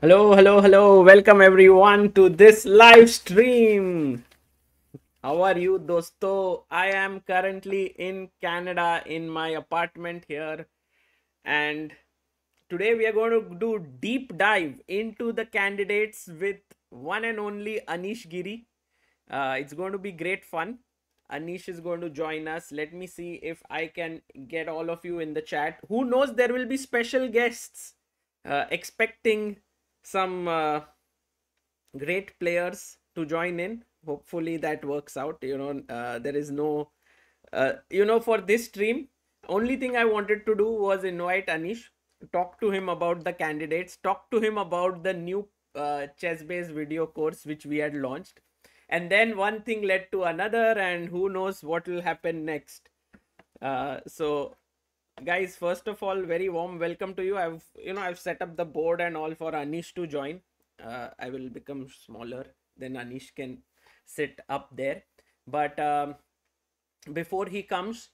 Hello, welcome everyone to this live stream. How are you, dosto? I am currently in Canada in my apartment here, and today we are going to do deep dive into the candidates with one and only Anish Giri. It's going to be great fun. Anish is going to join us. Let me see if I can get all of you in the chat. Who knows, there will be special guests expecting some great players to join in. Hopefully that works out. You know, there is no you know, for this stream, only thing I wanted to do was invite Anish, talk to him about the candidates, talk to him about the new ChessBase video course which we had launched, and then one thing led to another, and who knows what will happen next. So guys, first of all, very warm welcome to you. I've set up the board and all for Anish to join. I will become smaller, then Anish can sit up there. But before he comes,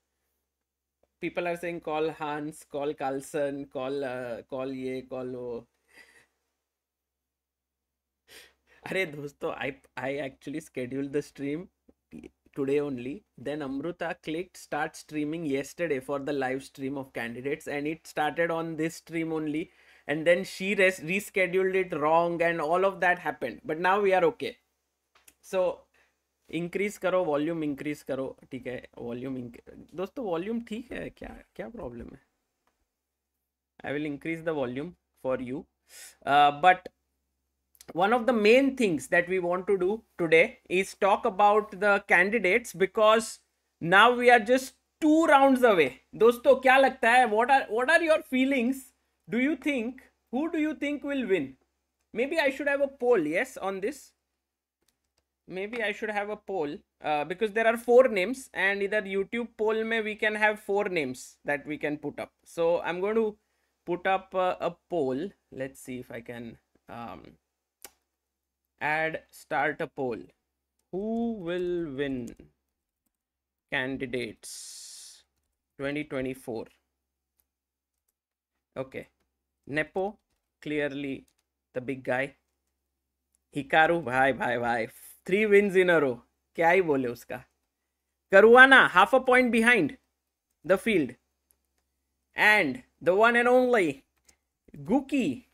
people are saying call Hans, call Carlsen, call ye, call oh. Arey dosto, I actually scheduled the stream today only. Then Amruta clicked start streaming yesterday for the live stream of candidates, and it started on this stream only, and then she rescheduled it wrong and all of that happened, but now we are okay. So increase karo volume, increase karo. Theek hai, volume dosto, volume theek hai, kya problem hai. I will increase the volume for you. But one of the main things that we want to do today is talk about the candidates, because now we are just 2 rounds away. Dosto, kya lagta hai? What are your feelings? Do you think, who do you think will win? Maybe I should have a poll, yes, on this. Maybe I should have a poll because there are 4 names, and either YouTube poll mein we can have 4 names that we can put up. So I'm going to put up a poll. Let's see if I can... start a poll. Who will win candidates 2024? Okay. Nepo, clearly the big guy. Hikaru, bhai. 3 wins in a row. Kya hi bole uska. Caruana, half a point behind the field. And the one and only Guki.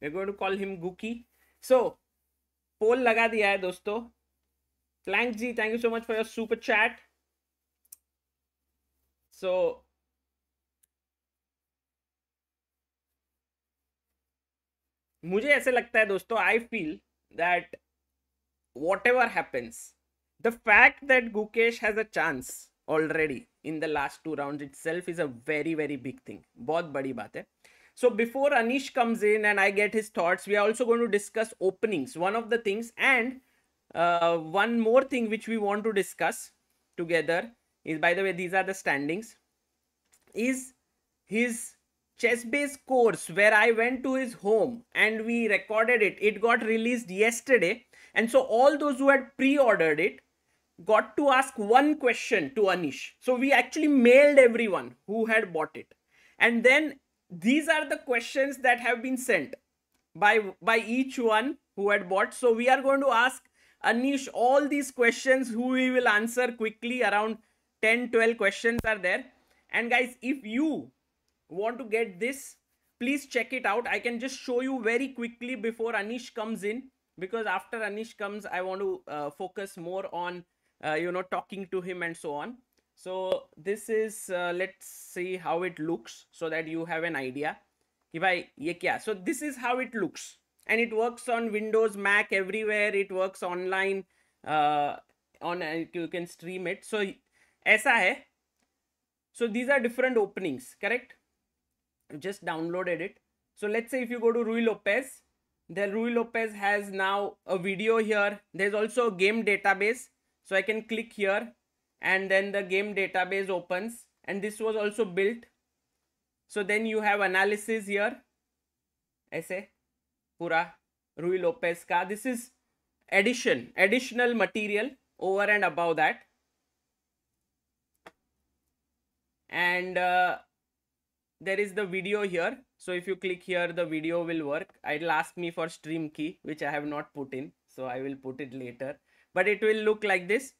We're going to call him Guki. So, पोल लगा दिया है दोस्तों. Plank ji, thank you so much for your super chat. So मुझे ऐसे लगता है दोस्तों, I feel that whatever happens, the fact that Gukesh has a chance already in the last 2 rounds itself is a very, very big thing. बहुत बड़ी बात है. So before Anish comes in and I get his thoughts, we are also going to discuss openings, one of the things. And one more thing which we want to discuss together is, by the way, these are the standings, is his ChessBase course where I went to his home and we recorded it. It got released yesterday. And so all those who had pre-ordered it got to ask one question to Anish. So we actually mailed everyone who had bought it. And then these are the questions that have been sent by each one who had bought. So we are going to ask Anish all these questions, who we will answer quickly. Around 10-12 questions are there. And guys, if you want to get this, please check it out. I can just show you very quickly before Anish comes in, because after Anish comes, I want to focus more on, you know, talking to him and so on. So this is, let's see how it looks so that you have an idea. So this is how it looks, and it works on Windows, Mac, everywhere. It works online, you can stream it. So aisa hai. So these are different openings, correct? I've just downloaded it. So let's say if you go to Ruy Lopez, then Ruy Lopez has now a video here. There's also a game database. So I can click here, and then the game database opens, and this was also built. So then you have analysis here. Aise pura Ruy Lopez ka. This is additional material over and above that. And there is the video here. So if you click here, the video will work. It'll ask me for stream key, which I have not put in. So I will put it later. But it will look like this.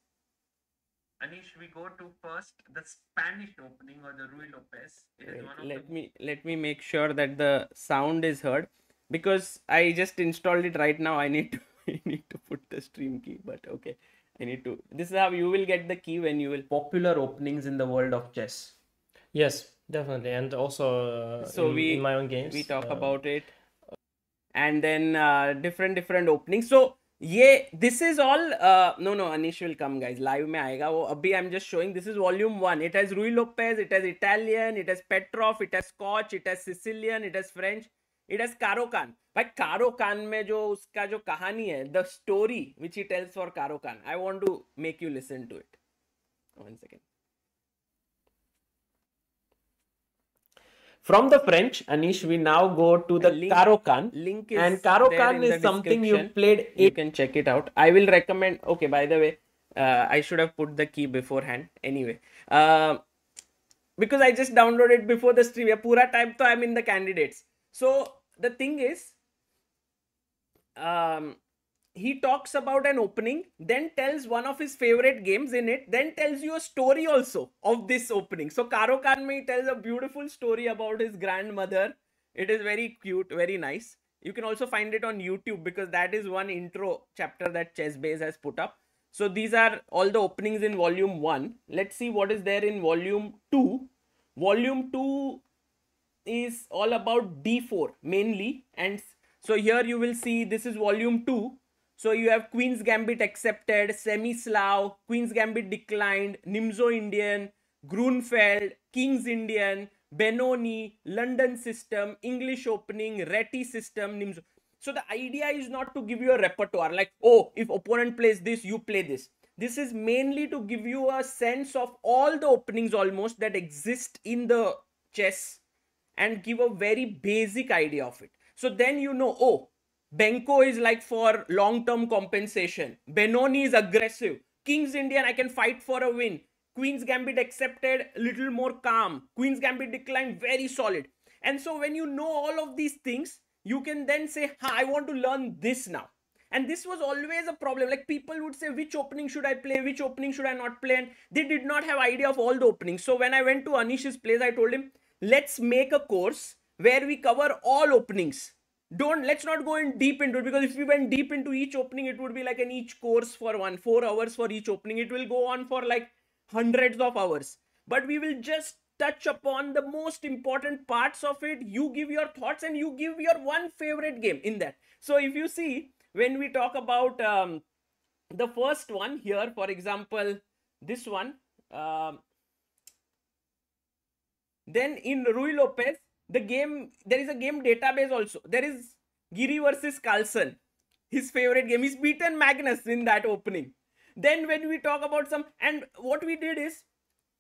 Anish, we go to first the Spanish opening or the Ruy Lopez. Let me make sure that the sound is heard, because I just installed it right now. I need to put the stream key, but okay. This is how you will get the key when you will. Popular openings in the world of chess. Yes, definitely, and also in my own games. We talk about it, and then different openings. So this is all. No, Anish will come, guys. Live mein aayega. Wo abhi I'm just showing. This is volume 1. It has Ruy Lopez. It has Italian. It has Petrov. It has Scotch. It has Sicilian. It has French. It has Caro-Kann. But Caro-Kann mein jo uska jo kahani hai, the story which he tells for Caro-Kann, I want to make you listen to it. One second. From the French, Anish, we now go to the Caro-Kann. Link is and Caro-Kann is something you've played. You can check it out. I will recommend. Okay, by the way, I should have put the key beforehand. Anyway, because I just downloaded before the stream. Pura time to I'm in the candidates. So the thing is, he talks about an opening, then tells one of his favorite games in it, then tells you a story also of this opening. So Caro-Kann mein tells a beautiful story about his grandmother. It is very cute, very nice. You can also find it on YouTube, because that is one intro chapter that ChessBase has put up. So these are all the openings in volume 1. Let's see what is there in volume 2. Volume 2 is all about d4 mainly, and so here you will see this is volume 2. So you have Queen's Gambit accepted, semi-Slav, Queen's Gambit declined, Nimzo Indian, Grunfeld, King's Indian, Benoni, London system, English opening, Reti system, Nimzo. So the idea is not to give you a repertoire like, oh, if opponent plays this, you play this. This is mainly to give you a sense of all the openings almost that exist in the chess and give a very basic idea of it. So then you know, oh, Benko is like for long-term compensation. Benoni is aggressive. King's Indian, I can fight for a win. Queen's Gambit accepted, little more calm. Queen's Gambit declined, very solid. And so when you know all of these things, you can then say, ha, I want to learn this now. And this was always a problem. Like people would say, which opening should I play? Which opening should I not play? And they did not have idea of all the openings. So when I went to Anish's place, I told him, let's make a course where we cover all openings. Let's not go in deep into it, because if we went deep into each opening, it would be like an each course for 4 hours for each opening. It will go on for like hundreds of hours, but we will just touch upon the most important parts of it. You give your thoughts and you give your one favorite game in that. So if you see, when we talk about the first one here, for example, this one, then in Ruy Lopez, the game, there is a game database also. There is Giri versus Carlsen, his favorite game. He's beaten Magnus in that opening. Then when we talk about some, and what we did is,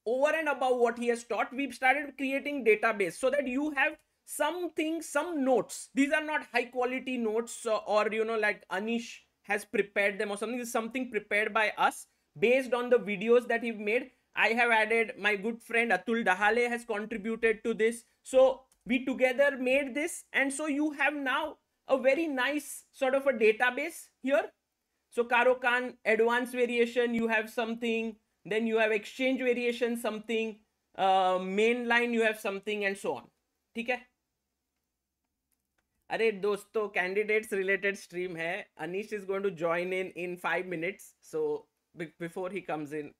over and above what he has taught, we started creating database so that you have something, some notes. These are not high quality notes or, you know, like Anish has prepared them or something. This is something prepared by us based on the videos that we've made. I have added, my good friend Atul Dahale has contributed to this. So we together made this, and so you have now a very nice sort of a database here. So Caro-Kann, advanced variation, you have something, then you have exchange variation, something, main line, you have something, and so on. Theek hai? Arey dosto, candidates related stream hai. Anish is going to join in 5 minutes. So before he comes in,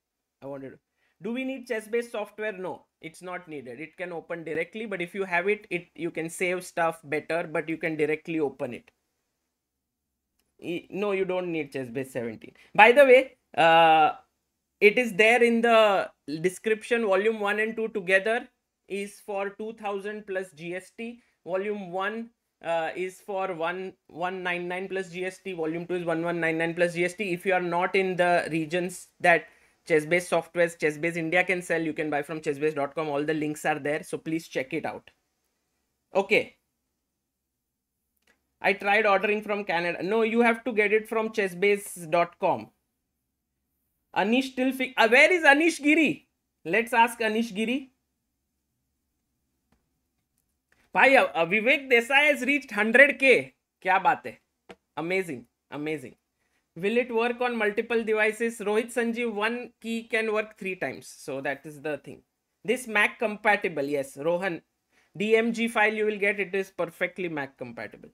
I wanted to. Do we need ChessBase software? No, it's not needed. It can open directly, but if you have it, you can save stuff better, but you can directly open it. No, you don't need ChessBase 17. By the way, it is there in the description. Volume 1 and 2 together is for 2000 plus GST. Volume 1 is for 1199 plus GST. Volume 2 is 1199 plus GST. If you are not in the regions that ChessBase softwares, ChessBase India can sell, you can buy from chessbase.com. All the links are there. So please check it out. Okay. I tried ordering from Canada. No, you have to get it from chessbase.com. Anish still, where is Anish Giri? Let's ask Anish Giri. भाई Vivek Desai has reached 100K. क्या बात है, amazing amazing. will it work on multiple devices? Rohit Sanjeev, one key can work 3 times, so that is the thing. This Mac compatible, yes. Rohan, DMG file you will get, it is perfectly Mac compatible.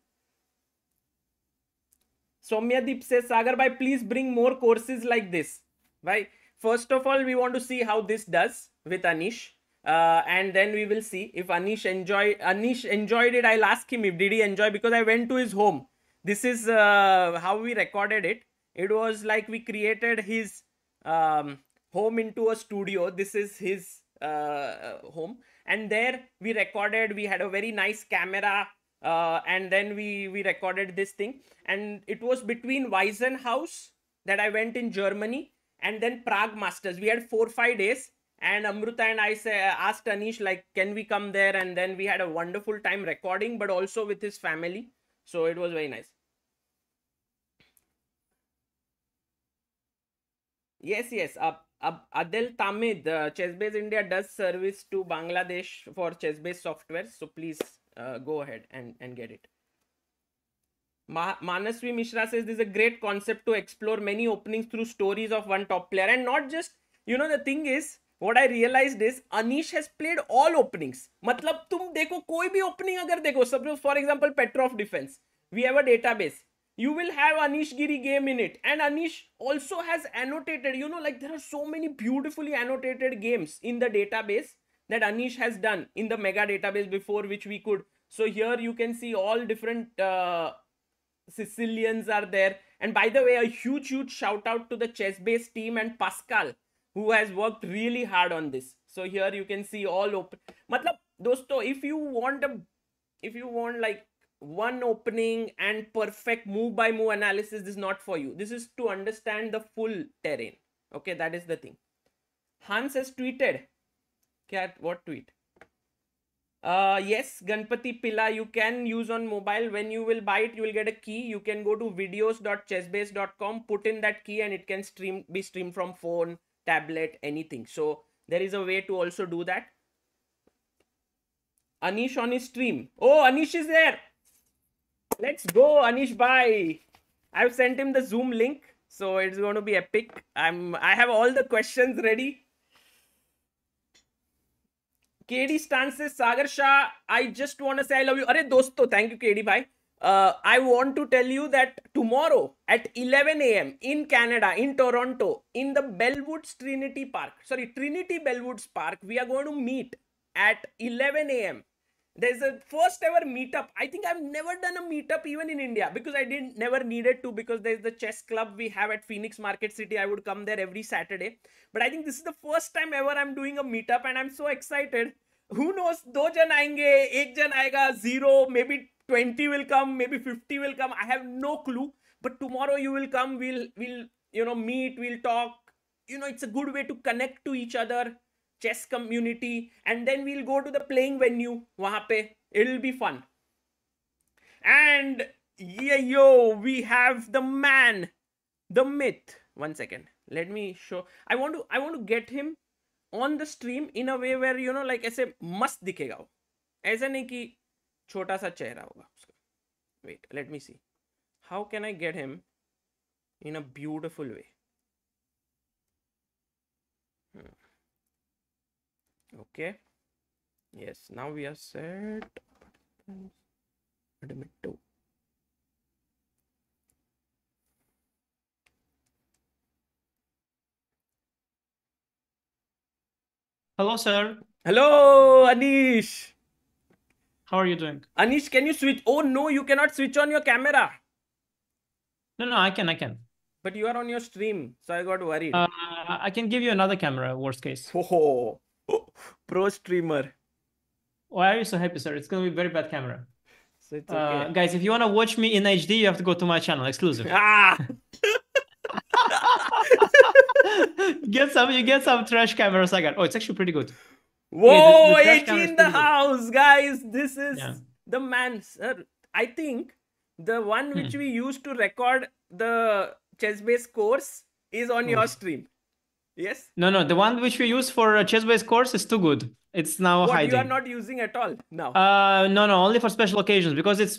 Soumya Deep says, Sagar bhai, please bring more courses like this. Bhai, first of all, we want to see how this does with Anish, and then we will see if Anish enjoyed it. I'll ask him if did he enjoy, because I went to his home. This is how we recorded it. It was like we created his home into a studio. This is his home, and there we recorded. We had a very nice camera, and then we recorded this thing. And it was between Waisenhaus that I went in Germany, and then Prague Masters. We had 4-5 days, and Amruta and I asked Anish, like, can we come there? And then we had a wonderful time recording, but also with his family. So it was very nice. Yes, yes. Adel Tamid, ChessBase India does service to Bangladesh for ChessBase software. So please go ahead and get it. Manasvi Mishra says, this is a great concept to explore many openings through stories of one top player. And not just, you know, the thing is, what I realized is Anish has played all openings. मतलब तुम देखो कोई भी opening अगर देखो, suppose for example Petrov Defense, we have a database. You will have Anish Giri game in it, and Anish also has annotated. You know, like there are so many beautifully annotated games in the database that Anish has done in the mega database before, which we could. So here you can see all different Sicilians are there. And by the way, a huge shout out to the ChessBase team and Pascal, who has worked really hard on this. So here you can see all open. Matlab, dosto, if you want like one opening and perfect move by move analysis, this is not for you. This is to understand the full terrain. Okay, that is the thing. Hans has tweeted. What tweet? Yes, Ganpati Pilla, you can use on mobile. When you will buy it, you will get a key. You can go to videos.chessbase.com, put in that key, and it can be streamed from phone, tablet, anything. So there is a way to also do that. Anish on his stream. Oh, Anish is there. Let's go, Anish bhai. I've sent him the Zoom link, so it's going to be epic. I have all the questions ready. KD Stance says, Sagar Shah, I just want to say I love you. Arey dosto, thank you KD bhai. I want to tell you that tomorrow at 11 AM in Canada, in Toronto, in the Trinity Bellwoods Park, we are going to meet at 11 AM. There's a first ever meetup. I think I've never done a meetup even in India, because I never needed to, because there's the chess club we have at Phoenix Market City. I would come there every Saturday. But I think this is the first time ever I'm doing a meetup, and I'm so excited. Who knows, 2 jan aayenge, 1 jan aayega, 0, maybe 20 will come, maybe 50 will come. I have no clue. But tomorrow you will come. We'll you know, meet. We'll talk. You know, it's a good way to connect to each other, chess community, and then we'll go to the playing venue. Wahan pe, it'll be fun. And yeah, yo, we have the man, the myth. One second, let me show. I want to get him on the stream in a way where, you know, like aise mast dikhega ho. Aisa nahi ki छोटा सा चेहरा होगा उसका. Wait, let me see. How can I get him in a beautiful way? Okay. Yes, now we are set. Hello, sir. Hello, Anish. How are you doing? Anish, can you switch? Oh no, you cannot switch on your camera. No, I can. But you are on your stream, so I got worried. I can give you another camera, worst case. Oh, pro streamer. Why are you so happy, sir? It's going to be a very bad camera. So it's okay. Guys, if you want to watch me in HD, you have to go to my channel, exclusive. Ah! you get some trash cameras I got. Oh, it's actually pretty good. Whoa, yeah, AG in the house, guys. This is the man, sir. I think the one which we used to record the ChessBase course is on your stream. Yes? No, the one which we use for chess-based course is too good. It's now what, hiding. You are not using at all now? No, only for special occasions, because it's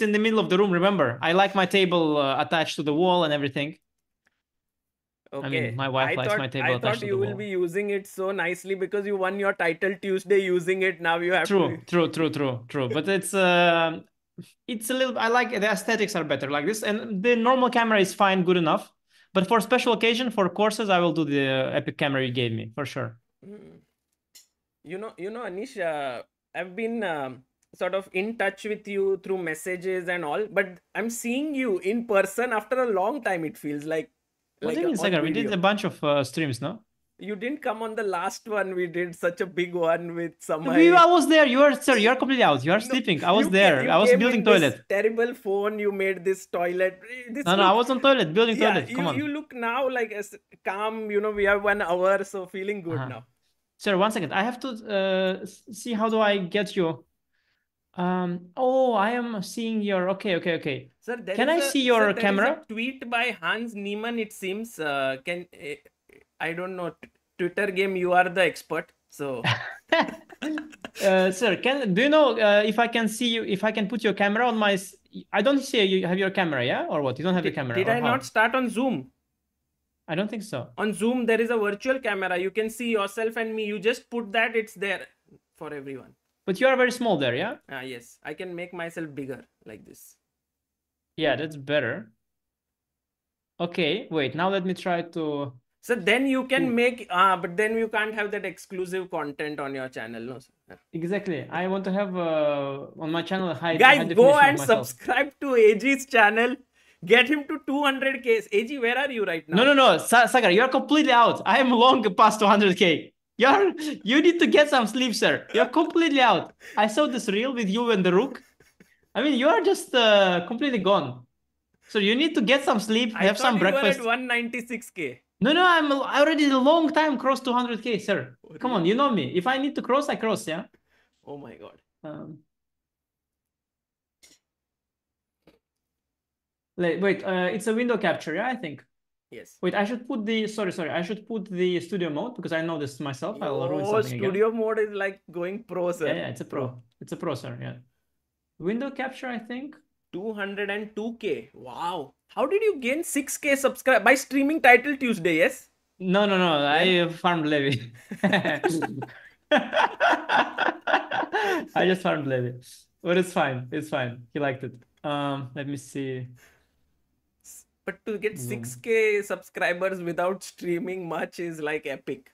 in the middle of the room, remember? I like my table attached to the wall and everything. Okay. I mean, my wife likes my table attached to the wall. I thought you will be using it so nicely because you won your Title Tuesday using it. Now you have to... True. But it's a little... I like the aesthetics are better like this. And the normal camera is fine, good enough. But for special occasion, for courses, I will do the epic camera you gave me, for sure. You know, Anish, I've been sort of in touch with you through messages and all, but I'm seeing you in person after a long time, it feels like. What do you mean, Sagar? We did a bunch of streams, no? You didn't come on the last one. We did such a big one with someone. I was there. You are completely out. You are sleeping. I was there. I was building toilet. Terrible phone. You made this toilet. I was on toilet, building toilet. Come on. You look now like as calm. You know, we have 1 hour, so feeling good now. Sir, 1 second. I have to see how do I get you. I am seeing your. Okay. Sir, can I see your camera? Is a tweet by Hans Niemann. It seems. I don't know, Twitter game, you are the expert, so. Sir, do you know if I can see you, if I can put your camera on my, I don't see you have your camera, yeah? Or what, you don't have your camera? Did I not start on Zoom? I don't think so. On Zoom, there is a virtual camera. You can see yourself and me. You just put that, it's there for everyone. But you are very small there, yeah? Yes, I can make myself bigger like this. Yeah, that's better. Okay, wait, now let me try to... So then you can make, but then you can't have that exclusive content on your channel, no? Sir? Exactly. I want to have on my channel a high. Guys, high go and subscribe to AG's channel. Get him to 200K. AG, where are you right now? No. Sagar, you're completely out. I am long past 200K. You need to get some sleep, sir. You're completely out. I saw this reel with you and the Rook. I mean, you are just completely gone. So you need to get some sleep, have some breakfast. I thought you were at 196K. No, I'm already a long time cross 200K, sir. Come on, you know me. If I need to cross, I cross, yeah? Oh my God. Wait, it's a window capture, yeah, I think. Yes. Wait, I should put the, sorry. I should put the studio mode because I know this myself. I'll ruin something again. Studio mode is like going pro, sir. Yeah, it's a pro. It's a pro, sir, yeah. Window capture, I think. 202K. Wow. How did you gain 6K subscribe by streaming Title Tuesday? Yes. No. Yeah. I farmed Levy. I just farmed Levy, but it's fine. It's fine. He liked it. Let me see. But to get 6K subscribers without streaming much is like epic.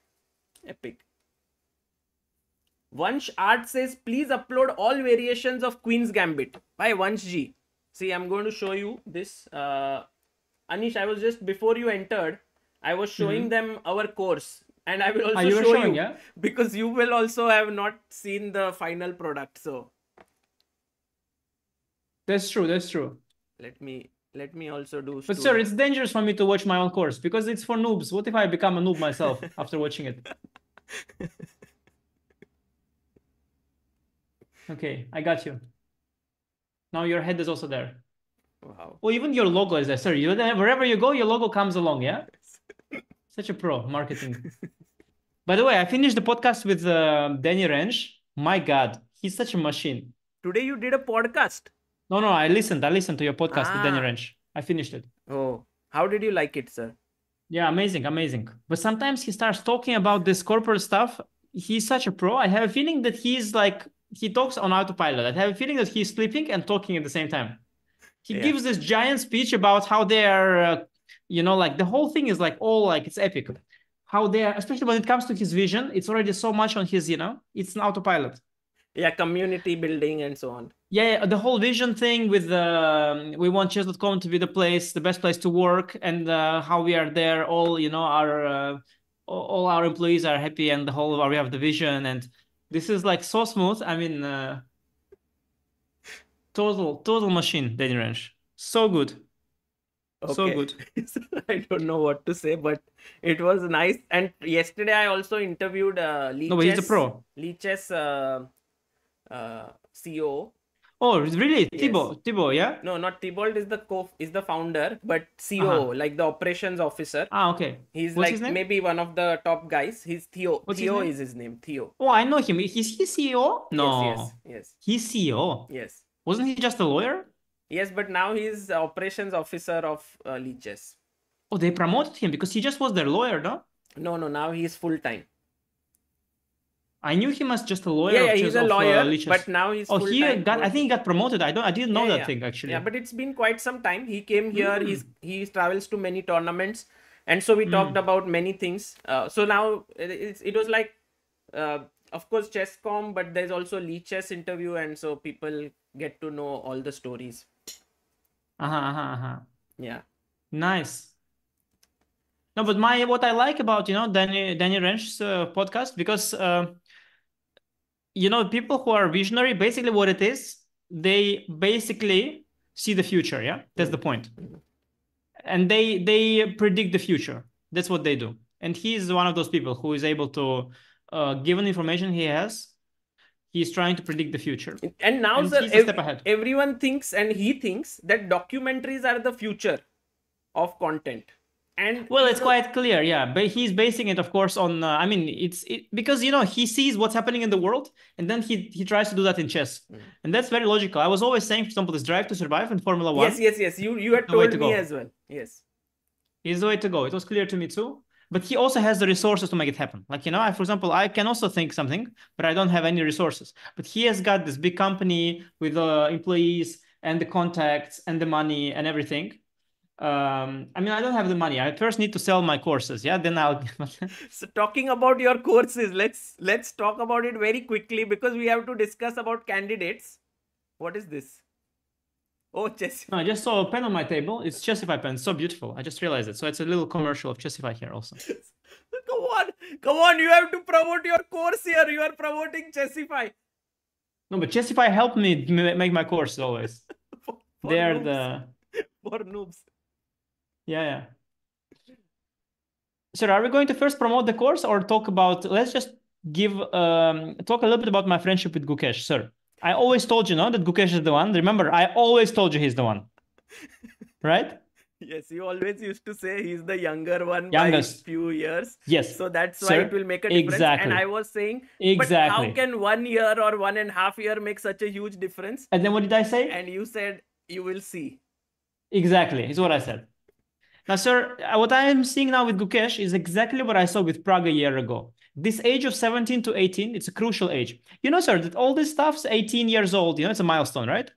Vansh Art says, please upload all variations of Queen's Gambit by Vansh G. See, I'm going to show you this. Anish, I was just, before you entered, I was showing them our course. And I will also show you, yeah? Because you will also have not seen the final product. So that's true. Let me also do. But sir, it's dangerous for me to watch my own course because it's for noobs. What if I become a noob myself after watching it? Okay, I got you. Now your head is also there. Wow. Well, even your logo is there, sir. Wherever you go, your logo comes along, yeah? Such a pro, marketing. By the way, I finished the podcast with Danny Rensch. My God, he's such a machine. Today you did a podcast? No, I listened to your podcast with Danny Rensch. I finished it. Oh, how did you like it, sir? Yeah, amazing. But sometimes he starts talking about this corporate stuff. He's such a pro. I have a feeling that he's like... He talks on autopilot. I have a feeling that he's sleeping and talking at the same time. He gives this giant speech about how they are, like the whole thing is like all like it's epic. How they are, especially when it comes to his vision, it's already so much on his, it's an autopilot. Yeah, community building and so on. Yeah, the whole vision thing with we want chess.com to be the best place to work, and how we are there. All all our employees are happy, and the whole we have the vision and. This is like so smooth. I mean, total machine, Danny Rensch. So good. Okay. So good. I don't know what to say, but it was nice. And yesterday I also interviewed Lichess. No, but he's a pro. Lichess CEO. Oh, really? Yes. Thibault, yeah? No, not Thibault is the founder, but CEO, like the operations officer. Ah, okay. He's maybe one of the top guys. He's Theo. Theo is his name. Theo. Oh, I know him. Is he CEO? No. Yes. He's CEO? Yes. Wasn't he just a lawyer? Yes, but now he's operations officer of Lichess. Oh, they promoted him because he just was their lawyer, no? No, now he's full-time. I knew him as just a lawyer. Yeah, he's a lawyer, but now he's full-time. I think he got promoted. I didn't know that thing, actually. Yeah, but it's been quite some time. He came here, he travels to many tournaments. And so we talked about many things. So now it was like, of course, Chess.com, but there's also Lichess interview. And so people get to know all the stories. Yeah. Nice. No, but what I like about, Danny Rensch's podcast, because, people who are visionary, basically what it is, they basically see the future. Yeah, that's the point. And they predict the future. That's what they do. And he's one of those people who is able to, given information he has, he's trying to predict the future. And now, sir, he's a step ahead. Everyone thinks, and he thinks, that documentaries are the future of content. And well, it's quite clear, yeah. But he's basing it, of course, on. I mean, because he sees what's happening in the world, and then he tries to do that in chess, and that's very logical. I was always saying, for example, this Drive to Survive in Formula One. Yes. You had told me as well. Yes, is the way to go. It was clear to me too. But he also has the resources to make it happen. Like for example, I can also think something, but I don't have any resources. But he has got this big company with employees and the contacts and the money and everything. I mean, I don't have the money. I first need to sell my courses. Yeah, then I'll. So talking about your courses, let's talk about it very quickly because we have to discuss about Candidates. What is this? Oh, Chessify. No, I just saw a pen on my table. It's Chessify pen. So beautiful. I just realized it. So it's a little commercial of Chessify here also. Come on! You have to promote your course here. You are promoting Chessify. No, but Chessify helped me make my course always. For noobs. Yeah. So are we going to first promote the course or talk about, let's just give, talk a little bit about my friendship with Gukesh, sir. I always told you, that Gukesh is the one. Remember, I always told you he's the one, right? Yes, you always used to say he's the younger one by a few years. Yes. So that's why it will make a difference. Exactly. And I was saying, but how can 1 year or 1.5 years make such a huge difference? And then what did I say? And you said, you will see. Exactly, is what I said. Now, sir, what I am seeing now with Gukesh is exactly what I saw with Prague a year ago. This age of 17 to 18, it's a crucial age. Sir, that all this stuff's 18 years old, it's a milestone, right?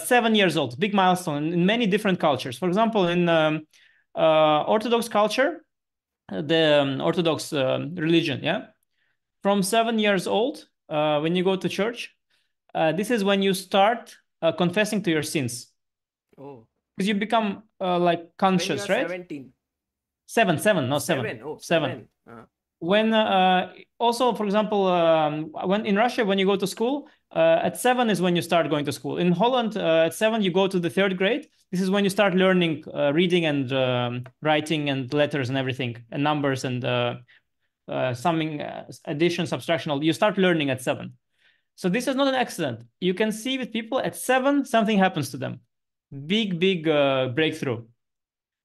7 years old, big milestone in many different cultures. For example, in Orthodox culture, the Orthodox religion, from 7 years old, when you go to church, this is when you start confessing to your sins. Oh. Because you become like conscious, right? 17. Seven. When also, for example, when in Russia, when you go to school, at 7 is when you start going to school. In Holland, at 7 you go to the 3rd grade. This is when you start learning reading and writing and letters and everything, and numbers and summing, addition, subtraction. You start learning at 7. So this is not an accident. You can see with people at 7, something happens to them. Big breakthrough.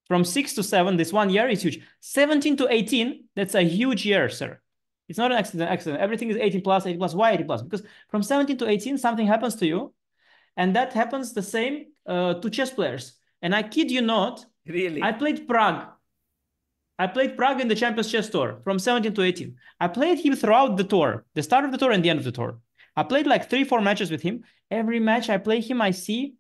From 6 to 7, this 1 year is huge. 17 to 18, that's a huge year, sir. It's not an accident. Everything is 18 plus, 8 plus. Why 8 plus? Because from 17 to 18, something happens to you. And that happens the same to chess players. And I kid you not, really, I played Prague. I played Prague in the Champions Chess Tour from 17 to 18. I played him throughout the tour, the start of the tour and the end of the tour. I played like 3-4 matches with him. Every match I play him, I see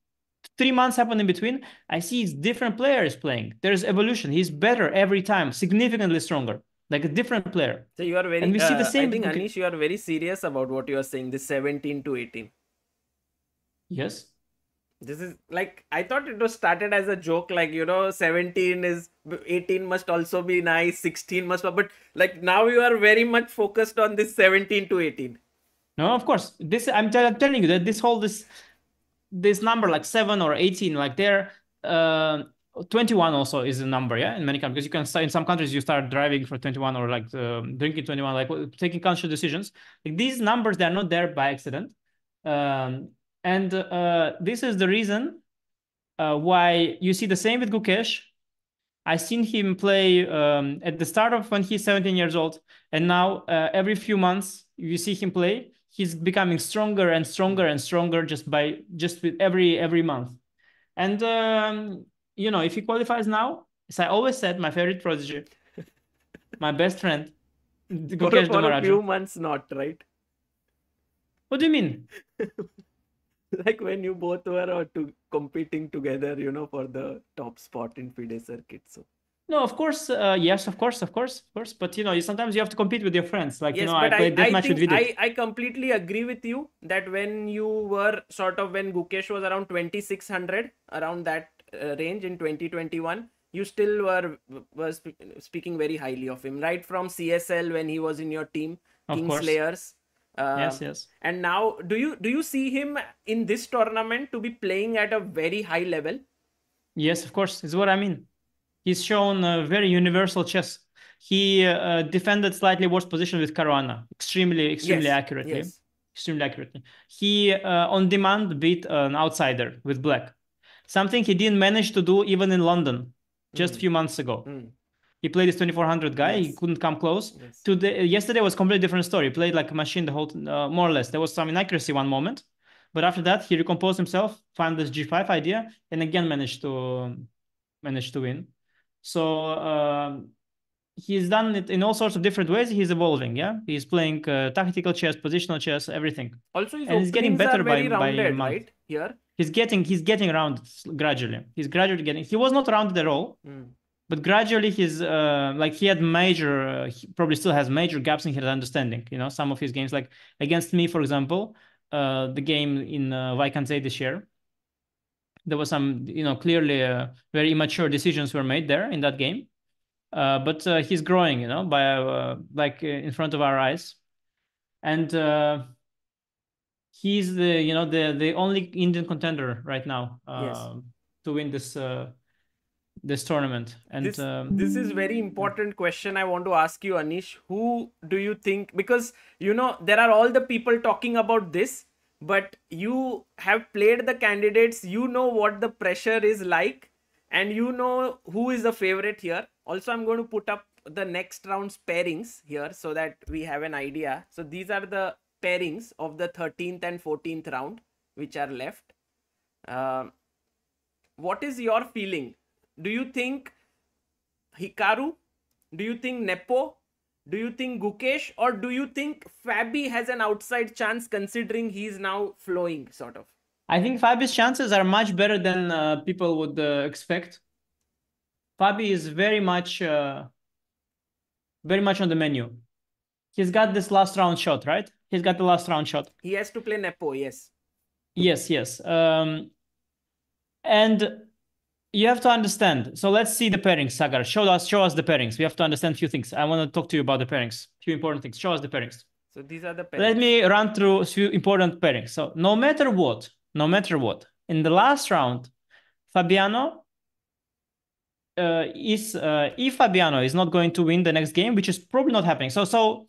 3 months happen in between. I see different players playing. There's evolution. He's better every time, significantly stronger, like a different player. So you are very, and we see the same thing. Anish, you are very serious about what you are saying, the 17 to 18. Yes. This is like, I thought it was started as a joke, like, 17 is, 18 must also be nice, 16 must, but like now you are very much focused on this 17 to 18. No, of course. This, I'm telling you that this number like 7 or 18, like 21 also is a number, in many countries. Because you can start, in some countries you start driving for 21 or like drinking 21, like taking conscious decisions. Like these numbers, they are not there by accident. And this is the reason why you see the same with Gukesh. I've seen him play at the start of when he's 17 years old. And now every few months you see him play. He's becoming stronger and stronger and stronger just with every month. And, you know, if he qualifies now, as I always said, my favorite prodigy, my best friend, Gukesh for a few months not, right? What do you mean? Like when you both were competing together, you know, for the top spot in FIDE circuit. So no, of course, yes, of course. But you know, sometimes you have to compete with your friends. Like yes, you know, I played that match with Vidit. I completely agree with you that when you were when Gukesh was around 2600, around that range in 2021, you still were speaking very highly of him, right from CSL when he was in your team, Kingslayers. Yes. And now, do you see him in this tournament to be playing at a very high level? Yes, of course. Is what I mean. He's shown very universal chess. He defended slightly worse position with Caruana, extremely accurately. Yes. Extremely accurately. He on demand beat an outsider with black, something he didn't manage to do even in London just a few months ago. He played this 2400 guy. Yes. He couldn't come close. Yes. Yesterday was a completely different story. He played like a machine the whole, more or less. There was some inaccuracy one moment, but after that he recomposed himself, found this G5 idea, and again managed to win. So he's done it in all sorts of different ways. He's evolving. Yeah, he's playing tactical chess, positional chess, everything. Also, his openings are very rounded, right? Here, he's getting rounded gradually. He's gradually getting. He was not rounded at all. But gradually, he's like he had major, he probably still has major gaps in his understanding. You know, some of his games, like against me, for example, the game in Vaikansei this year, there was some, you know, clearly very immature decisions were made there in that game. But he's growing, you know, by like in front of our eyes, and he's the, you know, the only Indian contender right now to win this. This tournament. And this is very important question I want to ask you, Anish. Who do you think, because you know there are all the people talking about this, but you have played the candidates, you know what the pressure is like, and you know who is the favorite here. Also, I'm going to put up the next round's pairings here so that we have an idea. So these are the pairings of the 13th and 14th round which are left. What is your feeling? Do you think Hikaru? Do you think Nepo? Do you think Gukesh? Or do you think Fabi has an outside chance considering he's now flowing, sort of? I think Fabi's chances are much better than people would expect. Fabi is very much on the menu. He's got this last round shot, right? He's got the last round shot. He has to play Nepo, yes. Yes. And you have to understand. So let's see the pairings, Sagar. Show us the pairings. We have to understand a few things. I want to talk to you about the pairings. A few important things. Show us the pairings. So these are the pairings. Let me run through a few important pairings. So no matter what, in the last round, Fabiano if Fabiano is not going to win the next game, which is probably not happening. So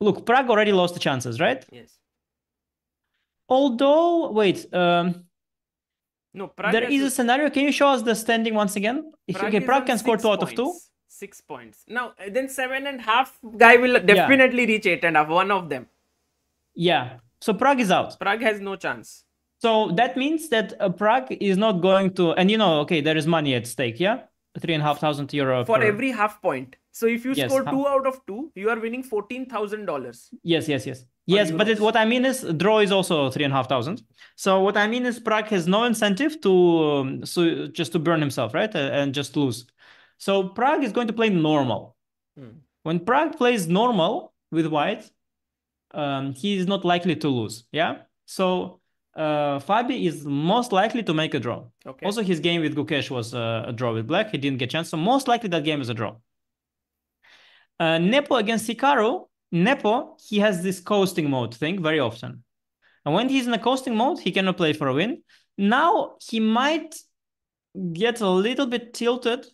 look, Prague already lost the chances, right? Yes. Although, wait. No, Prague there is a scenario. Can you show us the standing once again? Prague can score 2 out of 2. 6 points. Now, then 7.5 guy will definitely reach 8.5. One of them. Yeah. So Prague is out. Prague has no chance. So that means that Prague is not going to... And you know, okay, there is money at stake, yeah? 3,500 euro. For every half point. So if you score 2 out of 2, you are winning $14,000. Yes. Yes, but what I mean is draw is also 3,500. So what I mean is Prague has no incentive to so just to burn himself, right? And just lose. So Prague is going to play normal. When Prague plays normal with white, he is not likely to lose. Yeah. So Fabi is most likely to make a draw. Okay. Also, his game with Gukesh was a draw with black. He didn't get a chance. So most likely that game is a draw. Nepo against Hikaru. Nepo, he has this coasting mode thing very often. And when he's in a coasting mode, he cannot play for a win. Now, he might get a little bit tilted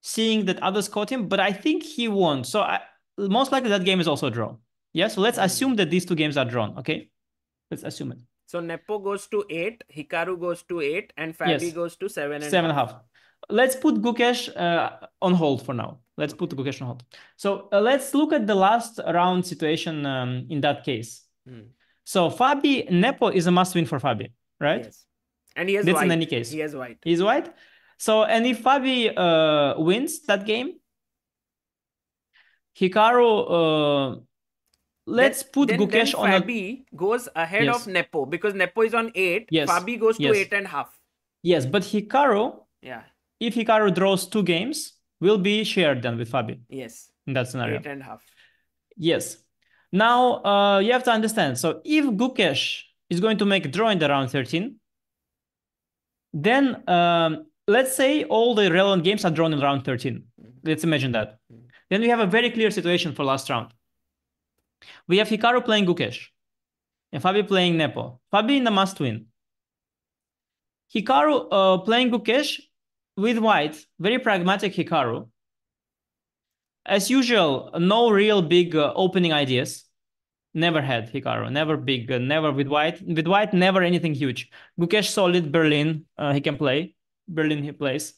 seeing that others caught him, but I think he won. So most likely that game is also a draw. Yeah, so let's assume that these two games are drawn, okay? Let's assume it. So Nepo goes to 8, Hikaru goes to 8, and Fabi goes to 7.5. Let's put Gukesh on hold for now. Let's put Gukesh on hold. So let's look at the last round situation in that case. So Fabi, Nepo is a must win for Fabi, right? Yes. And he has white. That's in any case. He has white. He's white. So, and if Fabi wins that game, Hikaru, let's put Gukesh on a... Fabi goes ahead of Nepo because Nepo is on 8. Yes. Fabi goes to 8.5. Yes, but Hikaru... Yeah. If Hikaru draws 2 games, will be shared then with Fabi. Yes. In that scenario. 8.5. Yes. Now, you have to understand. So, if Gukesh is going to make a draw in the round 13, then let's say all the relevant games are drawn in round 13. Let's imagine that. Then we have a very clear situation for last round. We have Hikaru playing Gukesh and Fabi playing Nepo. Fabi in the must win. Hikaru playing Gukesh with white, very pragmatic Hikaru. As usual, no real big opening ideas. Never had Hikaru, never big, never with white. With white, never anything huge. Gukesh solid, Berlin, he can play. Berlin, he plays.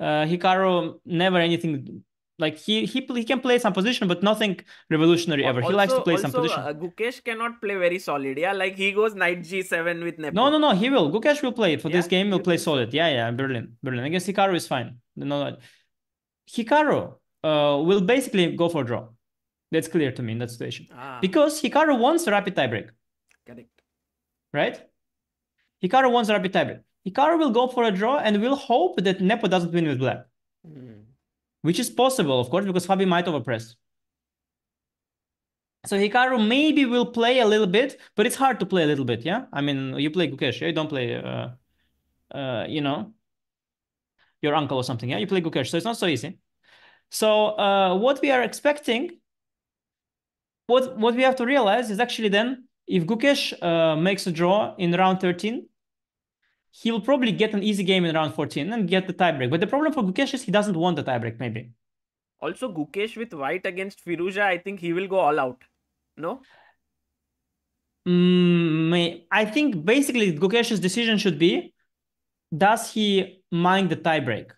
Hikaru, never anything... Like he can play some position, but nothing revolutionary ever. Also, he likes to play some position. Gukesh cannot play very solid. Yeah, like he goes knight g7 with Nepo. No. He will. Gukesh will play it for this game. He'll play solid. Yeah. Berlin. I guess Hikaru is fine. No. Hikaru will basically go for draw. That's clear to me in that situation because Hikaru wants a rapid tiebreak. Correct. Right? Hikaru wants a rapid tiebreak. Hikaru will go for a draw and will hope that Nepo doesn't win with black. Which is possible, of course, because Fabi might overpress. So Hikaru maybe will play a little bit, but it's hard to play a little bit, yeah? I mean, you play Gukesh, yeah? You don't play, you know, your uncle or something, yeah? You play Gukesh, so it's not so easy. So what we are expecting, what we have to realize is actually then, if Gukesh makes a draw in round 13, he will probably get an easy game in round 14 and get the tiebreak. But the problem for Gukesh is he doesn't want the tiebreak, maybe. Also, Gukesh with white against Firouzja, I think he will go all out. No? I think basically Gukesh's decision should be, does he mind the tiebreak?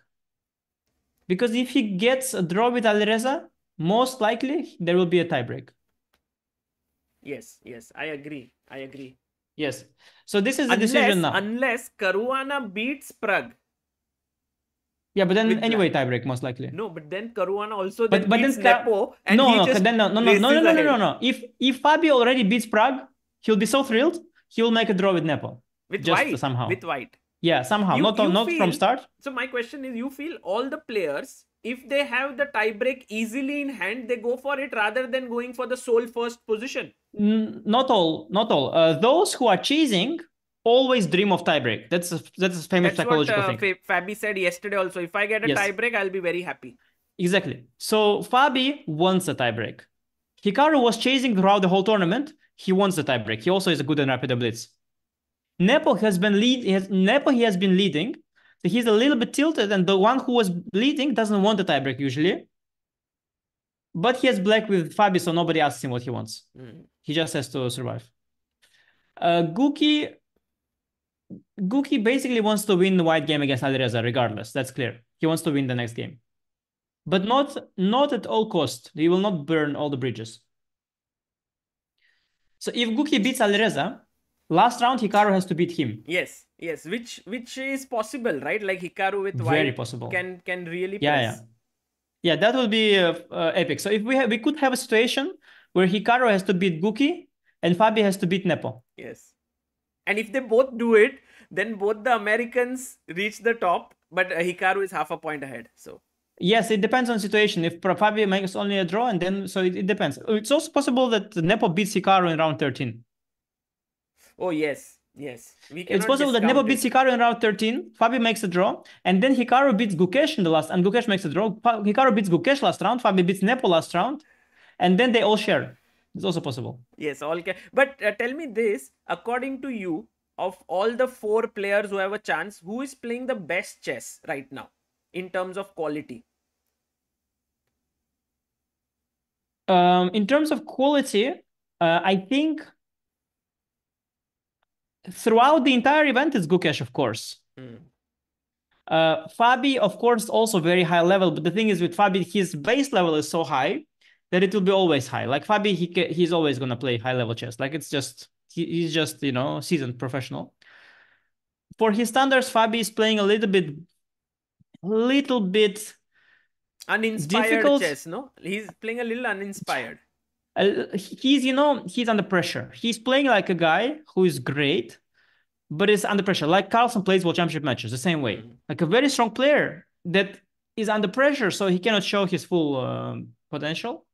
Because if he gets a draw with Alireza, most likely there will be a tiebreak. Yes, I agree. Yes. So this is the decision now. Unless Caruana beats Pragg. Yeah, but then anyway, tiebreak most likely. No, but then Caruana also beats Nepo. No. If Fabi already beats Pragg, he'll be so thrilled, he'll make a draw with Nepo. With white? Somehow. With white. Yeah, somehow. Not from start. So my question is, you feel all the players, if they have the tiebreak easily in hand, they go for it rather than going for the sole first position. Not all. Those who are chasing always dream of tiebreak. That's a famous psychological thing. Fabi said yesterday also, if I get a tiebreak, I'll be very happy. Exactly. So Fabi wants a tiebreak. Hikaru was chasing throughout the whole tournament. He wants the tiebreak. He also is good in rapid blitz. Nepo has been leading. So he's a little bit tilted, and the one who was leading doesn't want the tiebreak usually. But he has black with Fabi, so nobody asks him what he wants. He just has to survive. Guki basically wants to win the white game against Alireza regardless. That's clear. He wants to win the next game. But not at all cost. He will not burn all the bridges. So if Guki beats Alireza, last round Hikaru has to beat him. Yes, which is possible, right? Like Hikaru with white can really press. Yeah, that would be epic. So if we could have a situation where Hikaru has to beat Guki and Fabi has to beat Nepo. Yes. And if they both do it, then both the Americans reach the top, but Hikaru is half a point ahead. So yes, it depends on situation. If Fabi makes only a draw, and then so it depends. It's also possible that Nepo beats Hikaru in round 13. Oh yes. It's possible that Nepo beats Hikaru in round 13, Fabi makes a draw, and then Hikaru beats Gukesh in the last, and Gukesh makes a draw. Hikaru beats Gukesh last round, Fabi beats Nepo last round, and then they all share. It's also possible. Yes, all can. But tell me this, according to you, of all the 4 players who have a chance, who is playing the best chess right now in terms of quality? I think throughout the entire event, it's Gukesh, of course. Mm. Fabi, of course, also very high level. But the thing is with Fabi, his base level is so high that it will be always high. Like Fabi, he's always going to play high level chess. Like it's just, he's just, you know, seasoned professional. For his standards, Fabi is playing a little bit uninspired difficult chess, no? He's playing a little uninspired. He's, you know, he's under pressure. He's playing like a guy who is great, but is under pressure. Like Carlsen plays World Championship matches the same way. Like a very strong player that is under pressure, so he cannot show his full potential.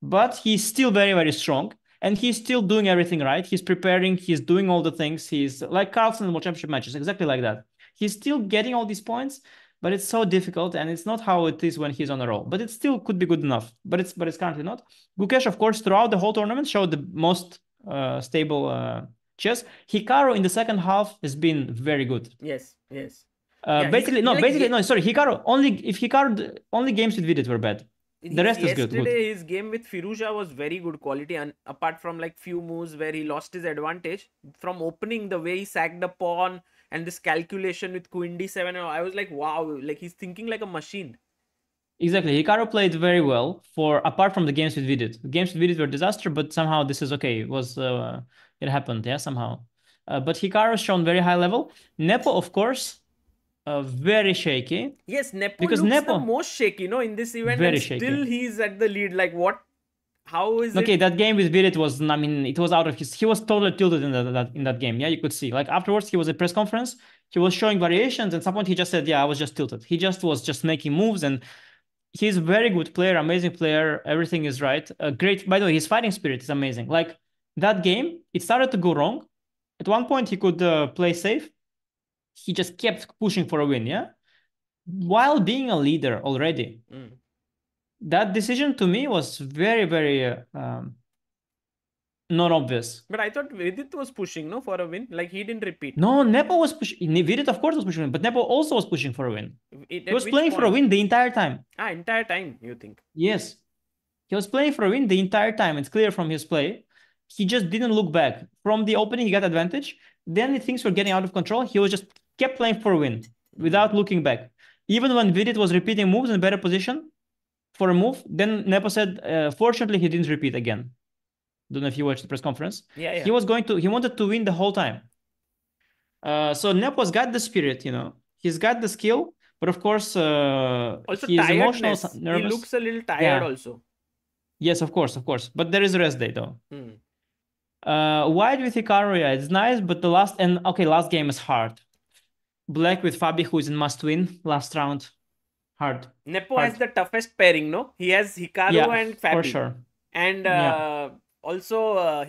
But he's still very, very strong. And he's still doing everything right. He's preparing. He's doing all the things. He's like Carlsen in World Championship matches, exactly like that. He's still getting all these points, but it's so difficult, and it's not how it is when he's on a roll. But it still could be good enough. But it's currently not. Gukesh, of course, throughout the whole tournament showed the most stable chess. Hikaru in the second half has been very good. Yes, yes. Hikaru only games with Vidit were bad. The rest is good. Yesterday, his game with Firouzja was very good quality, and apart from like few moves where he lost his advantage from opening, the way he sacked the pawn and this calculation with Queen D7, I was like, wow, like he's thinking like a machine. Exactly. Hikaru played very well apart from the games with Vidit. The games with Vidit were a disaster, but somehow this is okay. It happened, yeah, somehow. But Hikaru's shown very high level. Nepo, of course. Very shaky. Yes, Nepo looks the most shaky, no, in this event. Very shaky. Still, he's at the lead. Like, what? How is it? Okay, that game with Vidit was, I mean, it was out of his... He was totally tilted in that game. Yeah, you could see. Like, afterwards, he was at press conference. He was showing variations. And at some point, he just said, yeah, I was just tilted. He just was just making moves. And he's a very good player, amazing player. Everything is right. Great. By the way, his fighting spirit is amazing. Like, that game, it started to go wrong. At one point, he could play safe. He just kept pushing for a win, yeah? While being a leader already. Mm. That decision to me was very, very not obvious. But I thought Vidit was pushing, no, for a win? Like, he didn't repeat. No, Nepo was pushing. Vidit, of course, was pushing, but Nepo also was pushing for a win. He was playing for a win the entire time. Ah, entire time, you think? Yes. He was playing for a win the entire time. It's clear from his play. He just didn't look back. From the opening, he got advantage. Then things were getting out of control. He was just kept playing for a win without looking back. Even when Vidit was repeating moves in a better position for a move, then Nepo said, fortunately, he didn't repeat again. Don't know if you watched the press conference. Yeah, yeah. He wanted to win the whole time. So Nepo's got the spirit, you know. He's got the skill, but of course, also he's emotional, nervous. He looks a little tired also. Yes, of course. But there is a rest day, though. Mm. White with Hikaru, yeah, it's nice, but the last game is hard. Black with Fabi, who is in must-win last round, hard. Nepo has the toughest pairing, no? He has Hikaru and Fabi. For sure. And also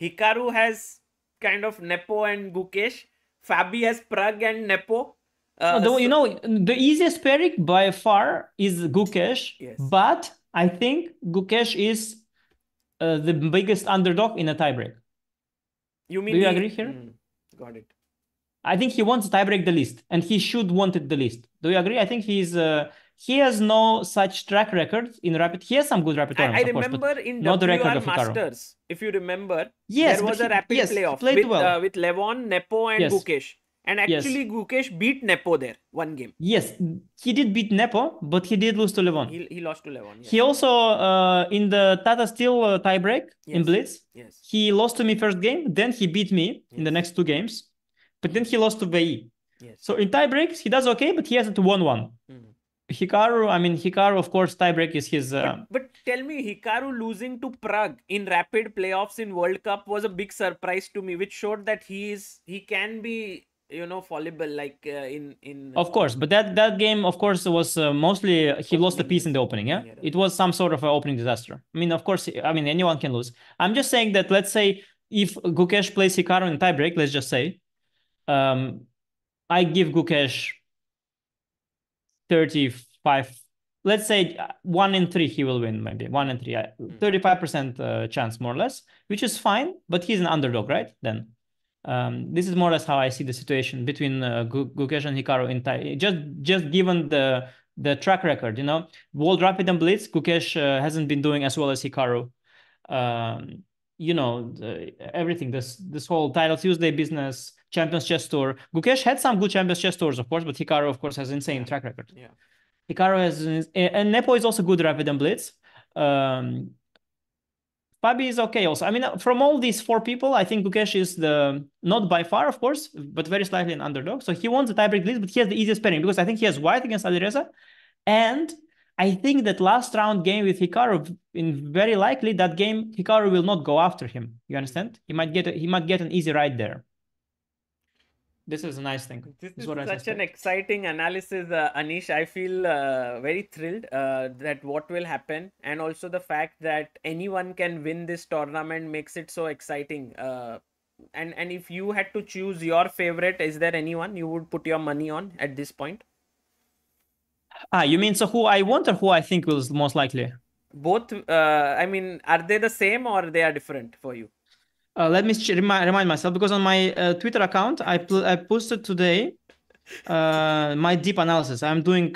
Hikaru has kind of Nepo and Gukesh. Fabi has Pragg and Nepo. The easiest pairing by far is Gukesh, yes. But I think Gukesh is the biggest underdog in a tiebreak. Do you agree here? Got it. I think he wants tiebreak the least, and he should want it the least. Do you agree? I think he has no such track record in rapid. He has some good rapid tournaments, of course, but not the record of Hikaru. I remember in WR Masters, if you remember, there was a rapid playoff with Levon, Nepo, and Gukesh. And actually, Gukesh beat Nepo there one game. Yes, he did beat Nepo, but he did lose to Levon. He lost to Levon. Yes. He also, in the Tata Steel tiebreak in Blitz, he lost to me first game. Then he beat me in the next two games. But then he lost to VE. Yes. So in tiebreaks, he does okay, but he hasn't won one. Mm. Hikaru, of course, tiebreak is his... But tell me, Hikaru losing to Pragg in rapid playoffs in World Cup was a big surprise to me, which showed that he can be... you know, fallible, like Of course, but that game, of course, was mostly... He lost a piece in the opening, yeah? It was some sort of an opening disaster. I mean, of course, anyone can lose. I'm just saying that, let's say, if Gukesh plays Hikaru in tiebreak, let's just say, I give Gukesh 35... Let's say 1 in 3 he will win, maybe. 1 in 3, 35% chance, more or less, which is fine, but he's an underdog, right? Then... this is more or less how I see the situation between Gukesh and Hikaru in Thai. Just given the track record, you know, World Rapid and Blitz, Gukesh hasn't been doing as well as Hikaru. you know, everything, this whole Title Tuesday business, Champions Chess Tour. Gukesh had some good Champions Chess Tours, of course, but Hikaru, of course, has insane track record. Yeah. Hikaru has, and Nepo is also good rapid and blitz. Fabi is okay also. I mean, from all these four people, I think Gukesh is the, not by far, of course, but very slightly an underdog. So he wants the tiebreak lead, but he has the easiest pairing because I think he has white against Alireza. And I think that last round game with Hikaru, in very likely that game, Hikaru will not go after him. You understand? He might get an easy ride there. This is a nice thing. This is such an exciting analysis, Anish. I feel very thrilled that what will happen, and also the fact that anyone can win this tournament makes it so exciting. And if you had to choose your favorite, is there anyone you would put your money on at this point? Ah, you mean so who I want or who I think will most likely? Both. I mean, are they the same or they are different for you? Let me remind myself, because on my Twitter account, I posted today my deep analysis. I'm doing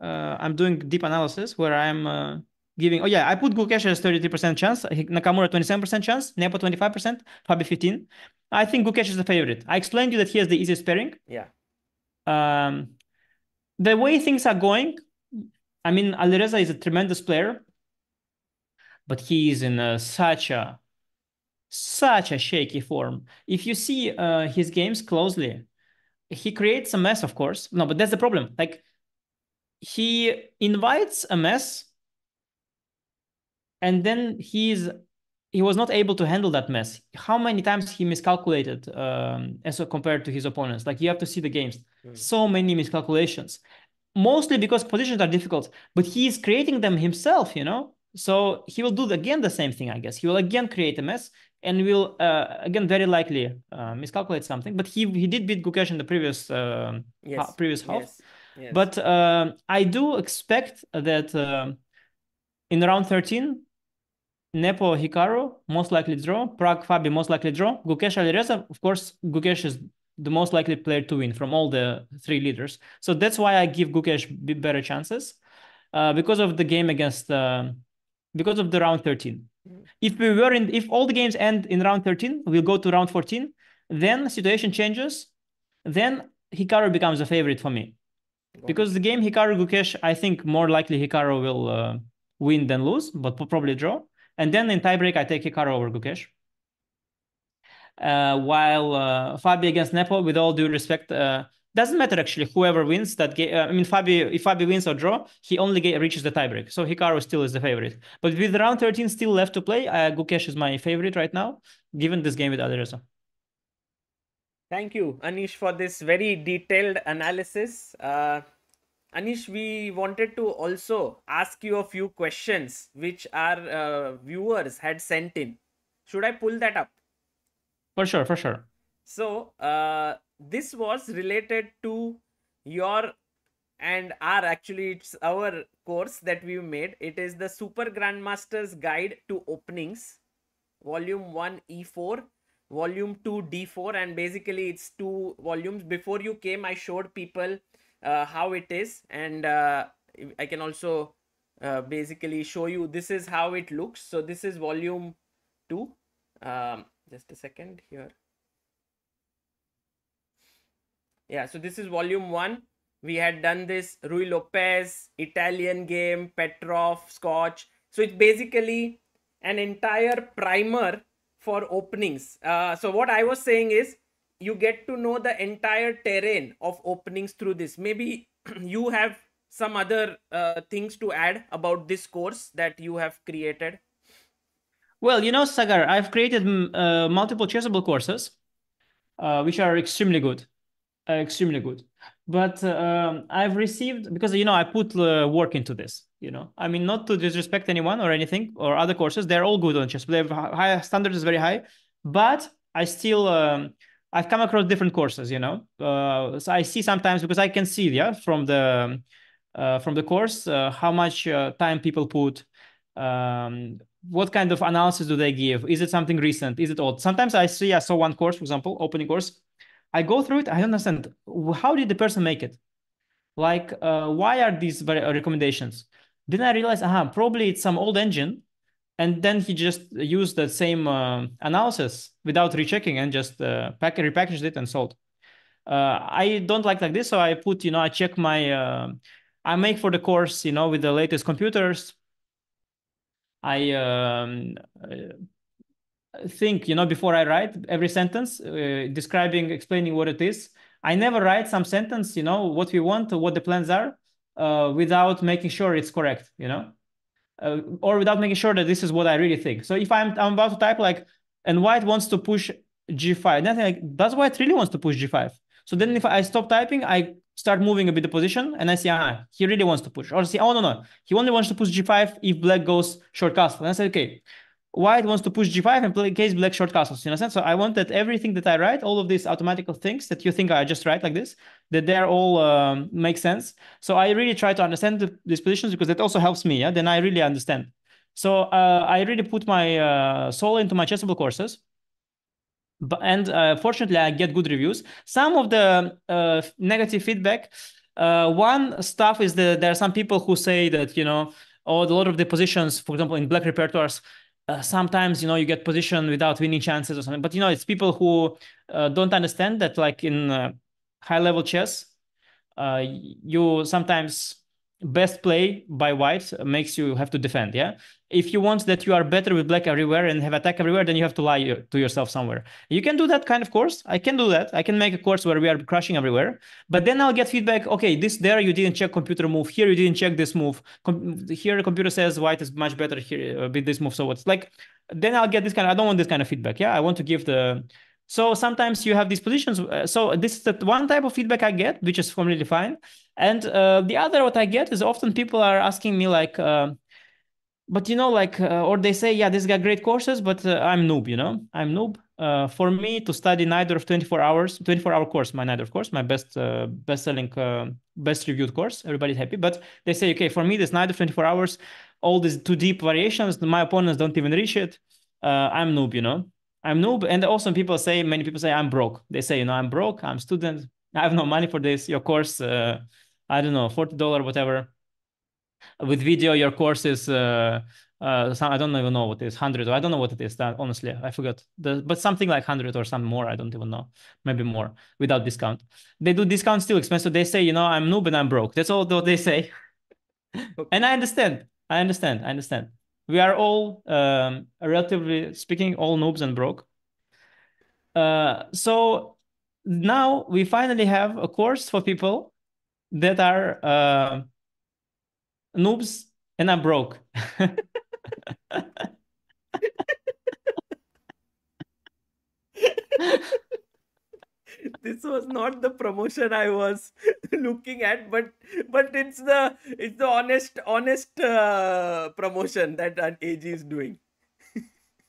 I'm doing deep analysis where I'm giving. Oh yeah, I put Gukesh as 33% chance, Nakamura 27% chance, Nepo 25%, Fabi 15%. I think Gukesh is the favorite. I explained to you that he has the easiest pairing. Yeah. The way things are going, I mean, Alireza is a tremendous player, but he is in such a shaky form. If you see his games closely, he creates a mess, of course. No, but that's the problem. Like, he invites a mess, and then he was not able to handle that mess. How many times he miscalculated as compared to his opponents? Like, you have to see the games. So many miscalculations, mostly because positions are difficult, but he is creating them himself, you know? So he will do again the same thing, I guess. He will again create a mess and will again very likely miscalculate something. But he did beat Gukesh in the previous previous half. Yes. Yes. But I do expect that in round 13, Nepo Hikaru most likely draw, Prague Fabi most likely draw, Gukesh Alireza. Of course, Gukesh is the most likely player to win from all the three leaders. So that's why I give Gukesh better chances because of the game against. Because of the round 13. If all the games end in round 13, we'll go to round 14, then situation changes, then Hikaru becomes a favorite for me. Because the game Hikaru-Gukesh, I think more likely Hikaru will win than lose, but probably draw. And then in tiebreak, I take Hikaru over Gukesh. While Fabi against Nepo, with all due respect, doesn't matter actually whoever wins that game. I mean, if Fabi wins or draw, he only reaches the tiebreak. So Hikaru still is the favorite. But with round 13 still left to play, Gukesh is my favorite right now, given this game with Alireza. Thank you, Anish, for this very detailed analysis. Anish, we wanted to also ask you a few questions which our viewers had sent in. Should I pull that up? For sure, for sure. So, this was related to your and our, actually it's our course that we made. It is the Super Grandmaster's Guide to Openings, Volume 1 E4, Volume 2 D4, and basically it's two volumes. Before you came, I showed people how it is, and I can also basically show you this is how it looks. So this is Volume 2. Just a second here. Yeah, so this is Volume 1. We had done this Ruy Lopez, Italian game, Petrov, Scotch. So it's basically an entire primer for openings. So what I was saying is you get to know the entire terrain of openings through this. Maybe you have some other things to add about this course that you have created. Well, you know, Sagar, I've created multiple Chessable courses, which are extremely good. Extremely good, but I've received, because you know I put work into this, you know, I mean, not to disrespect anyone or anything or other courses, they're all good on chess, they have high standards, is very high, but I still I've come across different courses, you know, so I see sometimes, because I can see, yeah, from the course how much time people put, what kind of analysis do they give, is it something recent, is it old? Sometimes I saw one course, for example, opening course, I go through it, I don't understand, how did the person make it? Like, why are these recommendations? Then I realize, probably it's some old engine And then he just used the same analysis without rechecking and just repackaged it and sold. I don't like this, so I put, you know, I check my, I make for the course, you know, with the latest computers. I think, you know, before I write every sentence, describing, explaining what it is. I never write some sentence, you know, what we want, what the plans are, without making sure it's correct, you know, or without making sure that this is what I really think. So if I'm about to type like, and white wants to push G5, nothing like, does white really wants to push G5? So then if I stop typing, I start moving a bit the position and I see, ah, he really wants to push. Or I see, oh, no, no, he only wants to push G5 if black goes short castle. And I say, okay, white wants to push G5 and play case black short castles, you know, so I want that everything that I write, all of these automatical things that you think I just write like this, that they're all make sense. So I really try to understand these positions because that also helps me. Yeah, then I really understand. So I really put my soul into my Chessable courses. But, and fortunately, I get good reviews. Some of the negative feedback, one stuff is that there are some people who say that, you know, oh, a lot of the positions, for example, in black repertoires, sometimes, you know, you get position without winning chances or something. But, you know, it's people who don't understand that, like in high-level chess, you sometimes best play by white makes you have to defend, yeah? If you want that you are better with black everywhere and have attack everywhere, then you have to lie to yourself somewhere. You can do that kind of course. I can do that. I can make a course where we are crushing everywhere, but then I'll get feedback. Okay, this there, you didn't check computer move. Here, you didn't check this move. Here, the computer says white is much better here with this move. So what's like, then I'll get this kind of, I don't want this kind of feedback. Yeah, I want to give the, so sometimes you have these positions. So this is the one type of feedback I get, which is completely fine. And the other, what I get is often people are asking me like, but you know, like, or they say, yeah, this got great courses, but I'm noob, you know, I'm noob. For me to study neither of 24-hour course, my neither of course, my best-selling, best-reviewed course, everybody's happy. But they say, okay, for me, this neither 24 hours, all these too deep variations, my opponents don't even reach it. I'm noob, you know, I'm noob. And also people say, many people say, I'm broke. They say, you know, I'm broke, I'm student, I have no money for this, your course, I don't know, $40, whatever. With video, your course is, I don't even know what it is, 100, I don't know what it is, that, honestly, I forgot. But something like 100 or some more, I don't even know, maybe more, without discount. They do discount still expensive, they say, you know, I'm noob and I'm broke. That's all they say. Okay. And I understand. We are all, relatively speaking, all noobs and broke. So now we finally have a course for people that are... noobs and I'm broke. This was not the promotion I was looking at, but it's the honest promotion that AG is doing.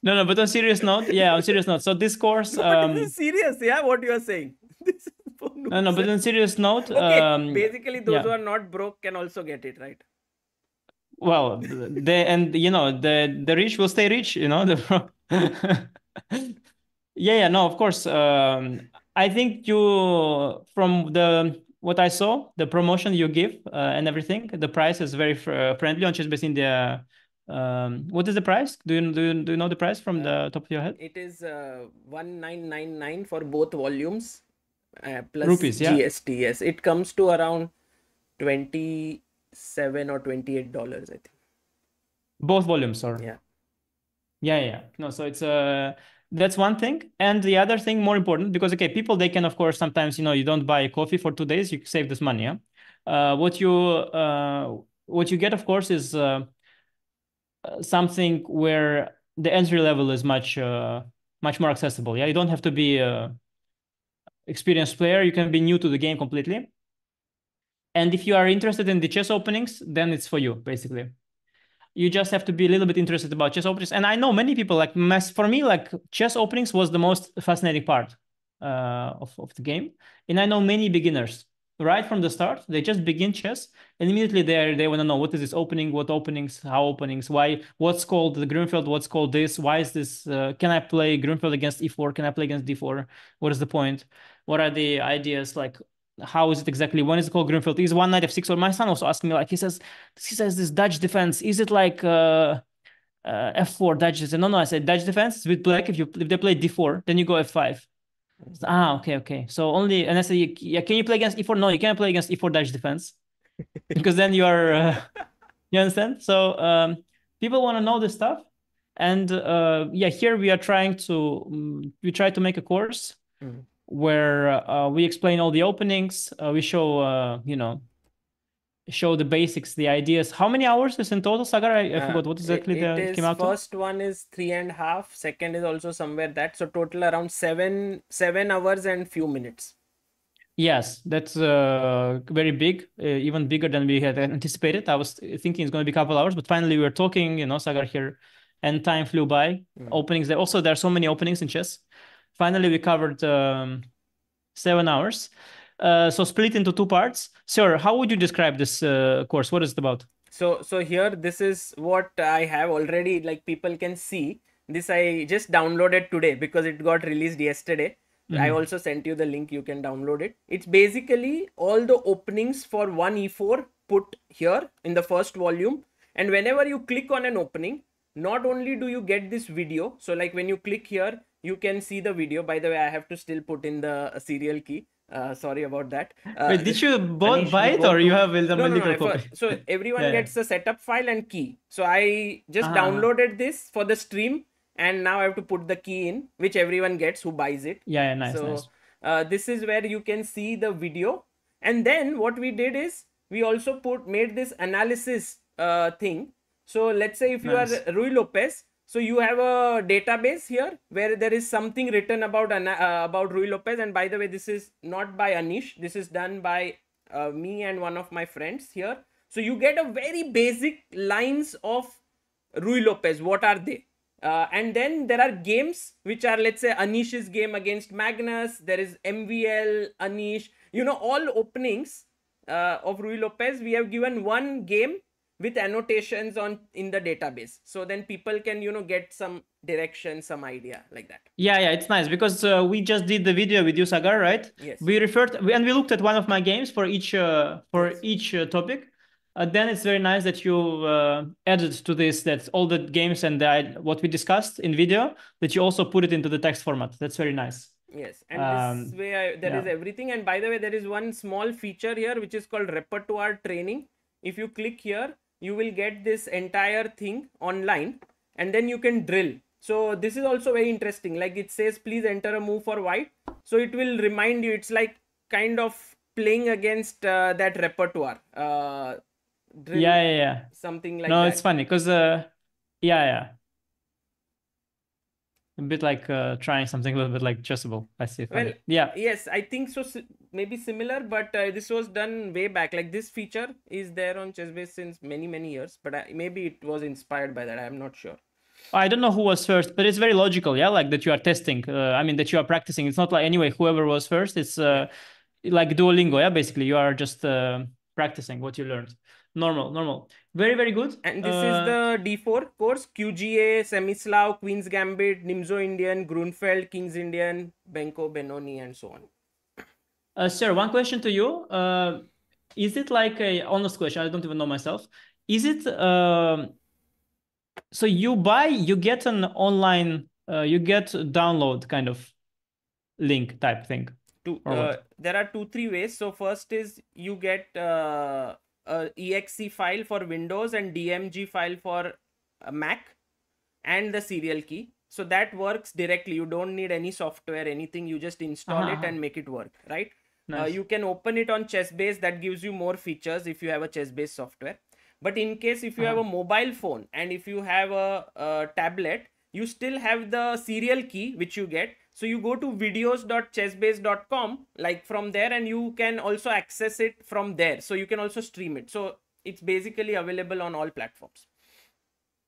No, but on serious note, yeah, on serious note. So this course, this is serious, yeah, what you are saying. This is for noobs. No, but on serious note, okay, basically those who are not broke can also get it, right? Well, you know, the rich will stay rich, you know. Yeah, no, of course. I think you, from what I saw, the promotion you give and everything, the price is very friendly on ChessBase India. What is the price? Do you know the price from the top of your head? It is 1999 for both volumes, plus rupees, GST. Yeah. Yes, it comes to around $27 or $28, I think. Both volumes, or yeah. No, so it's that's one thing, and the other thing more important, because okay, people, they can of course sometimes, you know, you don't buy coffee for 2 days, you save this money. Yeah, what you get of course is something where the entry level is much more accessible. Yeah, you don't have to be an experienced player, you can be new to the game completely. And if you are interested in the chess openings, then it's for you, basically. You just have to be a little bit interested about chess openings. And I know many people, like, for me, like, chess openings was the most fascinating part of the game. And I know many beginners, right from the start, they just begin chess, and immediately they want to know, what is this opening, what openings, how openings, why, what's called the Grunfeld, what's called this, why is this, can I play Grunfeld against e4, can I play against d4, what is the point, what are the ideas, like, how is it exactly? When is it called Grunfeld? Is one knight f6? Or my son also asked me, like, he says this Dutch defense. Is it like f4 Dutch. Said, no, I said Dutch defense with black. If they play d4, then you go f5. Said, okay. So only, and I said, yeah, can you play against e4? No, you can't play against e4 Dutch defense because then you are, you understand? So people want to know this stuff, and yeah, here we are trying to we try to make a course where we explain all the openings, we show show the basics, the ideas. How many hours is in total, Sagar? I forgot what exactly it came out. First one is 3.5. Second is also somewhere that. So total around seven hours and few minutes. Yes, that's very big, even bigger than we had anticipated. I was thinking it's going to be a couple hours, but finally we were talking, Sagar here, and time flew by. Openings. Also, there are so many openings in chess. Finally, we covered 7 hours. So split into two parts. Sir, how would you describe this course? What is it about? So here, this is what I have already, like people can see. This I just downloaded today because it got released yesterday. Mm-hmm. I also sent you the link. You can download it. It's basically all the openings for 1e4 put here in the first volume. And whenever you click on an opening, not only do you get this video. So like when you click here, you can see the video. By the way, I have to still put in the serial key. Sorry about that. Wait, did you both buy it or you have the multiple copy? So everyone gets the setup file and key. So I just downloaded this for the stream. And now I have to put the key in, which everyone gets who buys it. Yeah, nice. So nice. This is where you can see the video. And then what we did is we also made this analysis thing. So let's say if you are Ruy Lopez, so you have a database here where there is something written about Ruy Lopez. And by the way, this is not by Anish. This is done by me and one of my friends here. So you get a very basic lines of Ruy Lopez. What are they? And then there are games which are, let's say, Anish's game against Magnus. There is MVL, Anish, all openings of Ruy Lopez. We have given one game with annotations in the database. So then people can, get some direction, some idea like that. Yeah, it's nice because we just did the video with you, Sagar, right? Yes. We we looked at one of my games for each topic. Then it's very nice that you added to this that all the games and what we discussed in video, that you also put it into the text format. That's very nice. Yes, and this way there is everything. And by the way, there is one small feature here which is called repertoire training. If you click here, you will get this entire thing online, and then you can drill. So this is also very interesting. Like it says, please enter a move for white. So it will remind you. It's like kind of playing against that repertoire. Drill, something like that. It's funny because a bit like trying something a little bit like chessable. I see. Well, yes, I think so. Maybe similar, but this was done way back. Like this feature is there on ChessBase since many years, but maybe it was inspired by that. I'm not sure. I don't know who was first, but it's very logical. Yeah, like that you are testing. I mean that you are practicing. It's not like anyway whoever was first. It's like Duolingo. Yeah, basically you are just practicing what you learned. Normal. Very good. And this is the D4 course, QGA, Semislav, Queen's Gambit, Nimzo Indian, Grunfeld, King's Indian, Benko, Benoni, and so on. Sir, one question to you. Is it like a honest question? I don't even know myself. Is it, so you get an online, you get download kind of link type thing? There are 2-3 ways. So first is you get... exe file for Windows and DMG file for Mac and the serial key. So that works directly. You don't need any software, anything. You just install it and make it work, right? Nice. You can open it on ChessBase. That gives you more features if you have a ChessBase software. But in case if you have a mobile phone and if you have a tablet, you still have the serial key, which you get. So you go to videos.chessbase.com, like from there, and you can also access it from there. So you can also stream it. So it's basically available on all platforms.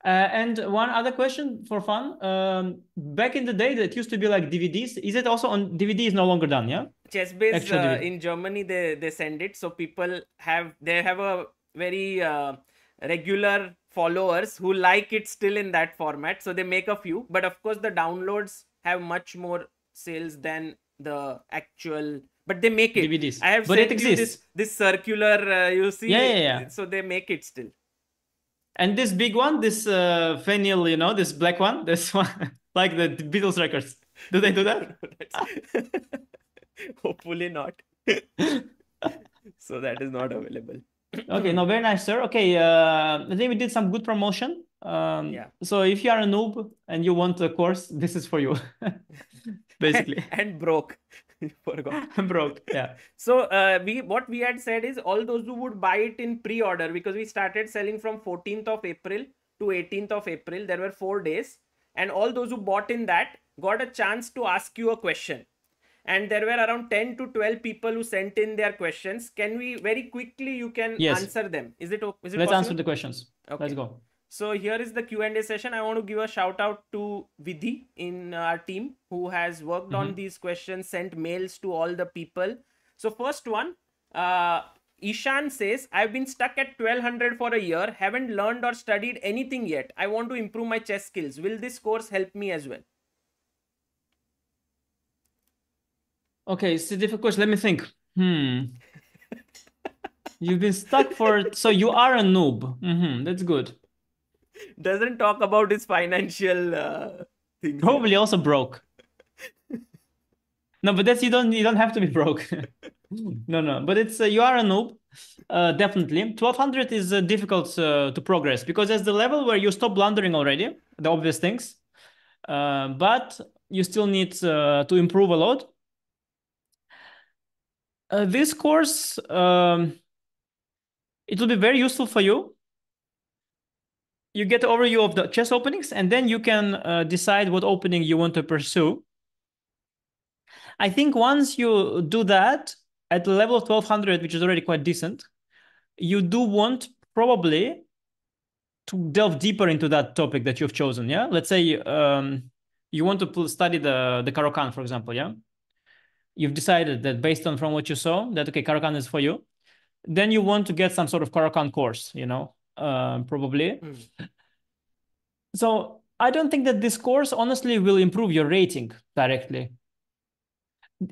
And one other question for fun. Back in the day, that used to be like DVDs. Is it also on DVD? Is no longer done, yeah? ChessBase in Germany, they send it. So people have a very regular followers who like it still in that format. So they make a few, but of course the downloads have much more sales than the actual, but they make it. DVDs. I have sent you this circular, you see? Yeah. So they make it still. And this big one, this fennel, you know, this black one, this one, like the Beatles records. Do they do that? Hopefully not. So that is not available. Okay, no, very nice, sir. Okay, I think we did some good promotion. Yeah. So if you are a noob and you want a course, this is for you, basically. And broke. You forgot. I'm broke. Yeah. So what we had said is all those who would buy it in pre-order, because we started selling from 14th of April to 18th of April. There were 4 days. And all those who bought in that got a chance to ask you a question. And there were around 10 to 12 people who sent in their questions. Can we very quickly, you can answer them. Is it Let's possible? Answer the questions. Okay. Let's go. So here is the Q&A session. I want to give a shout out to Vidhi in our team who has worked on these questions, sent mails to all the people. So first one, Ishan says, I've been stuck at 1200 for a year. Haven't learned or studied anything yet. I want to improve my chess skills. Will this course help me as well? Okay, it's a difficult question. Let me think. You've been stuck for... So you are a noob. That's good. Doesn't talk about his financial thing. Probably also broke. No, but that's you don't have to be broke. no, but it's you are a noob, definitely. 1200 is difficult to progress because that's the level where you stop blundering already, the obvious things. But you still need to improve a lot. This course, it will be very useful for you. You get an overview of the chess openings, and then you can decide what opening you want to pursue. I think once you do that at the level of 1200, which is already quite decent, you do want probably to delve deeper into that topic that you've chosen. Yeah, let's say you want to study the Caro-Kann, for example. Yeah, you've decided that based on from what you saw that okay, Caro-Kann is for you. Then you want to get some sort of Caro-Kann course, you know. Probably. So I don't think that this course honestly will improve your rating directly.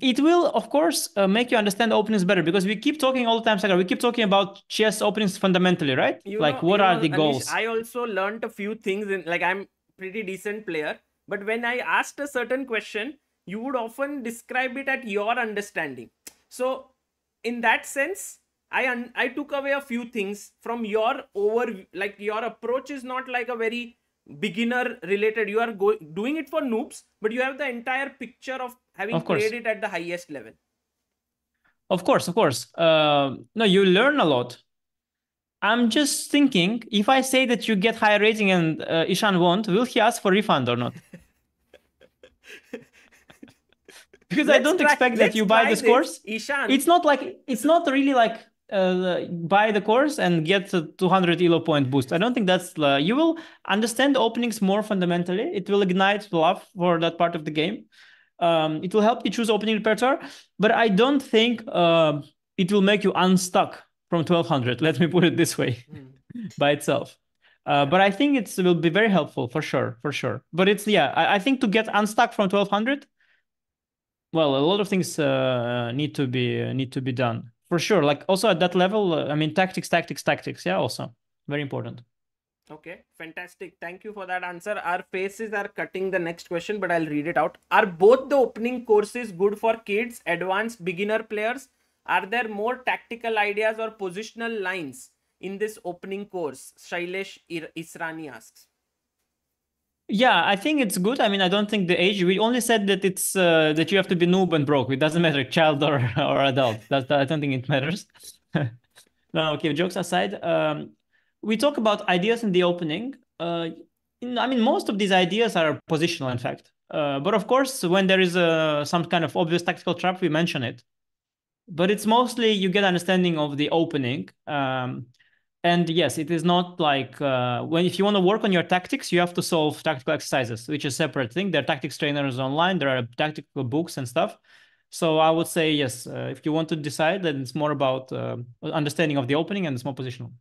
It will, of course, make you understand openings better, because we keep talking all the time, Sagar. We keep talking about chess openings fundamentally, right? What are the goals? Anish, I also learned a few things. I'm a pretty decent player, but when I asked a certain question, you would often describe it at your understanding. So in that sense, I took away a few things from your your approach is not like a very beginner related. You are doing it for noobs, but you have the entire picture of having played it at the highest level. Of course. No, you learn a lot. I'm just thinking, if I say that you get high rating and Ishan won't, will he ask for refund or not? Because I don't expect that you buy this course. Ishan, it's not really like. Buy the course and get a 200 elo point boost. I don't think that's... you will understand openings more fundamentally. It will ignite love for that part of the game. It will help you choose opening repertoire, but I don't think it will make you unstuck from 1200. Let me put it this way, by itself. But I think it will be very helpful for sure. But it's, I think to get unstuck from 1200, well, a lot of things need to be done. For sure, also at that level, I mean, tactics, yeah, also very important. Okay, fantastic. Thank you for that answer. Our faces are cutting the next question, but I'll read it out. Are both the opening courses good for kids, advanced, beginner players? Are there more tactical ideas or positional lines in this opening course? Shailesh Israni asks. Yeah, I think it's good. I mean, I don't think the age. We only said that it's that you have to be noob and broke. It doesn't matter, child or adult. I don't think it matters. No, okay. Jokes aside, we talk about ideas in the opening. I mean, most of these ideas are positional, in fact. But of course, when there is some kind of obvious tactical trap, we mention it. But it's mostly you get understanding of the opening. And yes, it is not like if you want to work on your tactics, you have to solve tactical exercises, which is a separate thing. There are tactics trainers online. There are tactical books and stuff. So I would say, yes, if you want to decide, then it's more about understanding of the opening and it's more positional.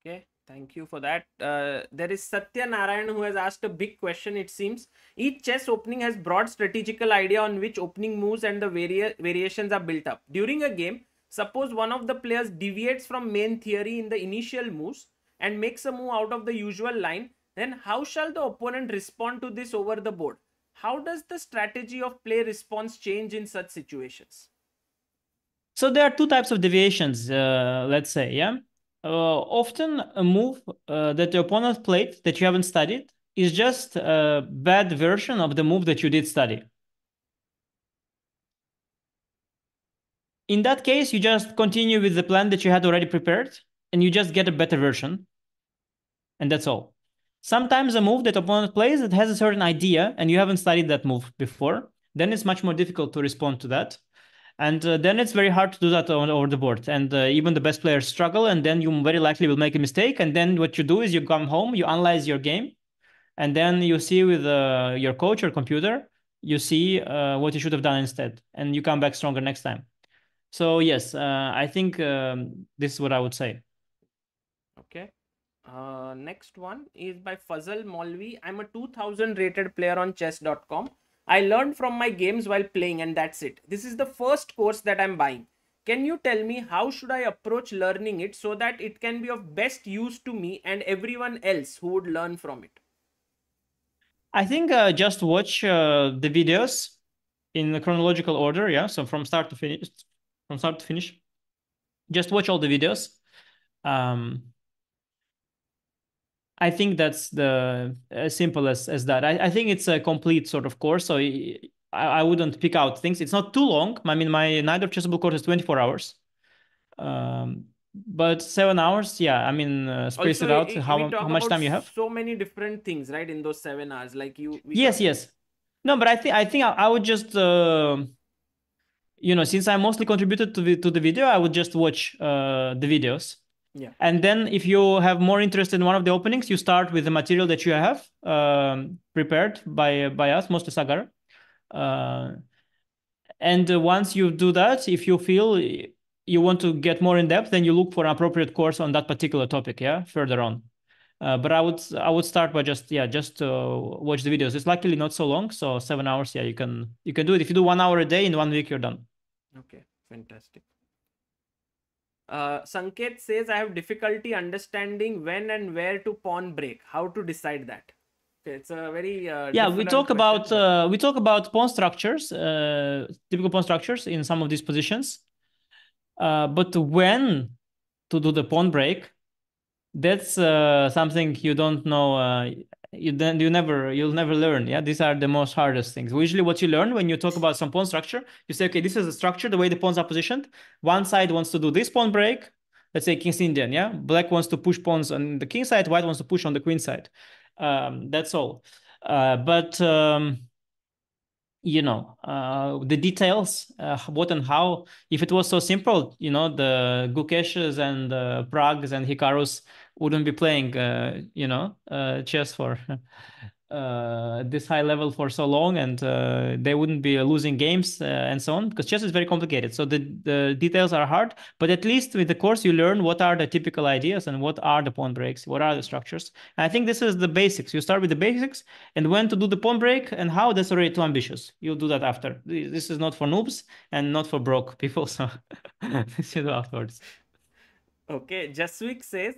Okay, thank you for that. There is Satya Narayan who has asked a big question, it seems. Each chess opening has broad strategical idea on which opening moves and the variations are built up. During a game, suppose one of the players deviates from main theory in the initial moves and makes a move out of the usual line, then how shall the opponent respond to this over the board? How does the strategy of play response change in such situations? So there are two types of deviations, let's say, yeah? Often a move that the opponent played that you haven't studied is just a bad version of the move that you did study. In that case, you just continue with the plan that you had already prepared, and you just get a better version, and that's all. Sometimes a move that opponent plays that has a certain idea, and you haven't studied that move before, then it's much more difficult to respond to that. And then it's very hard to do that over the board. And even the best players struggle, and then you very likely will make a mistake. And then what you do is you come home, you analyze your game, and then you see with your coach or computer, you see what you should have done instead, and you come back stronger next time. So yes, I think this is what I would say. Okay. Next one is by Fazal Molvi. I'm a 2000 rated player on chess.com. I learned from my games while playing and that's it. This is the first course that I'm buying. Can you tell me how should I approach learning it so that it can be of best use to me and everyone else who would learn from it? I think just watch the videos in the chronological order. Yeah, so from start to finish. Just watch all the videos. I think that's the as simple as that. I think it's a complete sort of course, so I wouldn't pick out things. It's not too long. I mean, my Night of Chessable course is 24 hours. But 7 hours, yeah, I mean, space also, it out, how much time you have. So many different things, right, in those 7 hours. Like you. Yes, yes. No, but I think I would just... you know, since I mostly contributed to the video, I would just watch the videos. Yeah. And then if you have more interest in one of the openings, you start with the material that you have prepared by us, mostly Sagar. And once you do that, if you feel you want to get more in depth, then you look for an appropriate course on that particular topic. Yeah, further on. But I would start by just watch the videos. It's luckily not so long, so 7 hours. Yeah, you can do it. If you do 1 hour a day in 1 week, you're done. Okay, fantastic. Sanket says I have difficulty understanding when and where to pawn break. How to decide that? Okay, it's a very yeah. We talk about pawn structures, typical pawn structures in some of these positions. But when to do the pawn break? That's something you don't know. You'll never learn. Yeah, these are the most hardest things. Usually, what you learn when you talk about some pawn structure, you say, okay, this is the structure, the way the pawns are positioned. One side wants to do this pawn break. Let's say King's Indian. Yeah, black wants to push pawns on the king side. White wants to push on the queen side. That's all. You know, the details, what and how. If it was so simple, you know, the Gukeshes and Prags and Hikarus wouldn't be playing, chess for this high level for so long, and they wouldn't be losing games and so on, because chess is very complicated. So the details are hard, but at least with the course, you learn what are the typical ideas and what are the pawn breaks, what are the structures. And I think this is the basics. You start with the basics, and when to do the pawn break and how, that's already too ambitious. You'll do that after. This is not for noobs and not for broke people, so this is afterwards. Okay, Jaswik says,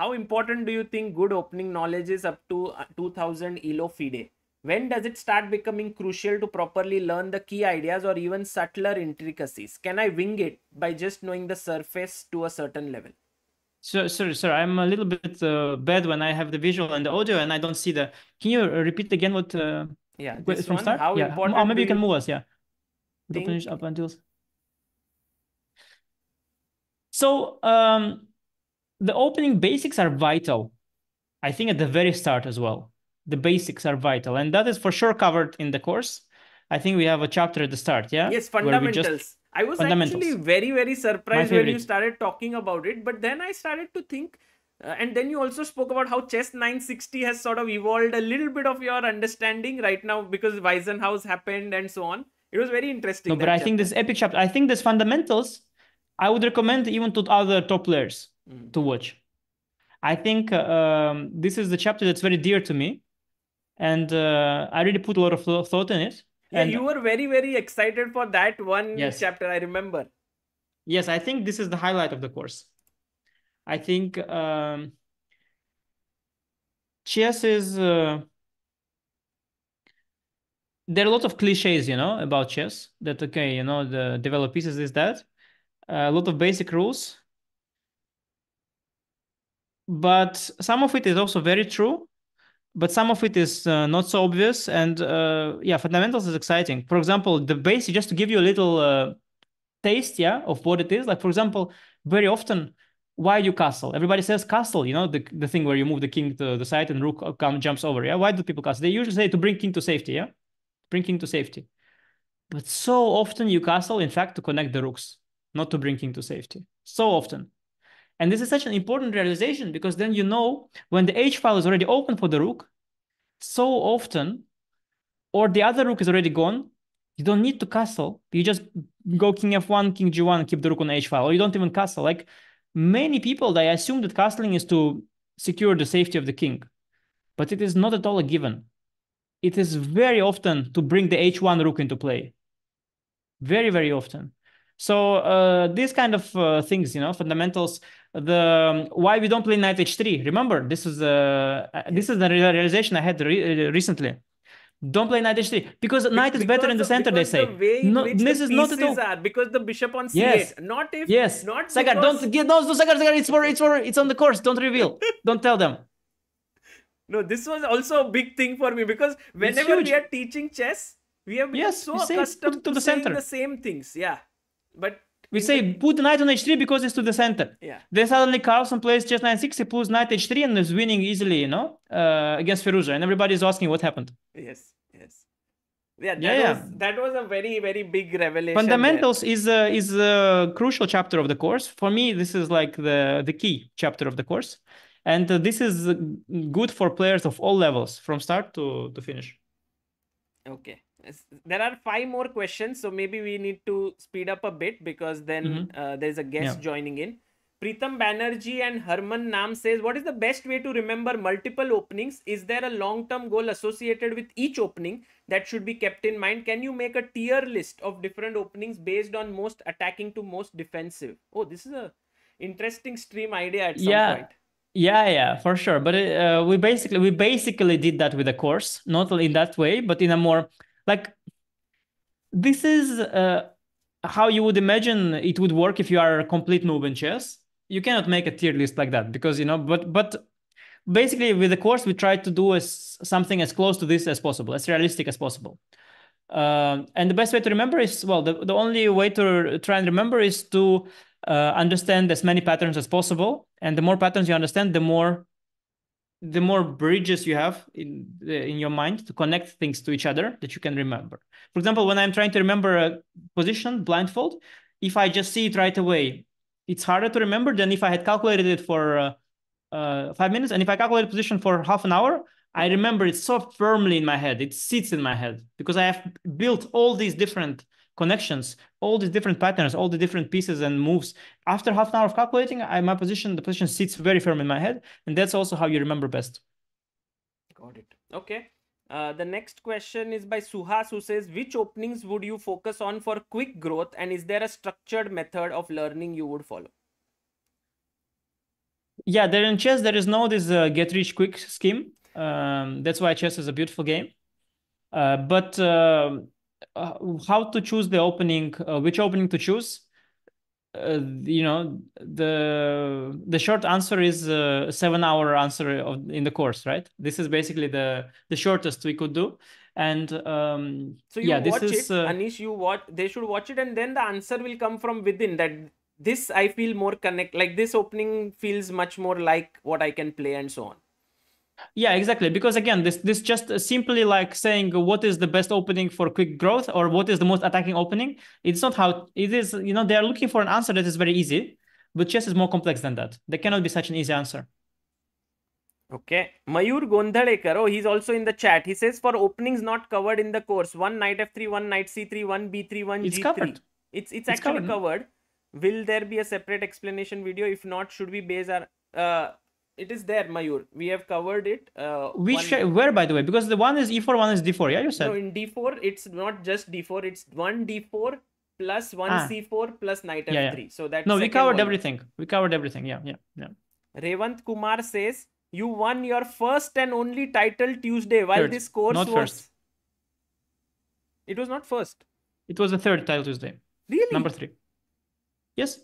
how important do you think good opening knowledge is up to 2000 ELO FIDE? When does it start becoming crucial to properly learn the key ideas or even subtler intricacies? Can I wing it by just knowing the surface to a certain level? So, sorry, I'm a little bit bad when I have the visual and the audio and I don't see the... Can you repeat again what... yeah, this from one, start? How yeah. important... Or maybe you can move us, yeah. Think... Finish up until... So... The opening basics are vital, I think, at the very start as well. The basics are vital, and that is for sure covered in the course. I think we have a chapter at the start, yeah? Yes, fundamentals. I was actually very, very surprised when you started talking about it, but then I started to think, and then you also spoke about how Chess 960 has sort of evolved a little bit of your understanding right now because Weisenhaus happened and so on. It was very interesting. No, but I think this epic chapter, I think this fundamentals, I would recommend even to other top players to watch. I think this is the chapter that's very dear to me, and I really put a lot of thought in it. Yeah, and you were very, very excited for that one chapter, I remember. Yes, I think this is the highlight of the course. I think chess is there are a lot of cliches, you know, about chess. That okay, you know, the develop pieces is that a lot of basic rules, but some of it is also very true. But some of it is not so obvious, and yeah, fundamentals is exciting. For example, the basic, just to give you a little taste, yeah, of what it is. Like for example, very often, why you castle? Everybody says castle, you know, the thing where you move the king to the side and rook jumps over, yeah. Why do people castle? They usually say to bring king to safety, yeah, bring king to safety. But so often you castle, in fact, to connect the rooks, not to bring king to safety. So often. And this is such an important realization because then you know when the H file is already open for the rook, so often, or the other rook is already gone, you don't need to castle. You just go king f1, king g1, keep the rook on H file, or you don't even castle. Like many people, they assume that castling is to secure the safety of the king, but it is not at all a given. It is very often to bring the h1 rook into play. Very, very often. So these kind of things, you know, fundamentals, the why we don't play knight h3. Remember, this is the realization I had recently. Don't play knight h3 because knight is better in the center. They say no, this is not at all because the bishop on c8. Yes. Not if yes. Not Sagar, because... don't get no Sagar. It's on the course. Don't reveal. Don't tell them. No, this was also a big thing for me because whenever we are teaching chess, we have been so accustomed to saying the same things. Yeah, but. We say put knight on h3 because it's to the center. Yeah. Then suddenly Carlsen plays chess 9-6, he pulls knight h3 and is winning easily, you know, against Firouzja. And everybody's asking what happened. Yes, yes. Yeah, that was a very, very big revelation. Fundamentals there. Is a crucial chapter of the course. For me, this is like the key chapter of the course. And this is good for players of all levels, from start to finish. Okay. There are 5 more questions, so maybe we need to speed up a bit because then there's a guest joining in. Pritham Banerjee and Herman Nam says, what is the best way to remember multiple openings? Is there a long-term goal associated with each opening that should be kept in mind? Can you make a tier list of different openings based on most attacking to most defensive? Oh, this is a interesting stream idea at some point. Yeah, for sure. But we basically did that with the course, not in that way, but in a more... Like, this is how you would imagine it would work if you are a complete noob in chess. You cannot make a tier list like that because, you know, but basically with the course, we try to do something as close to this as possible, as realistic as possible. And the best way to remember is, well, the only way to try and remember is to understand as many patterns as possible. And the more patterns you understand, the more bridges you have in your mind to connect things to each other that you can remember. For example, when I'm trying to remember a position blindfold, if I just see it right away, it's harder to remember than if I had calculated it for 5 minutes. And if I calculate a position for half an hour, I remember it so firmly in my head. It sits in my head because I have built all these different connections, all these different patterns, all the different pieces and moves. After half an hour of calculating, the position sits very firm in my head, and that's also how you remember best. Got it. Okay. The next question is by Suhas, who says, which openings would you focus on for quick growth, and is there a structured method of learning you would follow? Yeah, there in chess, there is no this get-rich-quick scheme. That's why chess is a beautiful game. How to choose the opening, which opening to choose, you know, the short answer is a 7-hour answer in the course, right? This is basically the shortest we could do. And so you watch this is, Anish, they should watch it and then the answer will come from within that. This I feel more connect, like this opening feels much more like what I can play and so on. Yeah, exactly. Because again, this just simply like saying what is the best opening for quick growth or what is the most attacking opening. It's not how it is. You know, they are looking for an answer that is very easy, but chess is more complex than that. There cannot be such an easy answer. Okay. Mayur Gondhadekar, he's also in the chat. He says for openings not covered in the course, one knight f3, one knight c3, one b3, one g3. It's covered. It's actually covered. Will there be a separate explanation video? If not, should we base our... It is there, Mayur. We have covered it. Where, by the way? Because the one is e4, one is d4. Yeah, you said. No, in d4, it's not just d4. It's 1 d4 plus 1 c4 plus knight f3. Yeah. So that's... No, we covered everything. Yeah, yeah. Revant Kumar says, You won your first and only title Tuesday while third. This course not was... First. It was not first. It was the third title Tuesday. Really? Number 3. Yes.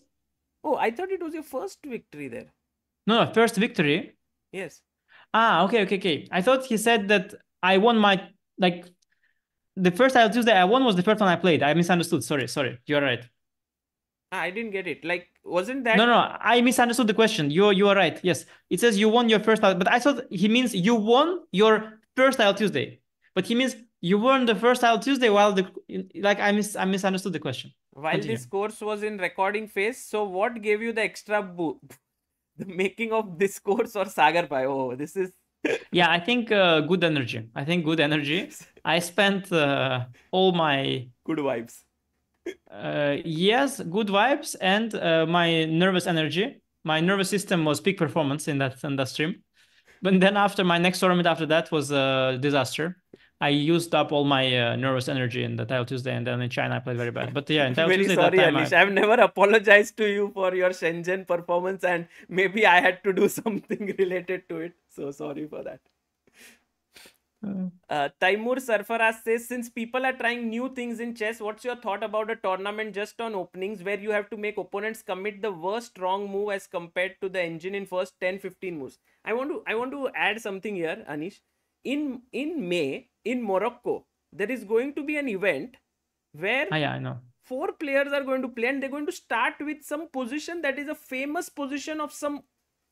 Oh, I thought it was your first victory there. No, first victory? Yes. Ah, okay. I thought he said that I won my... Like, the first title Tuesday I won was the first one I played. I misunderstood. Sorry. You're right. I didn't get it. Like, wasn't that... No, I misunderstood the question. You are right. Yes. It says you won your first title, but I thought he means you won your first title Tuesday. But he means you won the first title Tuesday while the... Like, I misunderstood the question. While Continue. This course was in recording phase, so what gave you the extra the making of this course or Sagar Bhai? Oh, this is... Yeah, I think good energy. I spent all my... Good vibes. Yes, good vibes and my nervous energy. My nervous system was peak performance in that stream. But then after my next tournament after that was a disaster. I used up all my nervous energy in the Title Tuesday, and then in China I played very bad. But yeah, in Title Tuesday sorry, that time Anish, I've never apologized to you for your Shenzhen performance, and maybe I had to do something related to it. So sorry for that. Taimur Sarfaraz says, since people are trying new things in chess, what's your thought about a tournament just on openings where you have to make opponents commit the worst wrong move as compared to the engine in first 10-15 moves? I want to add something here, Anish. In May, in Morocco, there is going to be an event where I know 4 players are going to play, and they're going to start with some position that is a famous position of some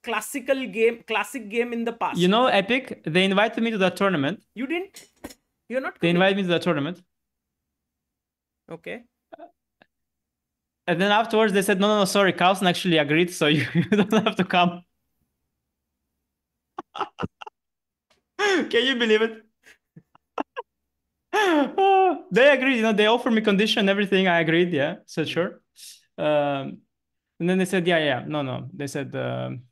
classic game in the past. You know, Epic, they invited me to that tournament. You didn't? You're not coming. They invited me to that tournament. Okay. And then afterwards they said, no, sorry, Carlsen actually agreed, so you don't have to come. Can you believe it? They agreed, they offered me condition, everything. I agreed, yeah, so sure. And then they said, no. They said,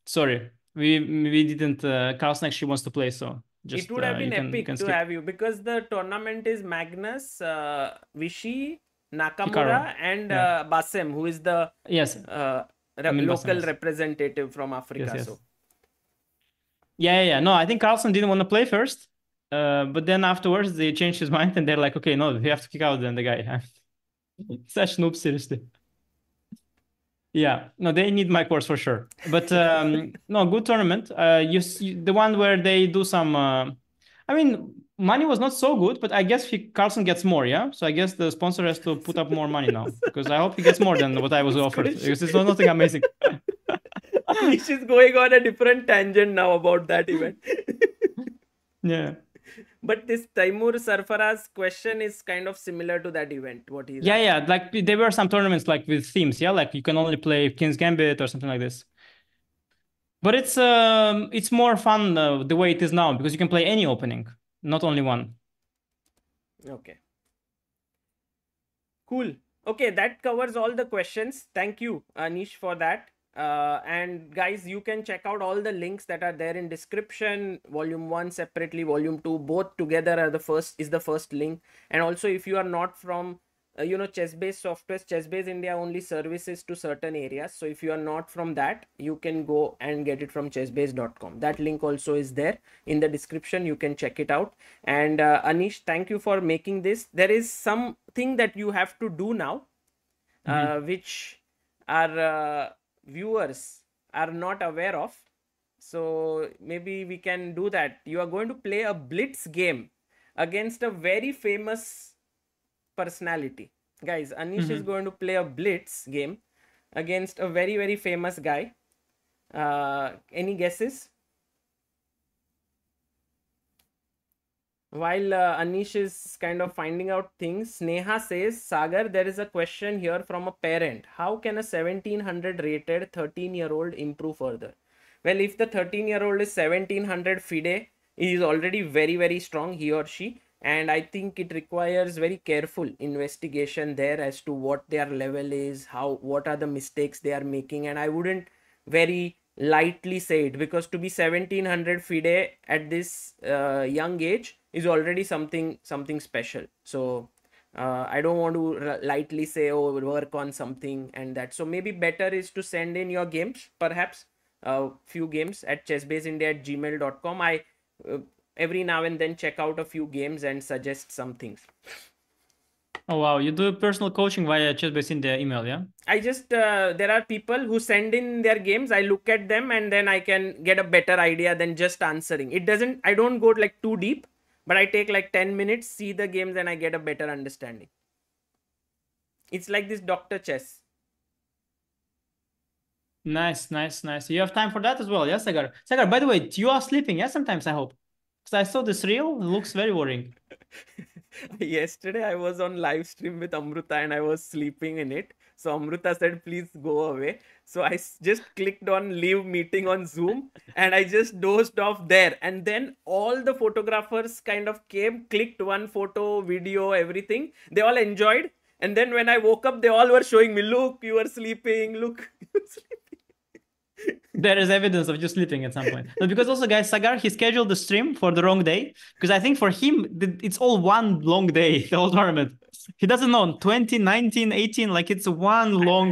sorry, we didn't, Carlsen actually wants to play, so just... It would have been epic to have you, because the tournament is Magnus, Vishy, Nakamura, Hikaru, and Bassem, who is the local representative from Africa. Yes. So. Yeah. No, I think Carlsen didn't want to play first, but then afterwards they changed his mind, and they're like, okay, no, we have to kick out then the guy. Such noob, seriously. Yeah, no, they need my course for sure. But no, good tournament. The one where they do some... I mean, money was not so good, but I guess Carlsen gets more, yeah? So I guess the sponsor has to put up more money now, because I hope he gets more than what I was offered, because it's nothing amazing. Anish is going on a different tangent now about that event. Yeah. But this Taimur Sarfaraz's question is kind of similar to that event. What he... Yeah. Like there were some tournaments like with themes. Yeah, like you can only play King's Gambit or something like this. But it's more fun the way it is now, because you can play any opening, not only one. Okay. Cool. Okay, that covers all the questions. Thank you, Anish, for that. And guys, you can check out all the links that are there in description. Volume 1 separately, Volume 2 both together is the first link. And also, if you are not from ChessBase software, ChessBase India only services to certain areas. So if you are not from that, you can go and get it from chessbase.com. That link also is there in the description. You can check it out. And Anish, thank you for making this. There is something that you have to do now, which are viewers are not aware of, so maybe we can do that. You are going to play a blitz game against a very famous personality. Guys, Anish is going to play a blitz game against a very, very famous guy. Any guesses? While Anish is kind of finding out things, Sneha says, Sagar, there is a question here from a parent. How can a 1700 rated 13-year-old improve further? Well, if the 13-year-old is 1700 FIDE, he is already very, very strong, he or she. And I think it requires very careful investigation there as to what their level is, what are the mistakes they are making. And I wouldn't very lightly say it, because to be 1700 FIDE at this young age is already something special. So I don't want to lightly say, oh, we'll work on something and that. So maybe better is to send in your games, perhaps, few games at chessbaseindia@gmail.com. I every now and then check out a few games and suggest some things. Oh wow, you do personal coaching via ChessBase India email, yeah? I just, there are people who send in their games, I look at them and then I can get a better idea than just answering. It doesn't, I don't go like too deep, but I take like 10 minutes, see the games and I get a better understanding. It's like this Dr. Chess. Nice, nice, nice. You have time for that as well, yes, Sagar? Sagar, by the way, you are sleeping, yeah, sometimes I hope? Because I saw this reel, it looks very worrying. Yesterday I was on live stream with Amruta and I was sleeping in it. So Amruta said, please go away. So I just clicked on leave meeting on Zoom and I just dozed off there. And then all the photographers kind of came, clicked one photo, video, everything. They all enjoyed. And then when I woke up, they all were showing me, look, you are sleeping, look, you're sleeping. There is evidence of you sleeping at some point. But because also, guys, Sagar, he scheduled the stream for the wrong day. Because I think for him, it's all one long day, the whole tournament. He doesn't know, 20, 19, 18, like it's one long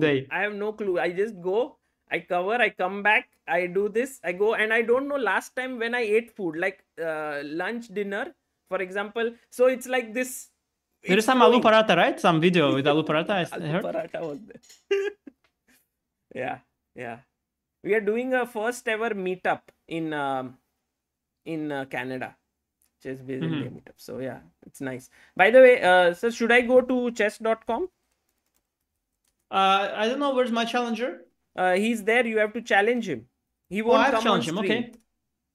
day. I have no clue. I just go, I cover, I come back, I do this, I go. And I don't know last time when I ate food, like lunch, dinner, for example. So it's like this. There is some aloo paratha, right? Some video with aloo paratha, I heard. Paratha was there. Yeah, yeah. We are doing a first ever meetup in Canada. Chess-based India meetup. So yeah, it's nice. By the way, so should I go to chess.com? I don't know. Where's my challenger? He's there. You have to challenge him. He won't come challenge on him. Okay.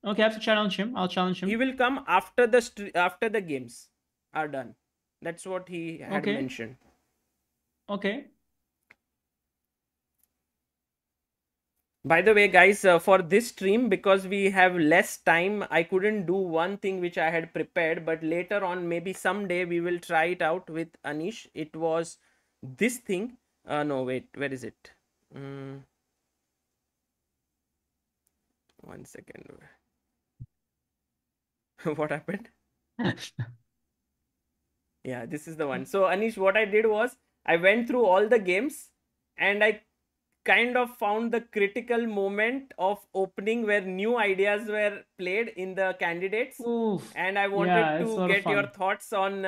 Okay, I have to challenge him. I'll challenge him. He will come after the games are done. That's what he had mentioned. Okay. By the way, guys, for this stream, because we have less time, I couldn't do one thing which I had prepared, but later on, maybe someday we will try it out with Anish. It was this thing. No, wait, where is it? 1 second. What happened? Yeah, this is the one. So Anish, what I did was I went through all the games and I kind of found the critical moment of opening where new ideas were played in the candidates. Oof, and I wanted to get your thoughts on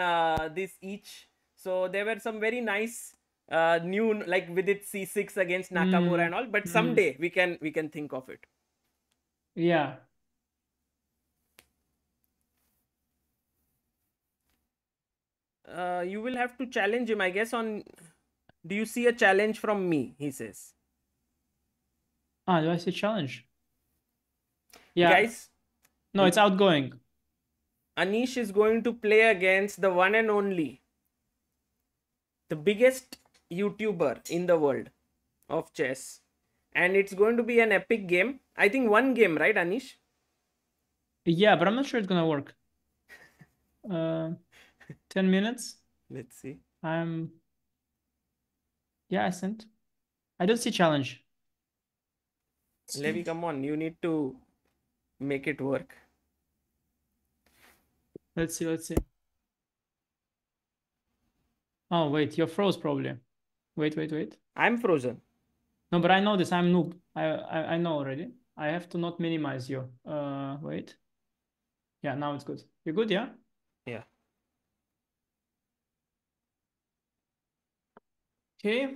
this each. So there were some very nice new, like Vidit C6 against Nakamura and all, but someday we can think of it. Yeah. You will have to challenge him, I guess. On, do you see a challenge from me? He says. Ah, do I see challenge? Yeah, guys. No, it's outgoing. Anish is going to play against the one and only, the biggest YouTuber in the world of chess, and it's going to be an epic game. I think one game, right, Anish? Yeah, but I'm not sure it's gonna work. 10 minutes. Let's see. Yeah, I sent. I don't see challenge. Levy, come on. You need to make it work. Let's see. Let's see. Oh, wait. You're froze probably. Wait, wait, wait. I'm frozen. No, but I know this. I'm noob. I know already. I have to not minimize you. Wait. Yeah, now it's good. You're good, yeah? Yeah. Okay.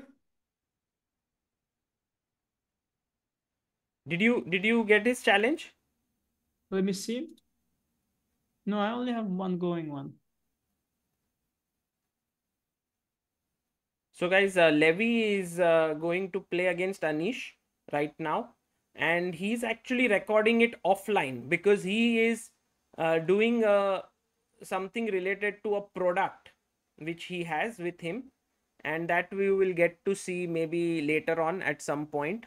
Did you get his challenge? Let me see. No, I only have one going one. So guys, Levy is going to play against Anish right now, and he's actually recording it offline because he is doing something related to a product which he has with him. And that we will get to see maybe later on at some point.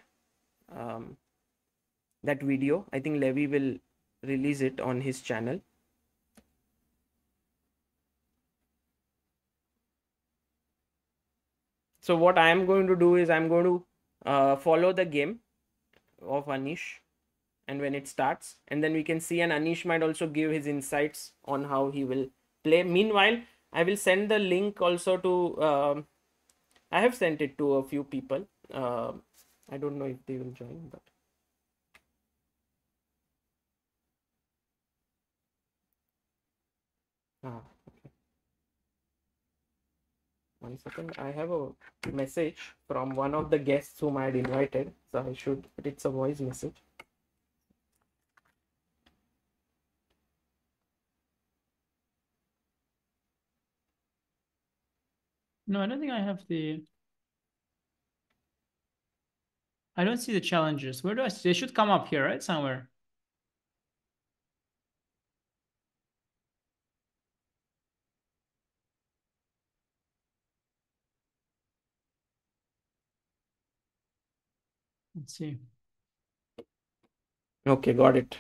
That video, I think Levy will release it on his channel. So what I am going to do is I'm going to follow the game of Anish and when it starts, and then we can see, and Anish might also give his insights on how he will play. Meanwhile, I will send the link also to... I have sent it to a few people. I don't know if they will join, but Okay. One second. I have a message from one of the guests whom I had invited. So I should, it's a voice message. No, I don't think I have the... I don't see the challenges. Where do I see? They should come up here, right? Somewhere. Let's see. Okay, got it.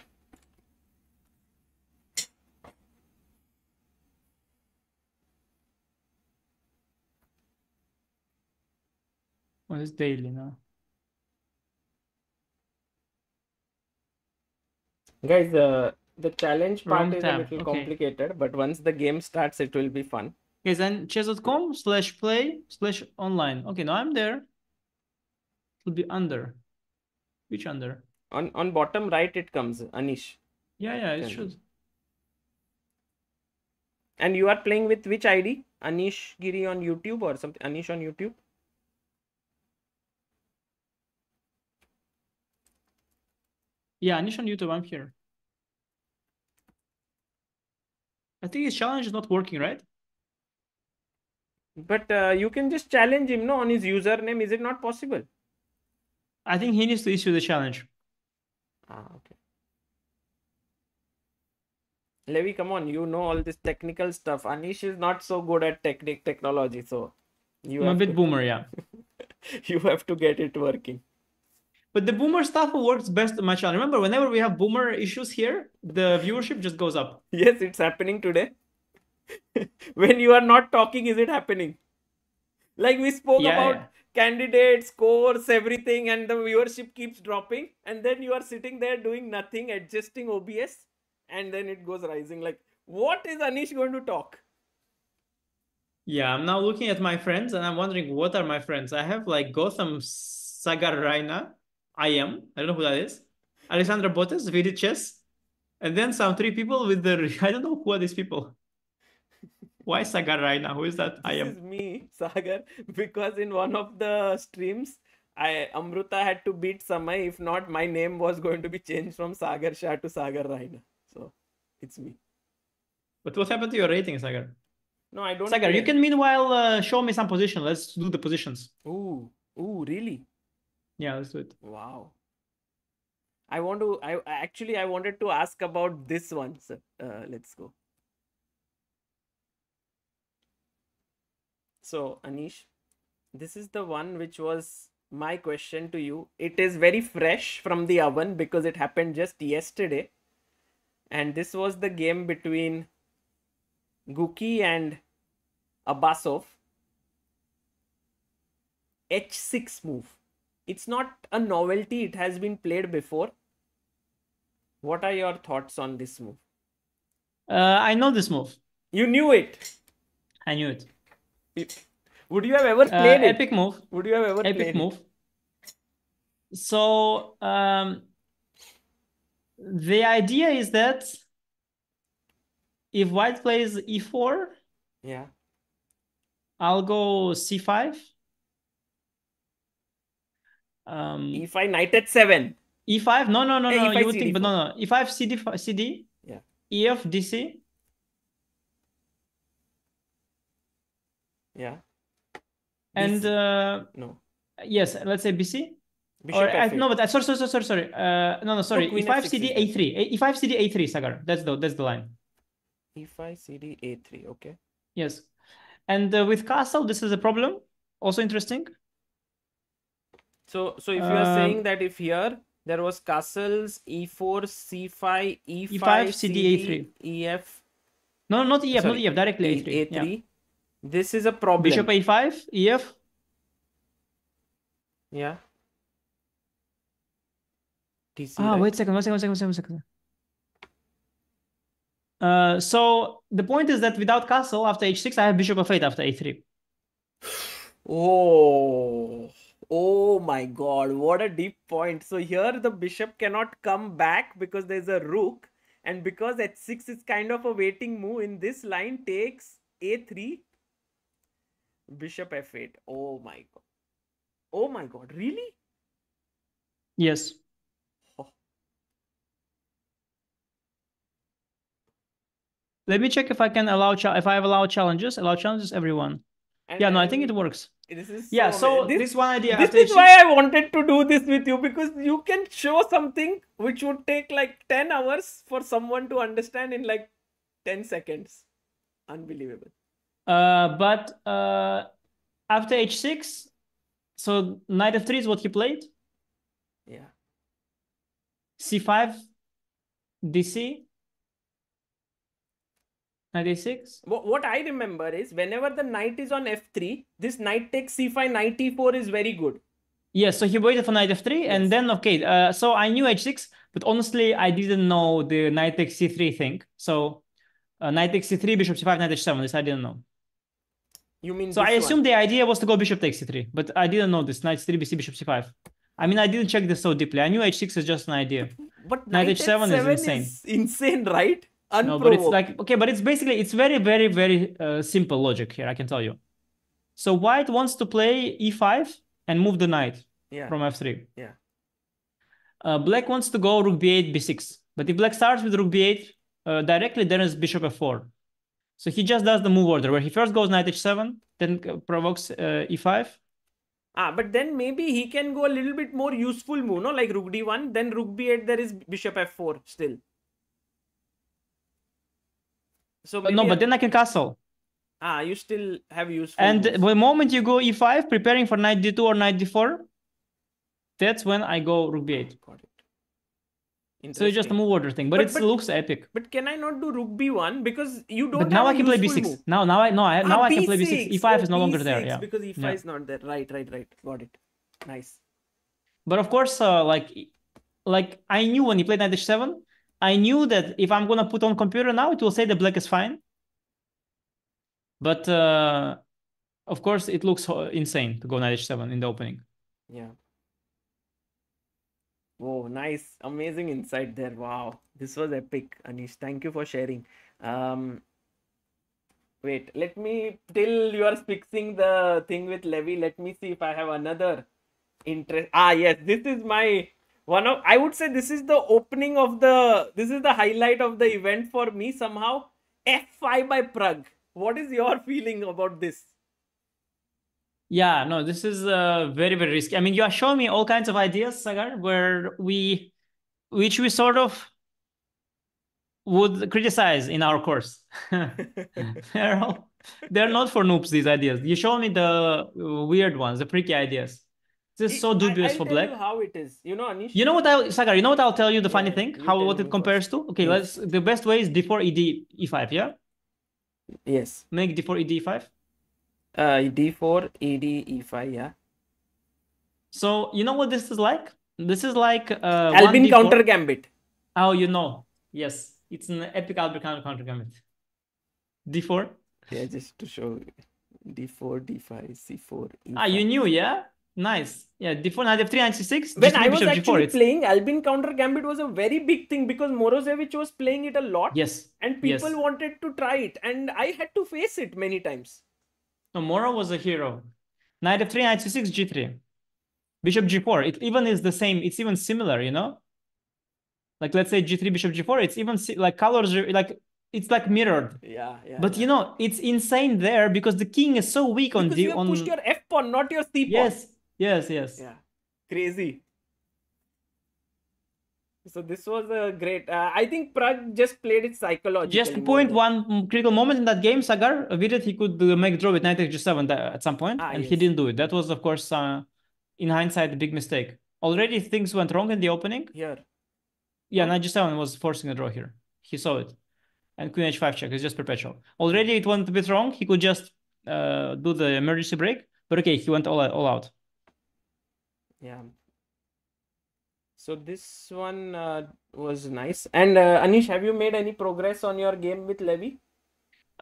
Well, it's daily now. Guys, the challenge part is a little complicated, but once the game starts, it will be fun. Okay, then chess.com/play/online. Okay, now I'm there. It will be under. Which under? On bottom right, it comes, Anish. Yeah, yeah, it should. And you are playing with which ID? Anish Giri on YouTube or something? Anish on YouTube? Yeah, Anish on YouTube, I'm here. I think his challenge is not working, right? But you can just challenge him, no? On his username, is it not possible? I think he needs to issue the challenge. Ah, okay. Levy, come on, you know all this technical stuff. Anish is not so good at technology, so... I'm a bit boomer, yeah. You have to get it working. But the boomer stuff works best on my channel. Remember, whenever we have boomer issues here, the viewership just goes up. Yes, it's happening today. When you are not talking, is it happening? Like we spoke about candidates, scores, everything, and the viewership keeps dropping. And then you are sitting there doing nothing, adjusting OBS, and then it goes rising. Like, what is Anish going to talk? Yeah, I'm now looking at my friends, and I'm wondering, what are my friends? I have like Gotham Sagar Raina. I don't know who that is. Alexandra Botes, Vidit Chess. And then some three people with the... I don't know who are these people. Why Sagar right now? Who is that? This is me, Sagar. Because in one of the streams, Amruta had to beat Samay. If not, my name was going to be changed from Sagar Shah to Sagar Raina. So, it's me. But what happened to your rating, Sagar? No, I don't... Sagar, you can meanwhile show me some position. Let's do the positions. Ooh, really? Yeah, let's do it. Wow. I wanted to ask about this one, sir. Let's go. So, Anish, this is the one which was my question to you. It is very fresh from the oven because it happened just yesterday. And this was the game between Guki and Abbasov. H6 move. It's not a novelty. It has been played before. What are your thoughts on this move? I know this move. You knew it. I knew it. Would you have ever played it? Epic move. Would you have ever played it? Epic move. So, the idea is that if white plays e4, yeah, I'll go c5. E5 knight at 7. E5? No. You would think, but no. E5 CD. Yeah. EF DC. Yeah. And no. Yes, let's say BC. Or, sorry. Sorry. E5 CD A3. E5 CD A3, Sagar. That's the line. E5 CD A3. Okay. Yes. And with castle, this is a problem. Also interesting. So if you are saying that if here there was castles e4 c5 e5 cd a3 ef not ef directly a3, yeah. This is a problem. Bishop a5 ef, yeah. TC, right? Wait a second. So the point is that without castle after h6 I have bishop of 8 after a3. Oh my god, what a deep point. So here the bishop cannot come back because there's a rook And because h6 is kind of a waiting move, in this line takes a3, bishop f8. Oh my god. Oh my god. Really? Yes. Oh. Let me check if I can allow, if I have allowed challenges. Allow challenges, everyone. And yeah, no, I think it works. This is so this one idea. This is why I wanted to do this with you, because you can show something which would take like 10 hours for someone to understand in like 10 seconds. Unbelievable. But after h6, so knight f3 is what he played. Yeah. c5, dc. Knight a6. What I remember is whenever the knight is on f3, this knight takes c5, knight e4 is very good. Yes, so he waited for knight f3, and then, okay, so I knew h6, but honestly, I didn't know the knight takes c3 thing. So knight takes c3, bishop c5, knight h7, this I didn't know. You mean so I assumed the idea was to go bishop takes c3, but I didn't know this, knight c3, bc, bishop c5. I mean, I didn't check this so deeply. I knew h6 is just an idea. But knight h7 is insane. Insane, right? No, but it's like, okay, but it's basically, it's very, very, very simple logic here, I can tell you. So white wants to play e5 and move the knight from f3. Yeah. Black wants to go rook b8, b6. But if black starts with rook b8 directly, then it's bishop f4. So he just does the move order, where he first goes knight h7, then provokes e5. But then maybe he can go a little bit more useful move, no? Like rook d1, then rook b8, there is bishop f4 still. So no, but then I can castle. You still have useful. And the moment you go e5, preparing for knight d2 or knight d4, that's when I go rook b8. Got it. So it's just a move order thing, but it looks epic. But can I not do rook b1 because you don't? But now I can play b6. Move. Now I can play b6. E5 is no longer there. Yeah. Because e5 is not there. Right. Got it. Nice. But of course, like I knew when he played knight h7. I knew that if I'm gonna put on computer now, it will say the black is fine. But of course, it looks insane to go knight h7 in the opening. Yeah. Whoa, nice, amazing insight there. Wow, this was epic, Anish. Thank you for sharing. Wait, let me, till you are fixing the thing with Levy, let me see if I have another interest. Yes, this is my. I would say this is the opening of the, this is the highlight of the event for me somehow. F5 by Pragg. What is your feeling about this? Yeah, no, this is very, very risky. I mean, you are showing me all kinds of ideas, Sagar, where which we sort of would criticize in our course. They're not for noobs, these ideas. You show me the weird ones, the freaky ideas. This is so dubious for black. You how it is, you know, Anish. You know what, Sagar? You know what? I'll tell you the funny thing. How what it compares to? Okay, let's. The best way is d4 ed e5. Yeah. Yes. Make d4 ed e5. D4 ed e5. Yeah. So you know what this is like? This is like Albin counter gambit. Oh, you know. Yes, it's an epic Albin counter gambit. d4. Yeah, just to show. d4 d5 c4. E5. You knew, yeah. Nice. Yeah, d4, knight f3, knight c6. When I was actually playing, Albin counter gambit was a very big thing because Morozevic was playing it a lot. Yes. And people wanted to try it. And I had to face it many times. No, Moro was a hero. Knight f3, knight c6, g3. Bishop g4. It even is the same. It's even similar, you know? Like, let's say g3, bishop g4. It's even like colors, like... It's like mirrored. Yeah. But you know, it's insane there because the king is so weak on d. You pushed your f pawn, not your c pawn. Yes. Yeah, crazy. So this was a great. I think Pragg just played it psychologically. Just to point one critical moment in that game, Sagar, Vidit, he could make draw with knight h7 at some point, and he didn't do it. That was, of course, in hindsight, a big mistake. Already things went wrong in the opening. Yeah, knight h7 was forcing a draw here. He saw it. And queen h5 check is just perpetual. Already it went a bit wrong. He could just do the emergency break. But okay, he went all out. Yeah. So this one was nice. And Anish, have you made any progress on your game with Levy?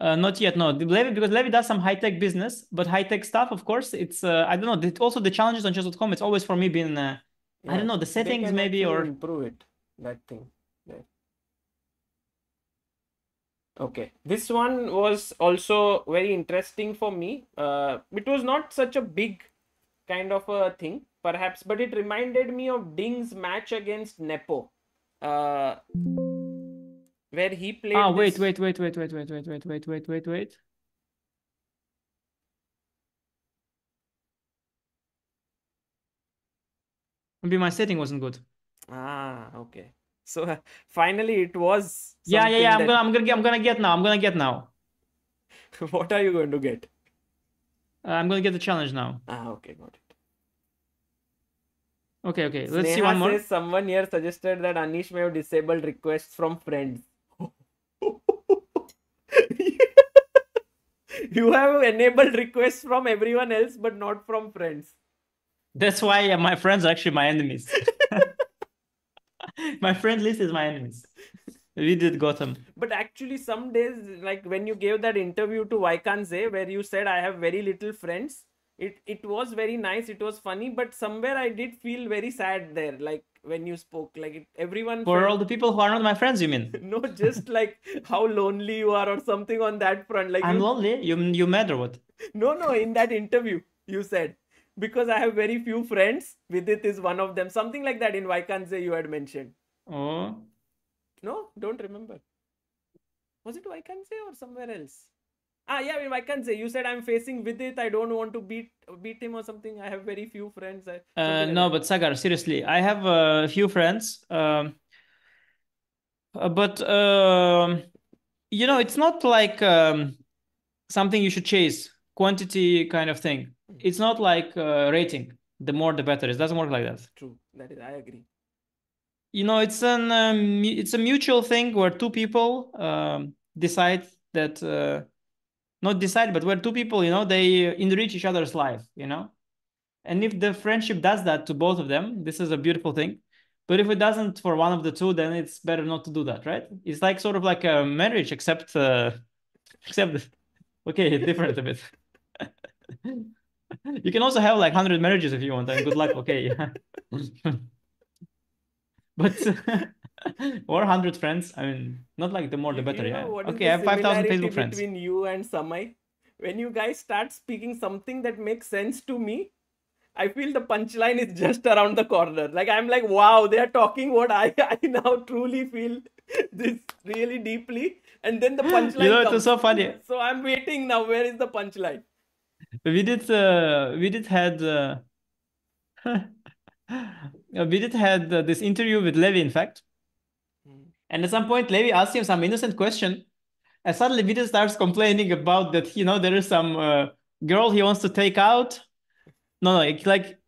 Not yet, no. Levy, because Levy does some high-tech business, but high-tech stuff, of course, it's, I don't know. Also, the challenges on chess.com, it's always for me been, I don't know, the settings maybe or... improve it, that thing. Okay, this one was also very interesting for me. It was not such a big kind of a thing, perhaps, but it reminded me of Ding's match against Nepo, where he played. Ah, wait. Maybe my setting wasn't good. Ah, okay. So finally, it was. Yeah. I'm gonna get now. What are you going to get? I'm gonna get the challenge now. Ah, okay, got it. Okay. Let's Sneha see one more. Says someone here suggested that Anish may have disabled requests from friends. You have enabled requests from everyone else, but not from friends. That's why my friends are actually my enemies. My friend list is my enemies. We did Gotham. But actually, some days, like when you gave that interview to Vaikanze, where you said, I have very little friends, it was very nice. It was funny. But somewhere I did feel very sad there. Like when you spoke, like everyone. For all the people who are not my friends, you mean? No, just like how lonely you are or something on that front. Like I'm lonely? You mad or what? No. In that interview, you said, because I have very few friends, Vidit is one of them. Something like that in Vaikanze you had mentioned. Oh. No, don't remember. Was it Vaikanze or somewhere else? Ah, yeah, in Vaikanze you said I'm facing Vidit. I don't want to beat him or something. I have very few friends. But Sagar, seriously, I have a few friends. It's not like something you should chase. Quantity kind of thing. It's not like rating. The more, the better. It doesn't work like that. True. That is, I agree. It's a mutual thing where two people decide that, where two people, they enrich each other's life, And if the friendship does that to both of them, this is a beautiful thing. But if it doesn't for one of the two, then it's better not to do that, right? It's like sort of like a marriage, except okay, different a bit. You can also have like 100 marriages if you want, and good luck. Okay, but or 100 friends. I mean, not like the more the better. I have 5,000 Facebook friends. Between you and Samai, when you guys start speaking something that makes sense to me, I feel the punchline is just around the corner. Like I'm like, wow, they are talking what I now truly feel this really deeply, and then the punchline. It was so funny. So I'm waiting now. Where is the punchline? Vidit had this interview with Levy, in fact. And at some point, Levy asked him some innocent question. And suddenly Vidit starts complaining about that, there is some girl he wants to take out. Something like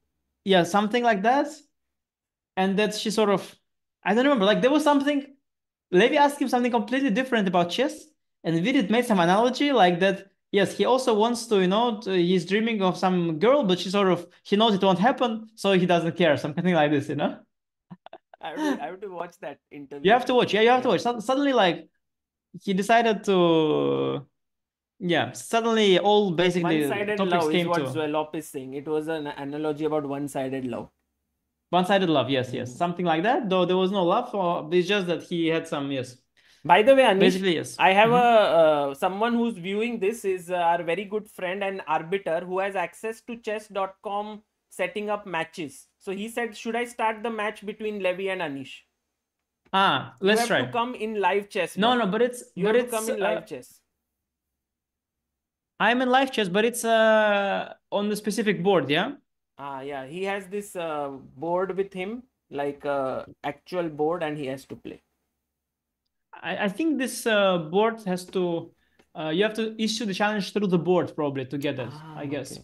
that. And that she sort of, I don't remember, there was something, Levy asked him something completely different about chess. And Vidit made some analogy like that. Yes, he also wants to, he's dreaming of some girl, but he knows it won't happen, so he doesn't care, something like this, I have to watch that interview. You have to watch, you have to watch. Suddenly, he decided to, suddenly all basically one-sided topics came to. One-sided love is what Ruy Lopez is saying. It was an analogy about one-sided love. One-sided love, yes. Something like that, though there was no love, it's just that he had some, yes. By the way, Anish, yes. I have someone who's viewing this is our very good friend and arbiter who has access to chess.com setting up matches. So he said, should I start the match between Levy and Anish? Ah, let's try. You have to come in live chess. I'm in live chess, but it's on the specific board, yeah? Ah, yeah. He has this board with him, like actual board, and he has to play. I think this board has to, you have to issue the challenge through the board probably to get it, I guess. Okay.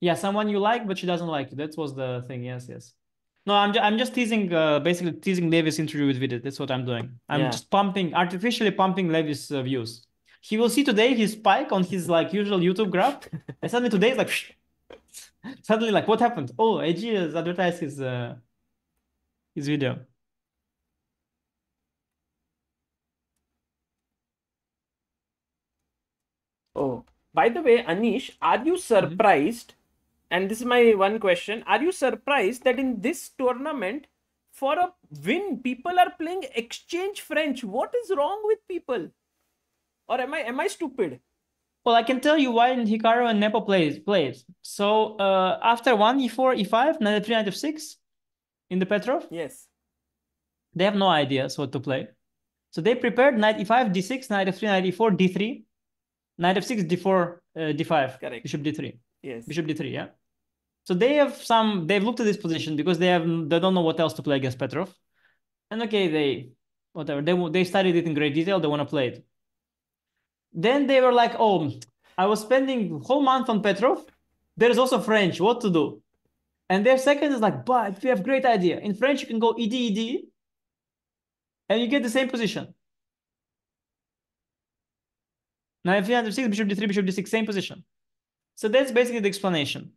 Yeah, someone you like, but she doesn't like you. That was the thing. Yes. No, I'm just teasing, basically teasing Levy's interview with Vidit. That's what I'm doing. I'm just artificially pumping Levy's views. He will see today his spike on his usual YouTube graph. And suddenly today is suddenly what happened? Oh, AG has advertised his video. Oh, by the way, Anish, are you surprised? And this is my one question. Are you surprised that in this tournament, for a win. People are playing exchange French. What is wrong with people? Or am I stupid? Well, I can tell you why Hikaru and Nepo plays. So after 1 e4 e5 knight d3 knight f6 in the Petrov. Yes. They have no idea what to play. So they prepared knight e5 d6 knight f3 knight e4 d3 knight f6 d4 d5. Correct. Bishop d3. Yes. Bishop d3. Yeah. So they have some. They've looked at this position because they don't know what else to play against Petrov. And okay, they studied it in great detail. They want to play it. Then they were like, oh, I was spending whole month on Petrov. There is also French. What to do? And their second is like, but we have great idea. In French, you can go ed ed, and you get the same position. Knight f3, knight f6, bishop d3, bishop d6, same position. So that's basically the explanation.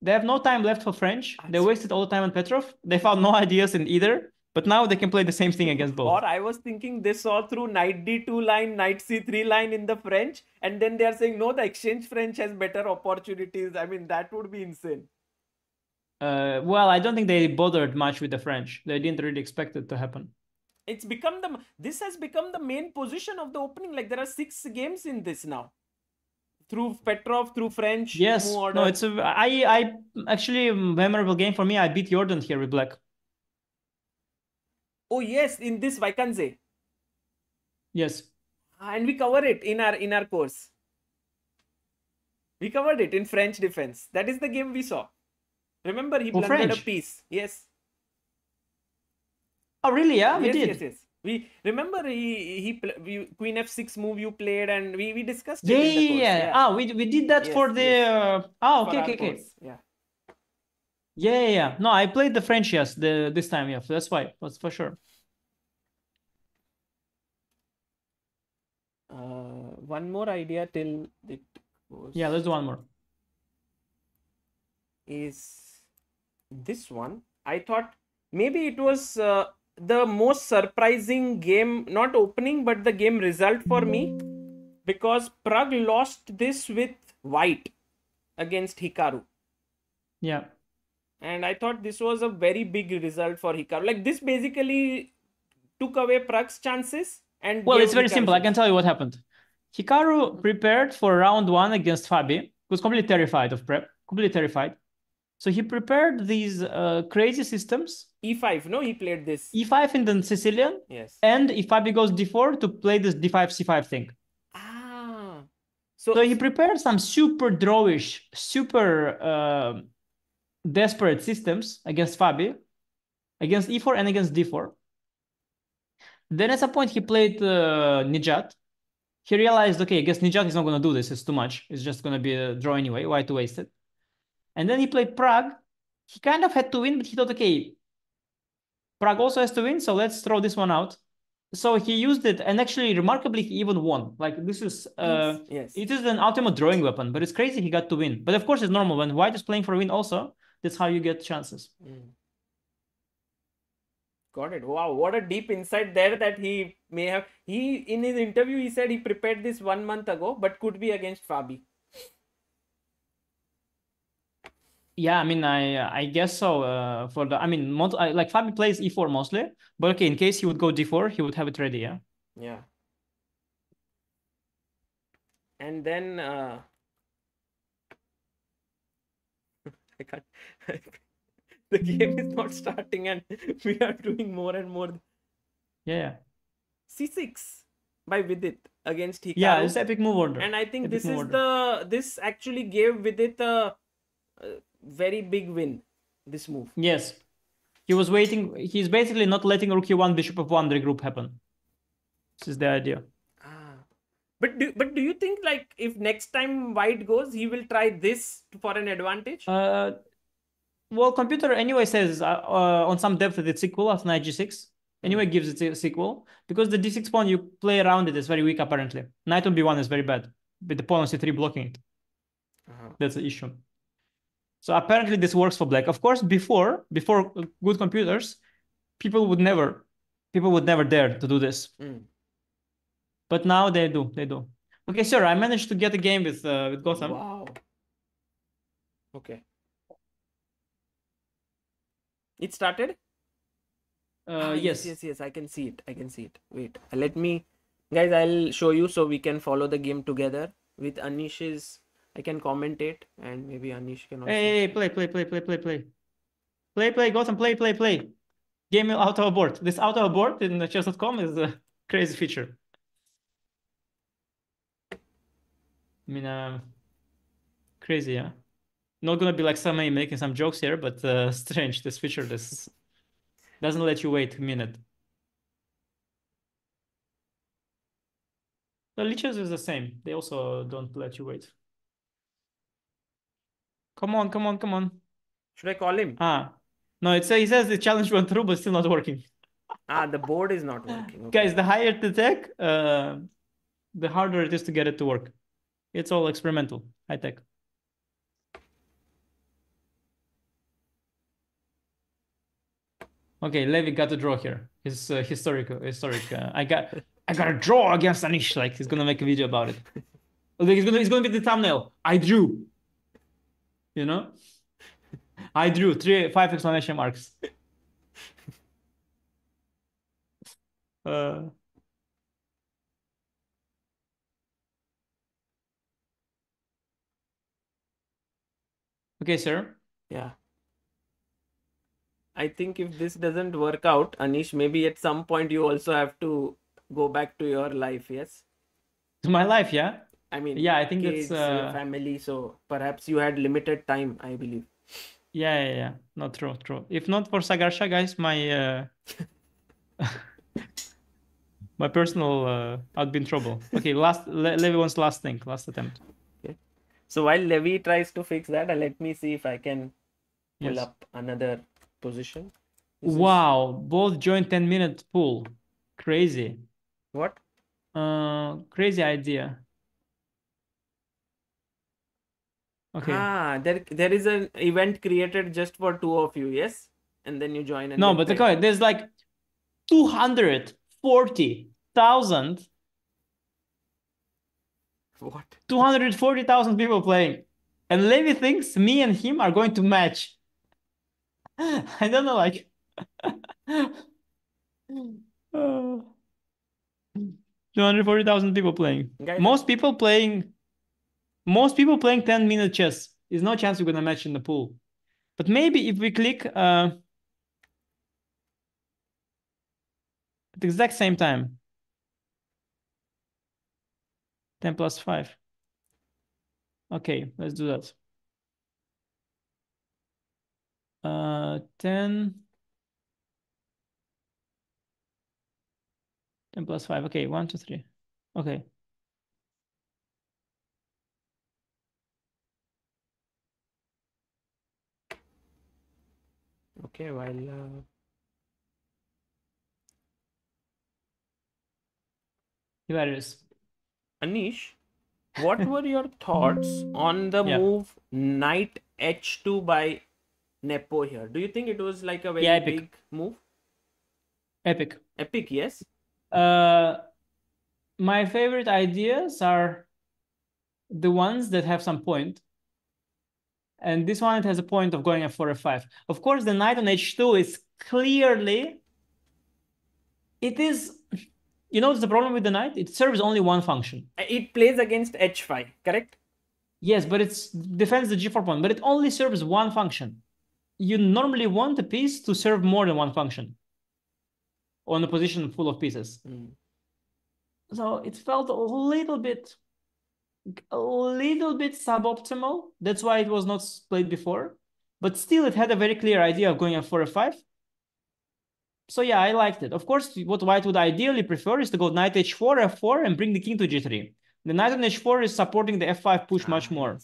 They have no time left for French. They wasted all the time on Petrov. They found no ideas in either. But now they can play the same thing against both. Or I was thinking they saw through knight d2 line, knight c3 line in the French. And then they are saying, no, the exchange French has better opportunities. I mean, that would be insane. Well, I don't think they bothered much with the French. They didn't really expect it to happen. It's become the... This has become the main position of the opening. Like there are 6 games in this now. Through Petrov, through French. Yes. No, it's a... I actually, memorable game for me. I beat Jordan here with black. Oh yes, in this Vacanze. Yes. And we cover it in our course. We covered it in French defense. That is the game we saw. Remember, he blundered a piece. Yes. Oh really? Yeah, we did. Yes, yes. We remember he Queen F6 move you played, and we discussed it. In the course. Yeah. Ah, we did that for the. Yes. Okay. Yeah. Yeah. No, I played the French, yes, this time, yeah. That's why, that's for sure. One more idea till it goes. Yeah, let's do one more. Is this one? I thought maybe it was the most surprising game, not opening, but the game result for me, because Prague lost this with white against Hikaru. Yeah. And I thought this was a very big result for Hikaru. Like this basically took away Prague's chances. And well, it's very simple. I can tell you what happened. Hikaru prepared for round 1 against Fabi. He was completely terrified of prep. Completely terrified. So he prepared these crazy systems. E5, no? He played this. E5 in the Sicilian. Yes. And if Fabi goes d4 to play this d5, c5 thing. Ah. So he prepared some super drawish, super... desperate systems against Fabi, against e4 and against d4. Then at some point he played Nijat. He realized, okay, against Nijat he's not going to do this. It's too much. It's just going to be a draw anyway. Why to waste it? And then he played Prague. He kind of had to win, but he thought, okay, Prague also has to win, so let's throw this one out. So he used it, and actually, remarkably, he even won. Like this is, yes. It is an ultimate drawing weapon, but it's crazy he got to win. But of course, it's normal when white is playing for a win also. That's how you get chances. Got it. Wow, what a deep insight there that he may have. He, in his interview, he said he prepared this 1 month ago, but could be against Fabi. Yeah, I mean, I guess so. For the, I mean, like Fabi plays e4 mostly, but okay, in case he would go d4, he would have it ready. Yeah. Yeah. And then. I can't. The game is not starting and we are doing more and more. Yeah. C6 by Vidit against Hikaru. Yeah, it's epic move order. And I think epic this actually gave Vidit a very big win, this move. Yes. He was waiting. He's basically not letting rook e1, bishop f1 regroup happen. This is the idea. But do you think, like, if next time white goes, he will try this for an advantage? Well, computer anyway says on some depth that it's equal as knight g6. Anyway, gives it a equal because the d6 pawn you play around it is very weak apparently. Knight on b1 is very bad, but the pawn on c3 blocking it. That's the issue. So apparently this works for black. Of course, before good computers, people would never dare to do this. But now they do. Okay, sir, I managed to get a game with Gotham. Wow. Okay. It started? Yes, I can see it. Wait, let me, guys, I'll show you so we can follow the game together with Anish's. I can commentate and maybe Anish can also. Hey, play, go and play. Game auto abort. This auto abort in the chess.com is a crazy feature. I mean, crazy, yeah. Not gonna be like somebody making some jokes here, but strange. This feature, this doesn't let you wait a minute. The Lichess is the same. They also don't let you wait. Come on. Should I call him? No, it says, the challenge went through, but still not working. The board is not working. Okay. Guys, the higher the tech, the harder it is to get it to work. It's all experimental, high tech. Okay, Levy got a draw here. It's historic. I got a draw against Anish. Like, he's gonna make a video about it. Like, it's gonna be the thumbnail. I drew. You know. I drew 3-5 exclamation marks. Okay, sir. Yeah. I think if this doesn't work out, Anish, maybe at some point you also have to go back to your life, yes? To my life, yeah? I mean, yeah, I think it's family, so perhaps you had limited time, I believe. Yeah. No, true. If not for Sagar Shah, guys, my my personal, I'd be in trouble. Okay, Levy wants last attempt. Okay. So while Levy tries to fix that, let me see if I can pull up another position. Wow, both joined 10-minute pool. Crazy. What? Crazy idea. Okay. There is an event created just for 2 of you, yes? And then you join. And no, but okay, there's like 240,000. What? 240,000 people playing. And Levy thinks me and him are going to match. I don't know, like... oh. 240,000 people playing. Guys, Most people playing 10-minute chess. There's no chance we're going to match in the pool. But maybe if we click at the exact same time. 10 + 5. Okay, let's do that. 10 + 5. Okay, 1, 2, 3. Okay. Okay, while hilarious. Anish, what were your thoughts on the move knight h2 by Nepo here? Do you think it was like a very big move? Epic, yes. My favorite ideas are the ones that have some point. And this one, it has a point of going f4, f5. Of course, the knight on h2 is clearly... It is... You know what's the problem with the knight? It serves only one function. It plays against h5, correct? Yes, but it defends the g4 pawn. But it only serves one function. You normally want a piece to serve more than one function. On a position full of pieces. Mm. So it felt a little bit suboptimal. That's why it was not played before, but still it had a very clear idea of going at 4 or 5. So yeah, I liked it. Of course, what white would ideally prefer is to go knight h4, f4, and bring the king to g3. The knight on h4 is supporting the f5 push much more,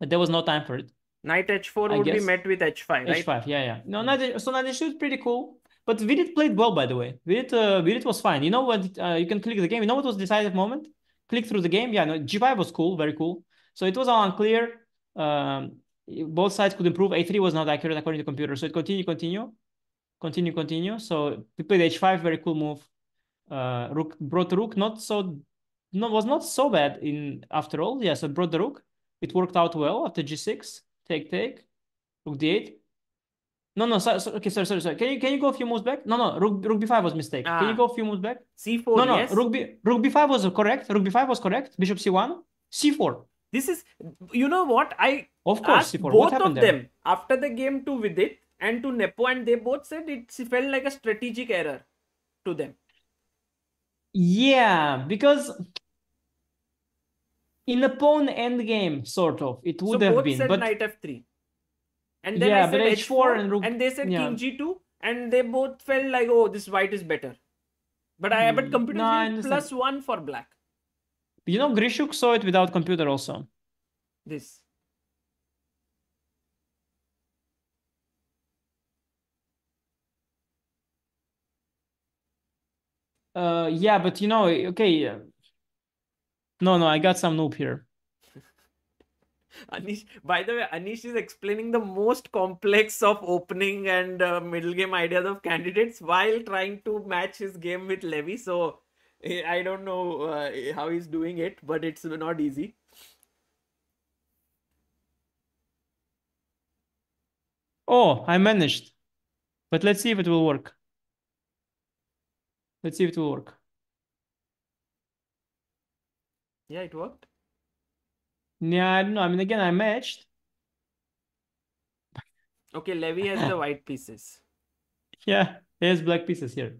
but there was no time for it. Knight h4 would be met with h5, right? h5, yeah. No, so knight h2 is pretty cool. But Vidit played well, by the way. Vidit was fine. You know what? You can click the game. You know what was the decisive moment? Click through the game. Yeah, no, G5 was cool, very cool. So it was all unclear. Both sides could improve. A3 was not accurate according to the computer. So it continue. So we played H5, very cool move. Rook brought the rook, was not so bad after all. Yeah, so brought the rook. It worked out well after G6. Take. Rook D8. No, okay, sorry. Can you go a few moves back? No, rook b5 was mistake. Can you go a few moves back? C4, no, yes. Rook b5 was correct. Rook b5 was correct. Bishop c1, c4. This is, you know what? I of course, asked both of them after the game to Vidit and to Nepo, and they both said it felt like a strategic error to them. Yeah, because in a pawn endgame, sort of, it would have been. So both said knight f3. And then I said h4 and rook, and they said king g2, and they both felt like, oh, this white is better. But I have a computer +1 for black. You know, Grishuk saw it without computer also. This. Yeah, but you know, okay. No, I got some noob here. Anish, by the way, Anish is explaining the most complex of opening and middle game ideas of Candidates while trying to match his game with Levy. So I don't know how he's doing it, but it's not easy. Oh, I managed. But let's see if it will work. Let's see if it will work. Yeah, it worked. Yeah, I don't know. I mean, again, I matched. Okay, Levy has the white pieces. Yeah, he has black pieces here.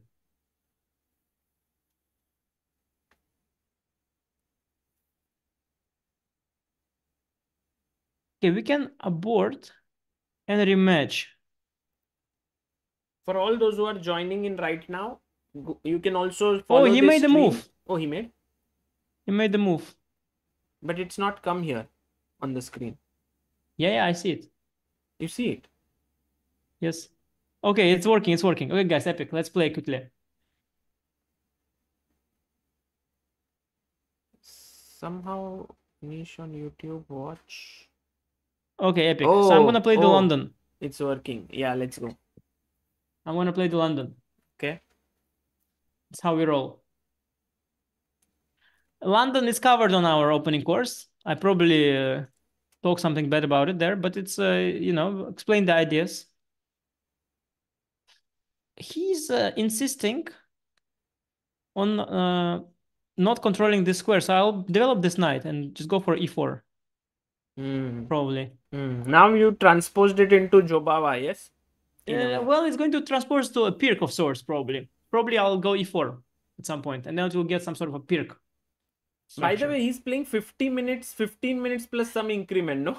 Okay, we can abort and rematch. For all those who are joining in right now, you can also follow. Oh, he made the move. Oh, he made? He made the move. But it's not come here on the screen. Yeah, I see it. You see it? Yes. Okay, it's working. Okay, guys, epic. Let's play quickly. Somehow, Niche on YouTube, watch. Okay, epic. Oh, so I'm going to play the London. It's working. Yeah, let's go. I'm going to play the London. Okay. That's how we roll. London is covered on our opening course. I probably talk something bad about it there, but it's, you know, explain the ideas. He's insisting on not controlling this square. So I'll develop this knight and just go for e4. Probably. Now you transposed it into Jobawa, yes? Yeah. Well, it's going to transpose to a Pirk of sorts, probably. Probably I'll go e4 at some point, and then it will get some sort of a Pirk. By the way, he's playing 50 minutes, 15 minutes plus some increment, no?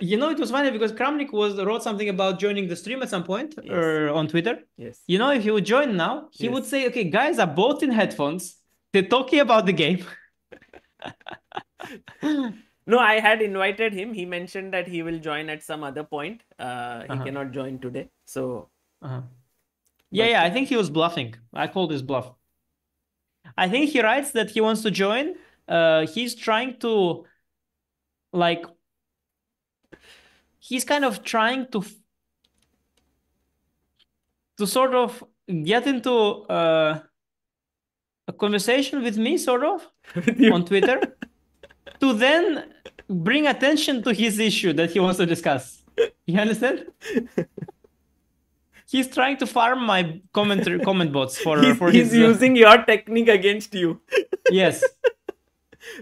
You know, it was funny because Kramnik wrote something about joining the stream at some point on Twitter. Yes. You know, if he would join now, he would say, okay, guys are both in headphones. They're talking about the game. No, I had invited him. He mentioned that he will join at some other point. He cannot join today. So, yeah, I think he was bluffing. I call this bluff. I think he writes that he wants to join. He's trying to, like, he's kind of trying to sort of get into a conversation with me, sort of, on Twitter, to then bring attention to his issue that he wants to discuss. You understand? He's trying to farm my comment bots he's using your technique against you. Yes.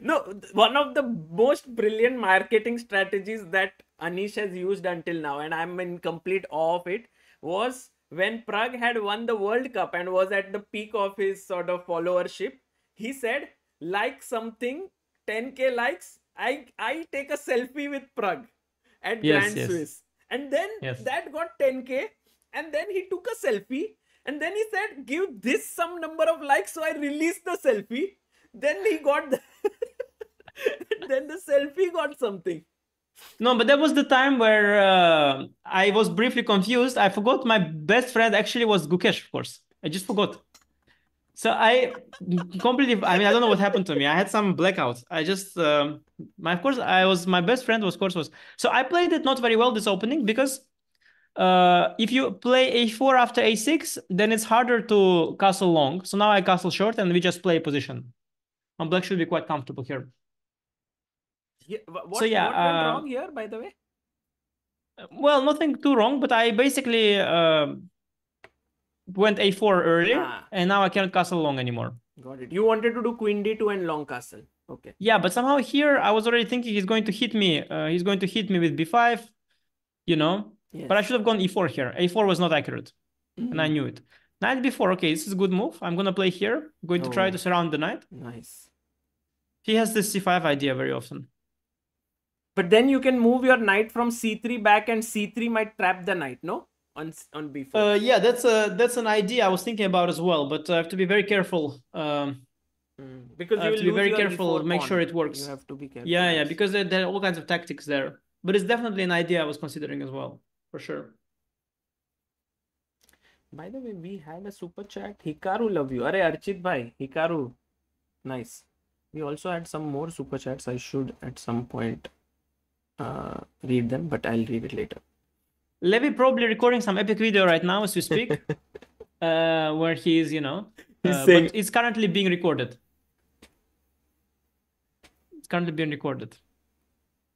No, one of the most brilliant marketing strategies that Anish has used until now, and I'm in complete awe of it, was when Prague had won the World Cup and was at the peak of his sort of followership. He said, like something, 10K likes, I take a selfie with Prague at Grand Swiss. And then that got 10K. And then he took a selfie, and then he said, give this some number of likes, so I released the selfie. Then he got the then the selfie got something. No, but that was the time where I was briefly confused. I forgot my best friend actually was Gukesh, of course. I just forgot. So I completely, I mean, I don't know what happened to me. I had some blackouts. I just, my best friend was, so I played it not very well this opening because if you play a4 after a6, then it's harder to castle long. So now I castle short and we just play position. And black should be quite comfortable here. Yeah, what went wrong here, by the way? Well, nothing too wrong, but I basically went a4 early, and now I cannot castle long anymore. Got it. You wanted to do queen d2 and long castle. Okay. Yeah, but somehow here I was already thinking he's going to hit me. He's going to hit me with b5, you know. Yes. But I should have gone e4 here. a4 was not accurate, and I knew it. Knight b4. Okay, this is a good move. I'm going to play here. I'm going to try to surround the knight. Nice. He has this c5 idea very often. But then you can move your knight from c3 back, and c3 might trap the knight, no? On b4. Yeah, that's an idea I was thinking about as well, but I have to be very careful. Because you have to be very careful, make sure it works. You have to be careful. Yeah, yeah, because there are all kinds of tactics there. But it's definitely an idea I was considering as well, for sure. By the way, we had a super chat. Hikaru, love you. Arey Archit bhai, Hikaru, nice. We also had some more super chats. I should at some point read them, but I'll read it later. Levy probably recording some epic video right now as we speak, where he is, you know, but it's currently being recorded. It's currently being recorded.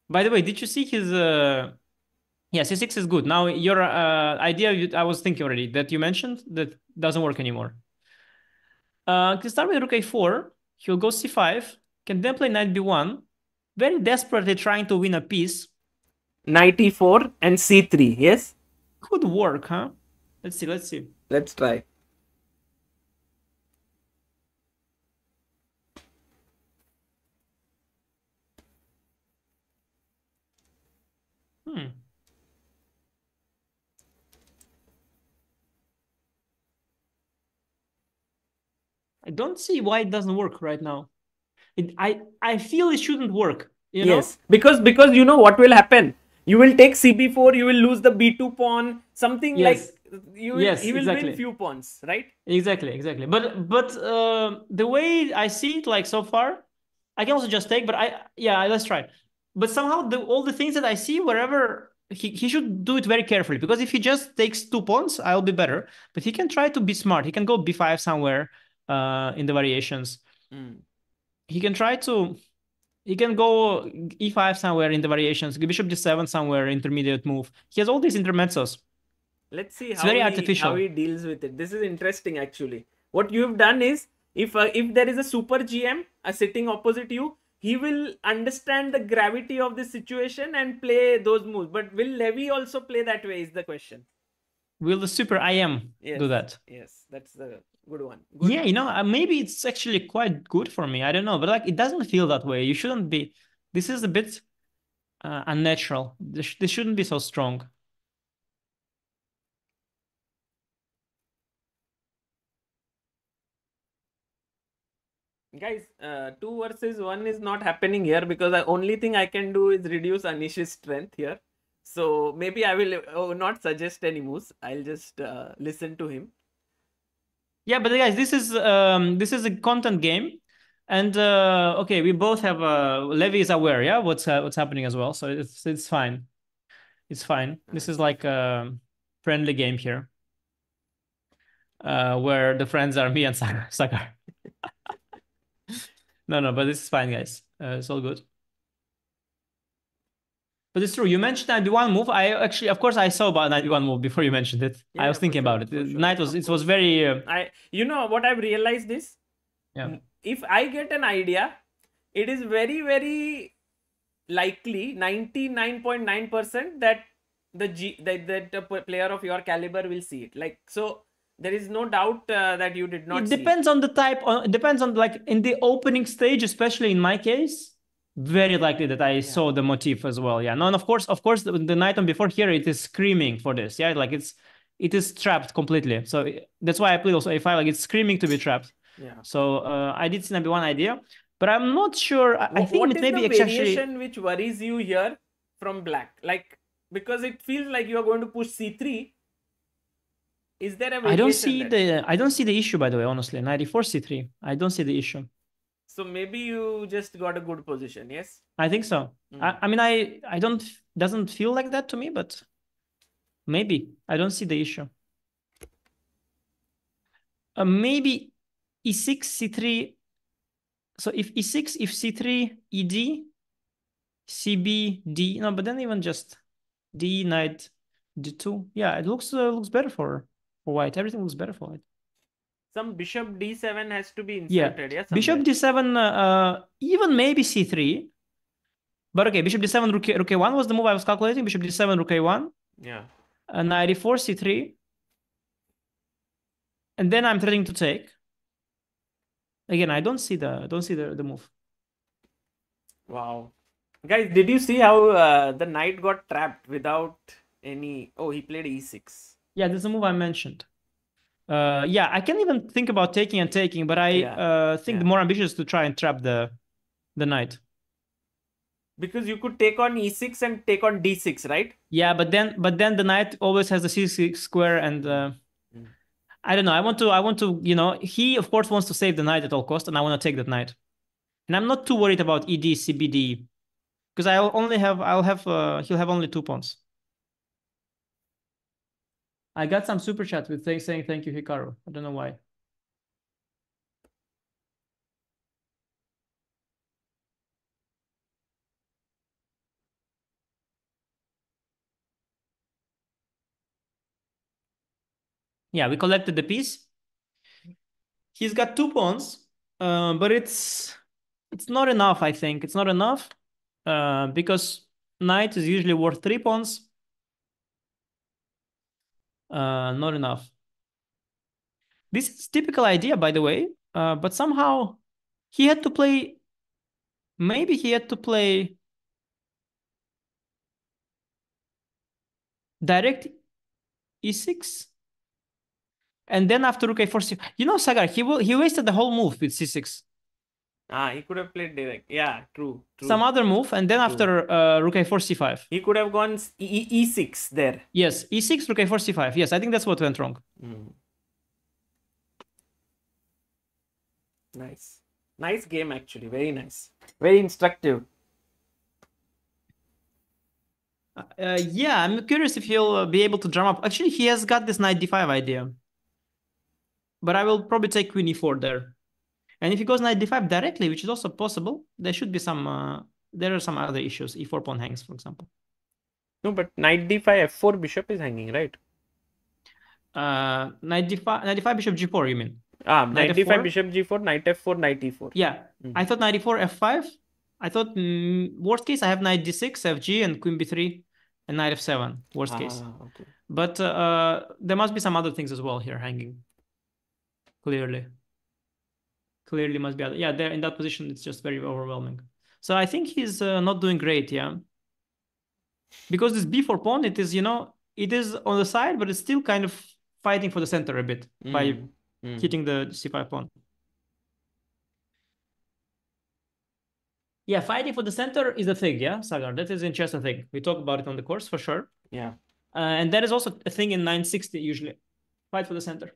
By the way, did you see his, yeah, c6 is good. Now your idea, I was thinking already, that you mentioned, that doesn't work anymore. Can start with rook a4, he'll go c5, can then play knight b1, very desperately trying to win a piece. Knight e4 and c3, yes? Could work, huh? Let's see, let's see. Let's try. I don't see why it doesn't work right now. I feel it shouldn't work. You know? Yes, because you know what will happen. You will take cb4, you will lose the b2 pawn, something like you will, he will win few pawns, right? Exactly, exactly. But the way I see it, like so far, I can also just take. But let's try. But somehow all the things that I see, wherever he should do it very carefully, because if he just takes two pawns, I'll be better. But he can try to be smart. He can go b5 somewhere in the variations. He can try to. He can go e5 somewhere in the variations, bishop d7 somewhere, intermediate move. He has all these intermezzos. Let's see how he deals with it. This is interesting, actually. What you've done is, if there is a super GM sitting opposite you, he will understand the gravity of this situation and play those moves. But will Levy also play that way is the question. Will the super IM do that? Yes, that's the... good one. Good one. You know, maybe it's actually quite good for me. I don't know, but like it doesn't feel that way. You shouldn't be. This is a bit unnatural. This shouldn't be so strong. Guys, 2 versus 1 is not happening here because the only thing I can do is reduce Anish's strength here. So maybe I will not suggest any moves. I'll just listen to him. Yeah, but guys, this is a content game, and okay, we both have Levy is aware, yeah, what's happening as well, so it's fine, it's fine. This is like a friendly game here, where the friends are me and Sagar. No, but this is fine, guys. It's all good. But it's true. You mentioned knight b1 move. I actually, of course, I saw about knight b1 move before you mentioned it. Yeah, I was thinking about it. Sure. Knight was, it was very. You know what I've realized is, if I get an idea, it is very, very likely 99.9% that the player of your caliber will see it. Like so, there is no doubt that you did not. It depends on the type. It depends on, like, in the opening stage, especially in my case. Very likely that I saw the motif as well. Yeah, no, and of course, the knight on b4 here, it is screaming for this. Yeah, like it is trapped completely. So that's why I played also a5. Like it's screaming to be trapped. Yeah. So I did see b1 idea, but I'm not sure. I think what it may be variation which worries you here from black, like because it feels like you are going to push c3. Is there a variation? I don't see the issue, by the way. Honestly, knight e4 c3. I don't see the issue. So maybe you just got a good position, yes? I think so. I mean, I don't, doesn't feel like that to me, but maybe I don't see the issue. Maybe e6, c3. So if e6, if c3, ed, cb, d. No, but then even just D knight d2. Yeah, it looks better for white. Everything looks better for white. Some bishop d7 has to be inserted. Yeah, bishop d7, even maybe c3. But okay, bishop d7, rook a1 was the move I was calculating. Bishop d7, rook a1. Yeah. And knight e4, c3. And then I'm threatening to take. Again, I don't see the move. Wow, guys, did you see how the knight got trapped without any? Oh, he played e6. Yeah, this is a move I mentioned. Yeah, I can't even think about taking and taking, but I think the more ambitious to try and trap the knight. Because you could take on e6 and take on d6, right? Yeah, but then the knight always has the c6 square, and I don't know. I want to, you know, he of course wants to save the knight at all cost, and I want to take that knight. And I'm not too worried about ed, cbd, because he'll have only 2 pawns. I got some super chat with saying thank you, Hikaru. I don't know why. Yeah, we collected the piece. He's got 2 pawns, but it's not enough, I think. It's not enough because knight is usually worth 3 pawns. Not enough. This is typical idea, by the way, but somehow he had to play, maybe he had to play direct e6. And then after rook a4, you know, Sagar, he wasted the whole move with c6. Ah, he could have played direct. Yeah, true. Some other move, and then after rook a4, c5. He could have gone e6 there. Yes, e6, rook a4, c5. Yes, I think that's what went wrong. Mm. Nice. Nice game, actually. Very nice. Very instructive. Yeah, I'm curious if he'll be able to drum up. Actually, he has got this knight d5 idea. But I will probably take queen e4 there. And if he goes knight d5 directly, which is also possible, there should be some, there are some other issues. e4 pawn hangs, for example. No, but knight d5, f4 bishop is hanging, right? Knight d5, bishop g4, you mean? Ah, knight d5, f4. Bishop g4, knight f4, knight e4. Yeah, I thought knight e4, f5. I thought, worst case, I have knight d6, fg, and queen b3, and knight f7, worst case. Okay. But there must be some other things as well here hanging. Clearly must be other. Yeah, there in that position, it's just very overwhelming. So I think he's not doing great, yeah. Because this b4 pawn, it is, you know, it is on the side, but it's still kind of fighting for the center a bit by hitting the c5 pawn. Yeah, fighting for the center is a thing, yeah, Sagar. That is in chess a thing. We talk about it on the course for sure. Yeah, and that is also a thing in 960 usually. Fight for the center.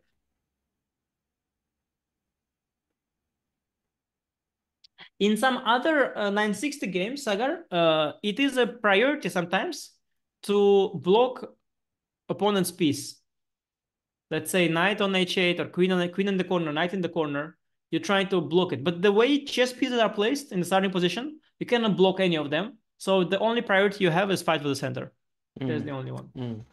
In some other 960 games, Sagar, it is a priority sometimes to block opponent's piece. Let's say knight on h8 or queen in the corner, knight in the corner. You're trying to block it. But the way chess pieces are placed in the starting position, you cannot block any of them. So the only priority you have is fight for the center. That's the only one.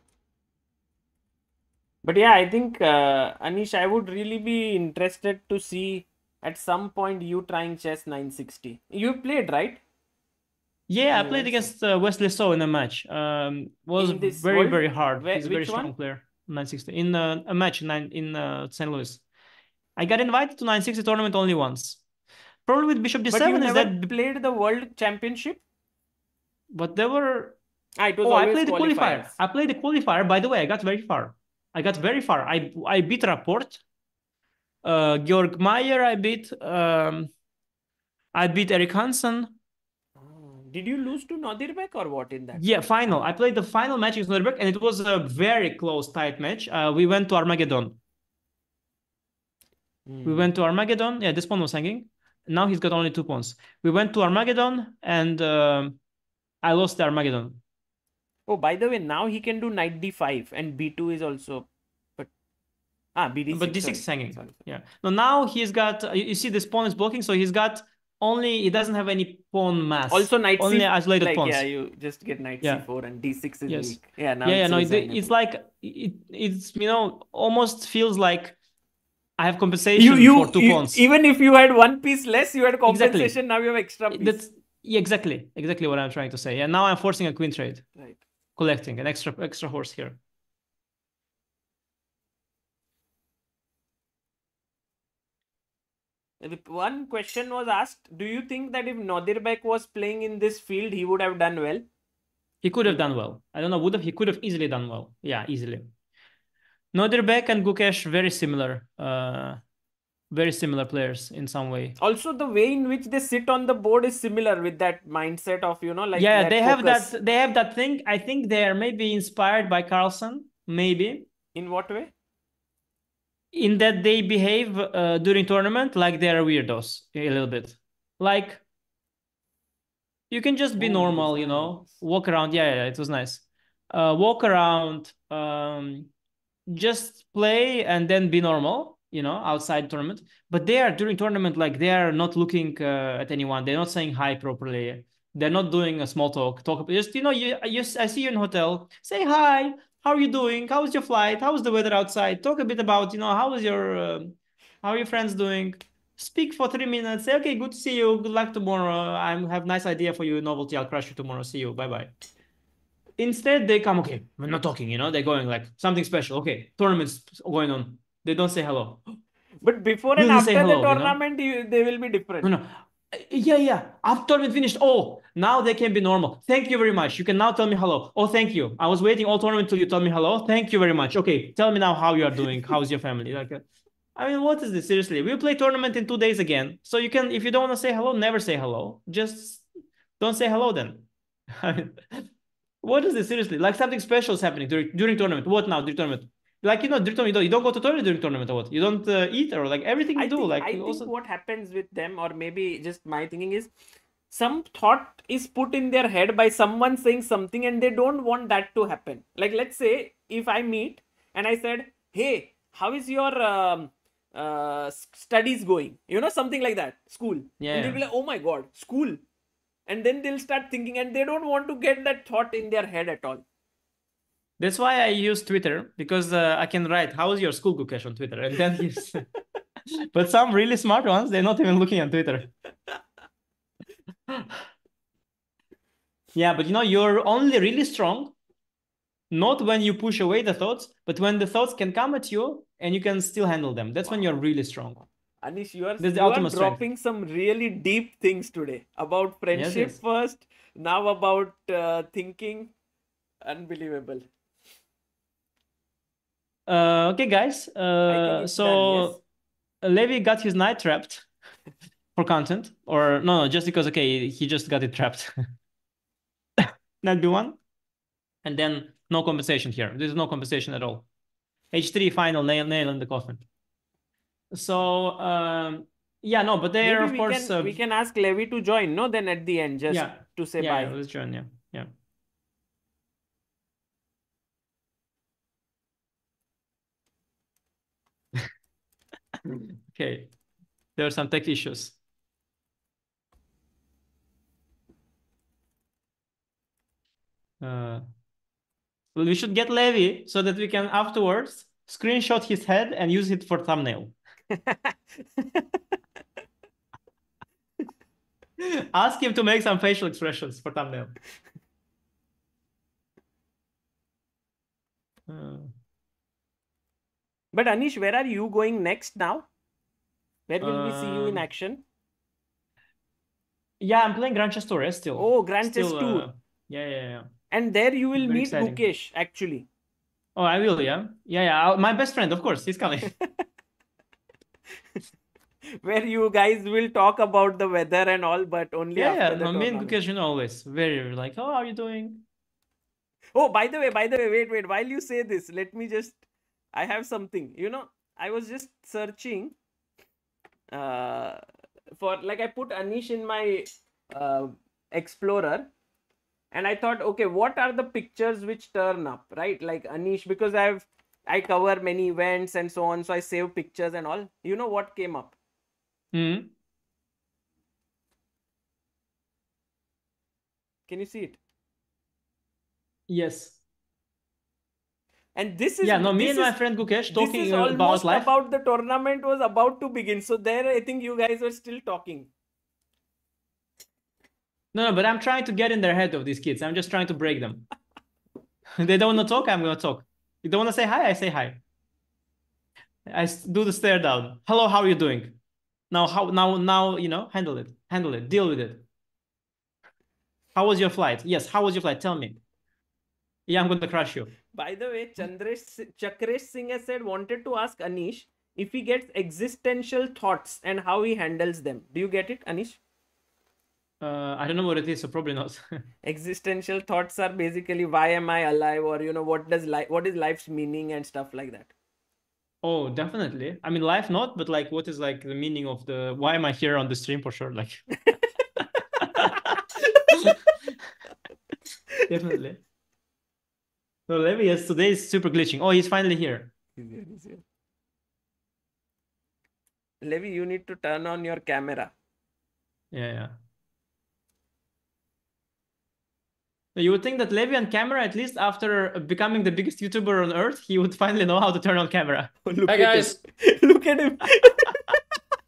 But yeah, I think, Anish, I would really be interested to see at some point you trying chess 960. You played, right? Yeah, anyways. I played against Wesley So in a match. Was very world? Very hard. He's a very strong player. 960 in a match in St. Louis. I got invited to 960 tournament only once. Problem with bishop d7 but you is that played the world championship. But there were. I played the qualifier. I played the qualifier. By the way, I got very far. I beat Rapport. Georg Meyer I beat. I beat Eric Hansen. Did you lose to Nodirbek or what in that? Yeah, final. I played the final match with Nodirbek and it was a very close, tight match. We went to Armageddon. We went to Armageddon. Yeah, this pawn was hanging. Now he's got only 2 pawns. We went to Armageddon and I lost the Armageddon. Oh, by the way, now he can do knight d5 and b2 is also... Ah, but d6 is hanging. Sorry. Yeah. No, now he's got. You see, this pawn is blocking, so he's got Only it doesn't have any pawn mass. Also knight c4. Only isolated like, pawns. Yeah, you just get knight c4 and d6 is weak. Yeah, now it's like it's you know almost feels like I have compensation for two pawns. Even if you had one piece less, you had compensation. Exactly. Now you have extra piece. That's exactly what I'm trying to say. And now I'm forcing a queen trade. Right. Collecting an extra horse here. One question was asked, do you think that if Nodirbek was playing in this field, he would have done well? He could have done well. I don't know, he could have easily done well. Yeah, easily. Nodirbek and Gukesh, very similar players in some way. Also, the way in which they sit on the board is similar with that mindset of, you know, like... Yeah, they have that. They have that thing. I think they are maybe inspired by Carlsen, maybe. In what way? In that they behave during tournament like they are weirdos a little bit. Like, you can just be normal, you know, walk around. Yeah, it was nice. Walk around, just play and then be normal, you know, outside tournament. But they are during tournament, like they are not looking at anyone. They're not saying hi properly. They're not doing a small talk. Just, you know, I see you in hotel, say hi. How are you doing? How was your flight? How was the weather outside? Talk a bit about, you know, how are your friends doing? Speak for 3 minutes. Say, okay, good to see you. Good luck tomorrow. I have a nice idea for you. Novelty. I'll crush you tomorrow. See you. Bye-bye. Instead, they come, okay, we're not talking, you know, they're going like something special. Okay, tournament's going on. They don't say hello. But before and after the tournament, you know? They will be different. No. Yeah. After tournament finished, oh, now they can be normal. Thank you very much. You can now tell me hello. Oh, thank you. I was waiting all tournament till you told me hello. Thank you very much. Okay, tell me now how you are doing. How's your family? Like, I mean, what is this? Seriously, we'll play tournament in 2 days again. So you can, if you don't want to say hello, never say hello. Just don't say hello then. I mean, what is this? Seriously, like something special is happening during tournament. What now? During tournament. Like, you know, you don't go to toilet during tournament or what? You don't eat or like everything you do. Like, I think what happens with them, or maybe just my thinking is, some thought is put in their head by someone saying something and they don't want that to happen. Like, let's say if I meet and I said, hey, how is your studies going? You know, something like that. School. Yeah. And they'll be like, oh my God, school. And then they'll start thinking and they don't want to get that thought in their head at all. That's why I use Twitter, because I can write, how is your school, Gukesh, on Twitter? And then he's... But some really smart ones, they're not even looking at Twitter. Yeah, but you know, you're only really strong, not when you push away the thoughts, but when the thoughts can come at you and you can still handle them. That's when you're really strong. Anish, you are dropping some really deep things today about friendship first, now about thinking. Unbelievable. Okay, guys. Levy got his knight trapped for content, or no, just because, okay, he just got it trapped. Knight b1, and then no compensation here. There's no compensation at all. H3 final nail in the coffin. So yeah, no, but they are of course. We can ask Levy to join. No, then at the end, just to say bye. Yeah, let's join. Yeah. Okay, there are some tech issues. Well, we should get Levy so that we can afterwards screenshot his head and use it for thumbnail. Ask him to make some facial expressions for thumbnail. But Anish, where are you going next now? Where will we see you in action? Yeah, I'm playing Grand Chess Tour still. Oh, Grand Chess Tour. Yeah. And there you will meet Gukesh, actually. Oh, I will, yeah? Yeah, my best friend, of course, he's coming. Where you guys will talk about the weather and all, but only after the tournament. Me and Gukesh, you know, always. Very like, oh, how are you doing? Oh, by the way, wait. While you say this, let me just... I have something, you know, I was just searching for, like, I put Anish in my explorer and I thought, okay, what are the pictures which turn up, right? Like Anish, because I cover many events and so on. So I save pictures and all, you know what came up? Can you see it? Yes. And this is... Yeah, no, me and my friend Gukesh talking about life. About the tournament was about to begin. So there, I think you guys were still talking. No, but I'm trying to get in their head of these kids. I'm just trying to break them. They don't want to talk, I'm going to talk. You don't want to say hi, I say hi. I do the stare down. Hello, how are you doing? Now, you know, handle it, deal with it. How was your flight? Yes, how was your flight? Tell me. Yeah, I'm going to crush you. By the way, Chakresh Singh has said, wanted to ask Anish if he gets existential thoughts and how he handles them. Do you get it, Anish? I don't know what it is, so probably not. Existential thoughts are basically why am I alive, or you know, what is life's meaning and stuff like that. Oh, definitely. I mean, life not, but like, what is like the meaning of the, why am I here on the stream for sure? Like, definitely. So Levy, yes, today is super glitching. Oh, he's finally here. He's here. Levy, you need to turn on your camera. Yeah. You would think that Levy on camera, at least after becoming the biggest YouTuber on earth, he would finally know how to turn on camera. Oh, hey guys, look at him.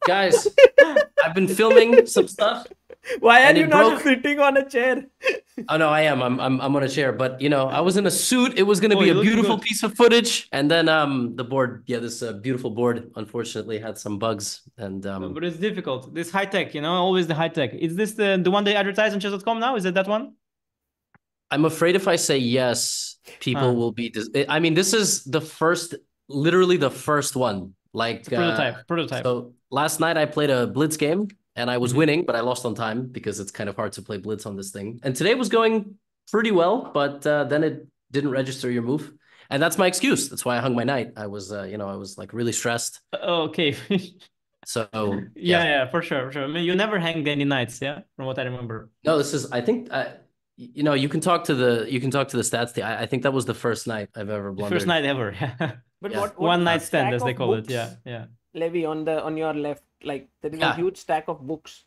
Guys, I've been filming some stuff. Why are you not sitting on a chair? Oh no, I am. I'm on a chair, but you know, I was in a suit. It was going to be a beautiful piece of footage, and then the board, this beautiful board, unfortunately had some bugs, and but it's difficult. This high tech, you know, always the high tech. Is this the one they advertise on chess.com now? Is it that one? I'm afraid if I say yes, people will be... I mean, this is the first, literally the first one. Like prototype. So last night I played a blitz game and I was winning, but I lost on time because it's kind of hard to play blitz on this thing. And today was going pretty well, but then it didn't register your move. And that's my excuse. That's why I hung my knight. I was, you know, I was like really stressed. Okay. So yeah, for sure. I mean, you never hanged any knights, yeah? From what I remember. No, this is, I think... you know, you can talk to the stats team. I think that was the first night I've ever blundered. First night ever. But yeah. What one night stand, as they call it. Yeah. Levy, on your left, like there is a huge stack of books.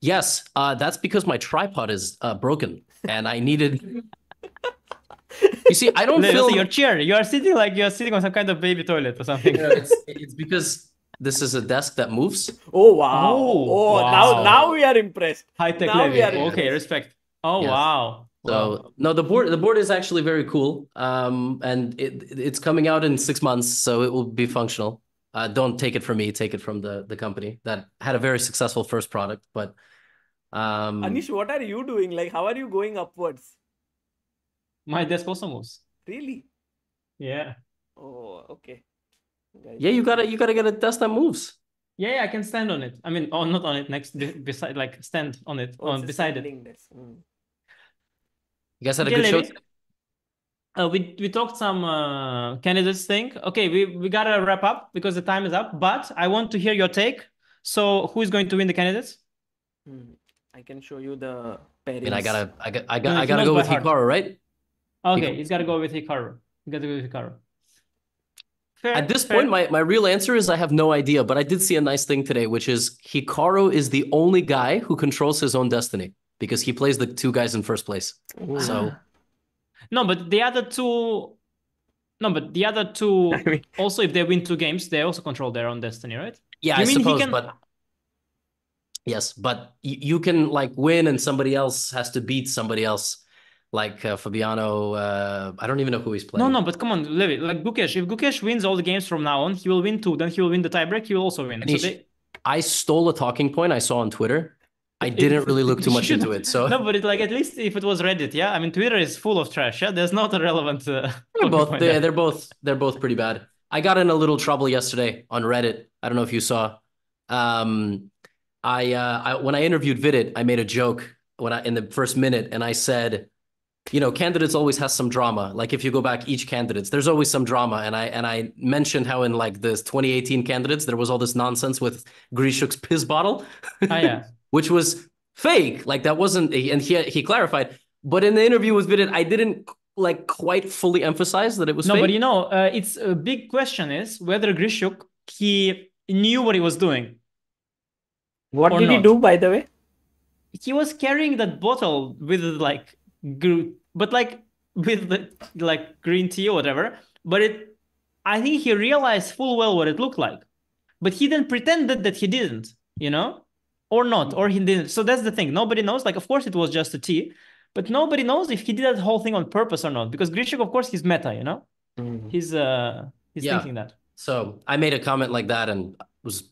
Yes, that's because my tripod is broken, and I needed. You see, I don't feel your chair. You are sitting like you are sitting on some kind of baby toilet or something. You know, it's because. This is a desk that moves. Oh wow! Now we are impressed. High tech Levy. Okay, respect. Oh yes. Wow! So no, the board is actually very cool, and it's coming out in 6 months, so it will be functional. Don't take it from me; take it from the company that had a very successful first product. But Anish, what are you doing? Like, how are you going upwards? My desk also moves. Really? Yeah. Oh, okay. Yeah, you gotta get a desk that moves. Yeah, I can stand on it. I mean, oh, not on it. Beside, like, stand on it. Beside it. You guys had a good show. We talked some candidates thing. Okay, we gotta wrap up because the time is up. But I want to hear your take. So who is going to win the candidates? I can show you the pairings. And I gotta go with Hikaru, right? Okay, he's gotta go with Hikaru. At this point, my real answer is I have no idea, but I did see a nice thing today, which is Hikaru is the only guy who controls his own destiny because he plays the two guys in first place. Ooh. So no, but the other two, I mean... also if they win two games, they also control their own destiny, right? Yeah, I mean, suppose, but yes, but you can like win and somebody else has to beat somebody else. Like Fabiano, I don't even know who he's playing. No, but come on, Levy. Like Gukesh, if Gukesh wins all the games from now on, he will win two. Then he will win the tiebreak. He will also win. Anish, so I stole a talking point I saw on Twitter. I didn't really look too much into it. So no, but it, like at least if it was Reddit, yeah. I mean, Twitter is full of trash. Yeah, there's not a relevant. They're both pretty bad. I got in a little trouble yesterday on Reddit. I don't know if you saw. When I interviewed Vidit, I made a joke in the first minute, and I said, you know, candidates always has some drama. Like if you go back each candidates, there's always some drama. And I mentioned how in like this 2018 candidates, there was all this nonsense with Grishuk's piss bottle, which was fake. Like that wasn't, and he clarified, but in the interview with Vidit, I didn't like quite fully emphasize that it was fake. But you know, it's a big question is whether Grishuk, he knew what he was doing. What did he do, by the way? he was carrying that bottle with like, but like with the, like green tea or whatever. But it, I think he realized full well what it looked like, but he then pretended that he didn't, you know, or not, or he didn't. So that's the thing. Nobody knows. Like, of course it was just a tea, but nobody knows if he did that whole thing on purpose or not, because Grichuk, of course, he's meta, you know, he's thinking that. So I made a comment like that and was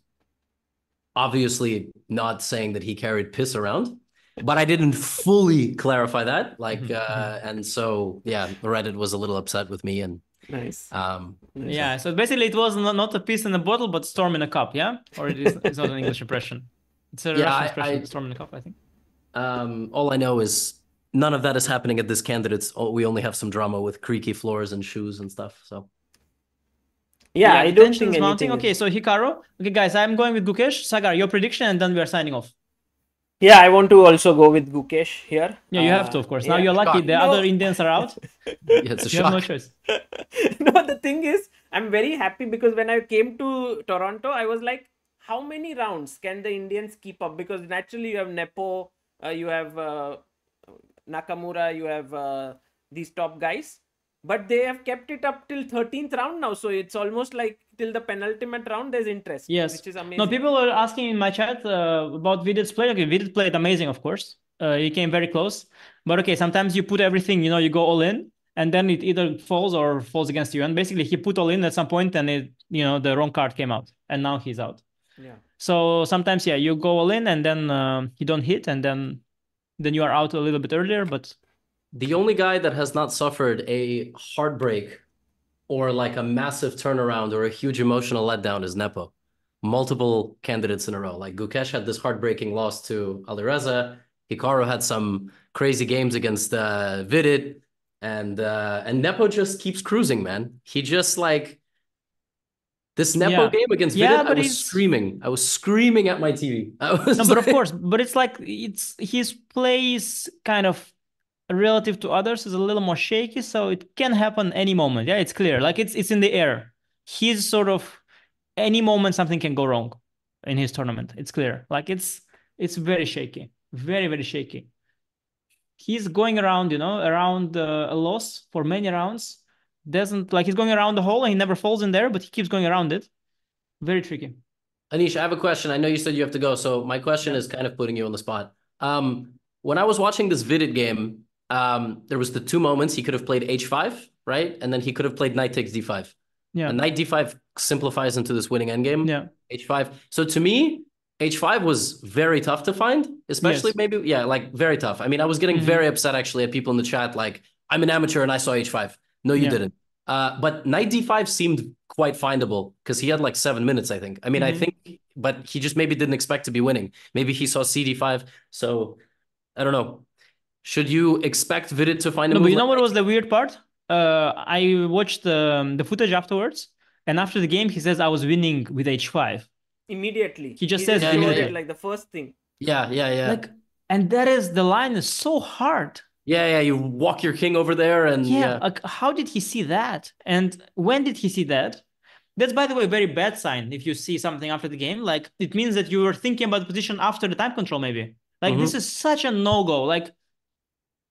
obviously not saying that he carried piss around, but I didn't fully clarify that. Like, and so, yeah, Reddit was a little upset with me and yeah, so basically it was not a piss in a bottle, but storm in a cup. Yeah. Or it is, it's not an English impression. It's a Russian expression, storm in a cup, I think. All I know is none of that is happening at this Candidates. Oh, we only have some drama with creaky floors and shoes and stuff. So. Yeah, I don't think anything. Okay, so Hikaru. Okay, guys, I'm going with Gukesh. Sagar, your prediction, and then we are signing off. Yeah, I want to also go with Gukesh here. Yeah, you have to, of course. Now you're lucky. The other Indians are out. It's a shock. You have no choice. No, the thing is, I'm very happy because when I came to Toronto, I was like, how many rounds can the Indians keep up? Because naturally, you have Nepo, you have Nakamura, you have these top guys. But they have kept it up till 13th round now. So it's almost like till the penultimate round, there's interest. Yes. Which is amazing. No, people are asking in my chat about Vidit's play. Okay, Vidit played amazing, of course. He came very close. But okay, sometimes you put everything, you know, you go all in. And then it either falls or falls against you. And basically, he put all in at some point and, it, you know, the wrong card came out. And now he's out. Yeah. So sometimes, yeah, you go all in and then you don't hit. And then you are out a little bit earlier, but... The only guy that has not suffered a heartbreak or like a massive turnaround or a huge emotional letdown is Nepo. Multiple Candidates in a row. Like Gukesh had this heartbreaking loss to Alireza. Hikaru had some crazy games against Vidit. And Nepo just keeps cruising, man. He just like... This Nepo game against Vidit, I was screaming. I was screaming at my TV. But of course, but it's like it's his plays kind of... relative to others is a little more shaky, so it can happen any moment. Yeah, it's clear. Like it's in the air. He's sort of any moment something can go wrong in his tournament. It's clear. Like it's very shaky, very very shaky. He's going around, you know, around a loss for many rounds. Doesn't like he's going around the hole and he never falls in there, but he keeps going around it. Very tricky. Anish, I have a question. I know you said you have to go, so my question is kind of putting you on the spot. When I was watching this Vidit game. There was the two moments he could have played h5, right? And then he could have played knight takes d5. Yeah. And knight d5 simplifies into this winning endgame. Yeah. h5. So to me, h5 was very tough to find, especially maybe, yeah, like very tough. I mean, I was getting very upset actually at people in the chat, like, I'm an amateur and I saw h5. No, you didn't. But knight d5 seemed quite findable because he had like 7 minutes, I think. I mean, I think, but he just maybe didn't expect to be winning. Maybe he saw cd5. So I don't know. Should you expect Vidit to find a move? But you know what was the weird part? I watched the footage afterwards, and after the game, he says, I was winning with h5. Immediately. He just says, immediately. Like the first thing. Yeah, yeah, yeah. Like, and that is, the line is so hard. Yeah, yeah, you walk your king over there and... Yeah, like, how did he see that? And when did he see that? That's, by the way, a very bad sign if you see something after the game. Like, it means that you were thinking about the position after the time control, maybe. Like, this is such a no-go. Like...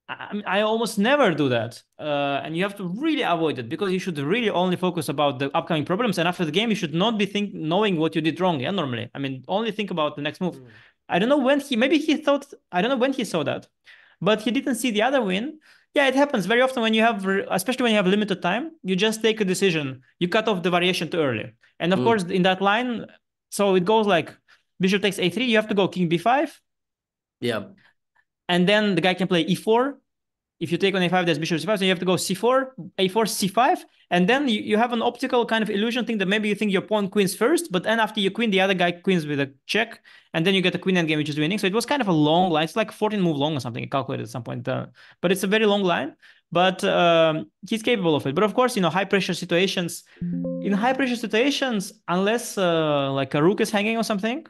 I almost never do that, and you have to really avoid it because you should really only focus about the upcoming problems. And after the game, you should not be knowing what you did wrong. Yeah, normally, I mean, only think about the next move. I don't know when he I don't know when he saw that, but he didn't see the other win. Yeah, it happens very often when you have, especially when you have limited time. You just take a decision. You cut off the variation too early, and of course, in that line, so it goes like bishop takes a3. You have to go king b5. Yeah. And then the guy can play e4. If you take on a5, there's bishop c5, so you have to go c4, a4, c5. And then you have an optical kind of illusion thing that maybe you think your pawn queens first, but then after you queen, the other guy queens with a check. And then you get a queen endgame, which is winning. So it was kind of a long line. It's like 14 move long or something. I calculated at some point. But it's a very long line. But he's capable of it. But of course, you know, high-pressure situations. In high-pressure situations, unless like a rook is hanging or something,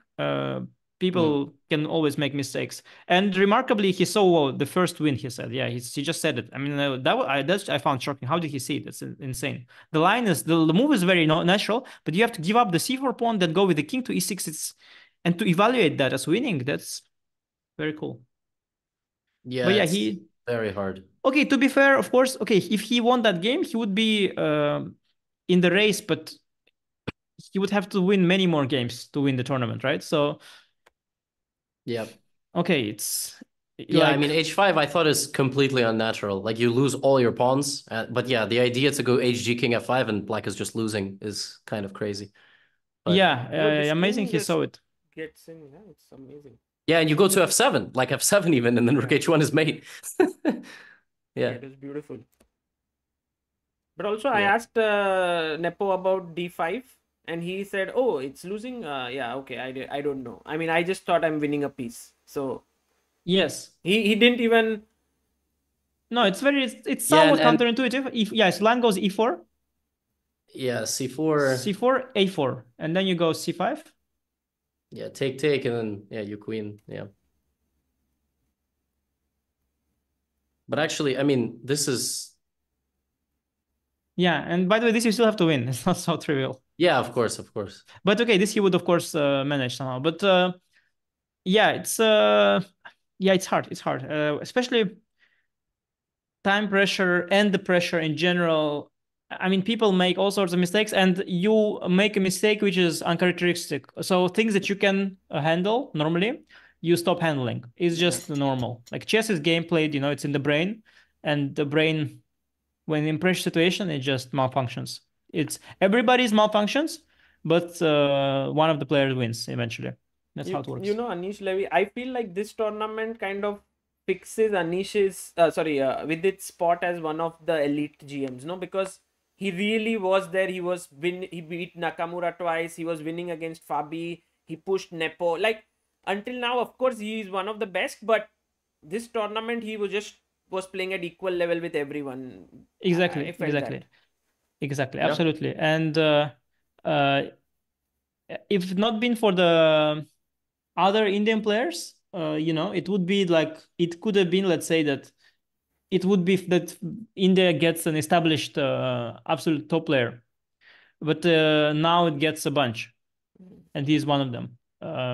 people can always make mistakes. And remarkably, he saw the first win, he said. Yeah, he just said it. I mean, I found shocking. How did he see it? It's insane. The line is, the move is very natural, but you have to give up the c4 pawn, then go with the king to e6. And to evaluate that as winning, that's very cool. Yeah, but yeah, he very hard. Okay, to be fair, of course. Okay, if he won that game, he would be in the race, but he would have to win many more games to win the tournament, right? So, yeah. Okay, it's yeah. Like... I mean, H5 I thought is completely unnatural. Like you lose all your pawns, but yeah, the idea to go HG King F5 and Black is just losing is kind of crazy. But... yeah, amazing. He saw it. Gets in, yeah, it's amazing. Yeah, and you go to F7, like F7 even, and then Rook H1 is made. Yeah, it is beautiful. But also, yeah. I asked Nepo about D5, and he said, "Oh, it's losing." Yeah, okay. I don't know. I mean, I just thought I'm winning a piece. So, yes, he didn't even. No, it's very it's somewhat counterintuitive. If yes, line goes E4. Yeah, C4, A4, and then you go C5. Yeah, take, and then, yeah, you queen, yeah. But actually, I mean, this is... Yeah, and by the way, this you still have to win. It's not so trivial. Yeah, of course. But okay, this he would, of course, manage somehow. But yeah, it's hard. Especially time pressure and the pressure in general. I mean, people make all sorts of mistakes, and you make a mistake which is uncharacteristic. So things that you can handle normally, you stop handling. It's just normal. Like chess is game played, you know, it's in the brain, and the brain, when in pressure situation, it just malfunctions. It's everybody's malfunctions, but one of the players wins eventually. That's how it works. You know, Anish Levy, I feel like this tournament kind of fixes Anish's, with its spot as one of the elite GMs, no, because. He really was there. He beat Nakamura twice. He was winning against Fabi. He pushed Nepo. Like until now, of course, he is one of the best. But this tournament, he was playing at equal level with everyone. Exactly. Yeah. Absolutely. And if not been for the other Indian players, you know, it would be like it could have been. Let's say that. It would be that India gets an established absolute top player, but now it gets a bunch, and he's one of them,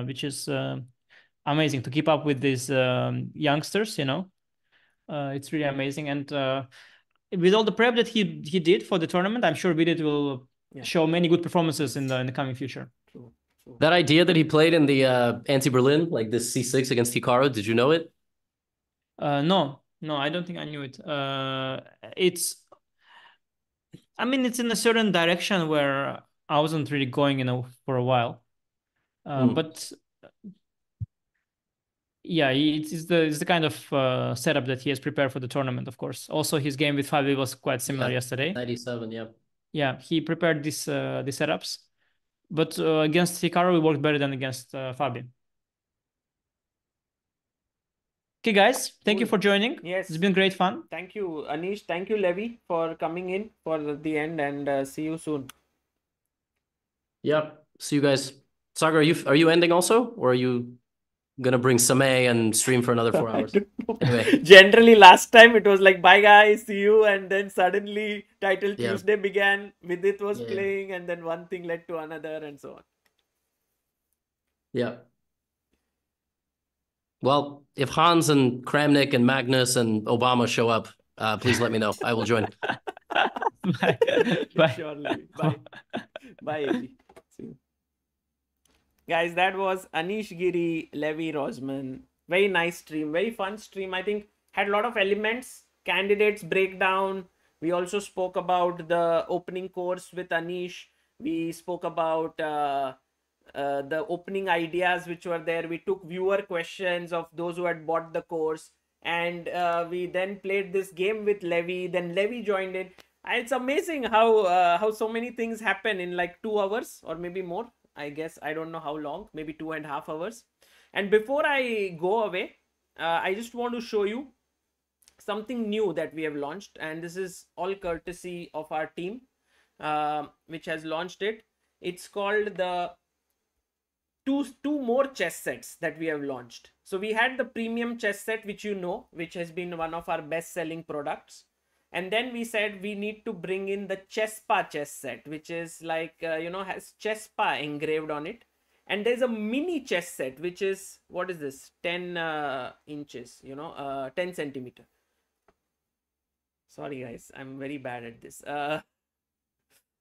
which is amazing to keep up with these youngsters. You know, it's really amazing. And with all the prep that he did for the tournament, I'm sure Vidit will show many good performances in the coming future. True. That idea that he played in the anti-Berlin, like this C6 against Hikaru, did you know it? No. No, I don't think I knew it. It's in a certain direction where I wasn't really going for a while. But yeah, it's the kind of setup that he has prepared for the tournament, of course. Also, his game with Fabi was quite similar yesterday. 97, yeah. Yeah, he prepared these setups. But against Hikaru, it worked better than against Fabi. Okay, guys, thank you for joining. Yes. It's been great fun. Thank you, Anish. Thank you, Levy, for coming in for the end, and see you soon. Yeah, see you guys. Sagar, are you ending also? Or are you going to bring Samay and stream for another 4 hours? Anyway. Generally, last time it was like, bye guys, see you. And then suddenly Title Tuesday began. Vidit was playing, and then one thing led to another and so on. Yeah. Well, if Hans and Kramnik and Magnus and Obama show up, please let me know. I will join. Bye. Bye. Surely. Bye. Bye. See you. Guys, that was Anish Giri, Levy Rozman. Very nice stream. Very fun stream. I think had a lot of elements. Candidates breakdown. We also spoke about the opening course with Anish. We spoke about... the opening ideas which were there. We took viewer questions of those who had bought the course, and we then played this game with Levy. Then Levy joined in. It's amazing how so many things happen in like 2 hours or maybe more. I guess I don't know how long, maybe 2.5 hours. And before I go away, I just want to show you something new that we have launched, and this is all courtesy of our team, which has launched it. It's called the two more chess sets that we have launched. So we had the premium chess set, which you know, which has been one of our best selling products. And then we said we need to bring in the Chesspa chess set, which is like, has Chesspa engraved on it. And there's a mini chess set, which is, what is this, 10 inches, you know, 10 centimeter. Sorry guys, I'm very bad at this.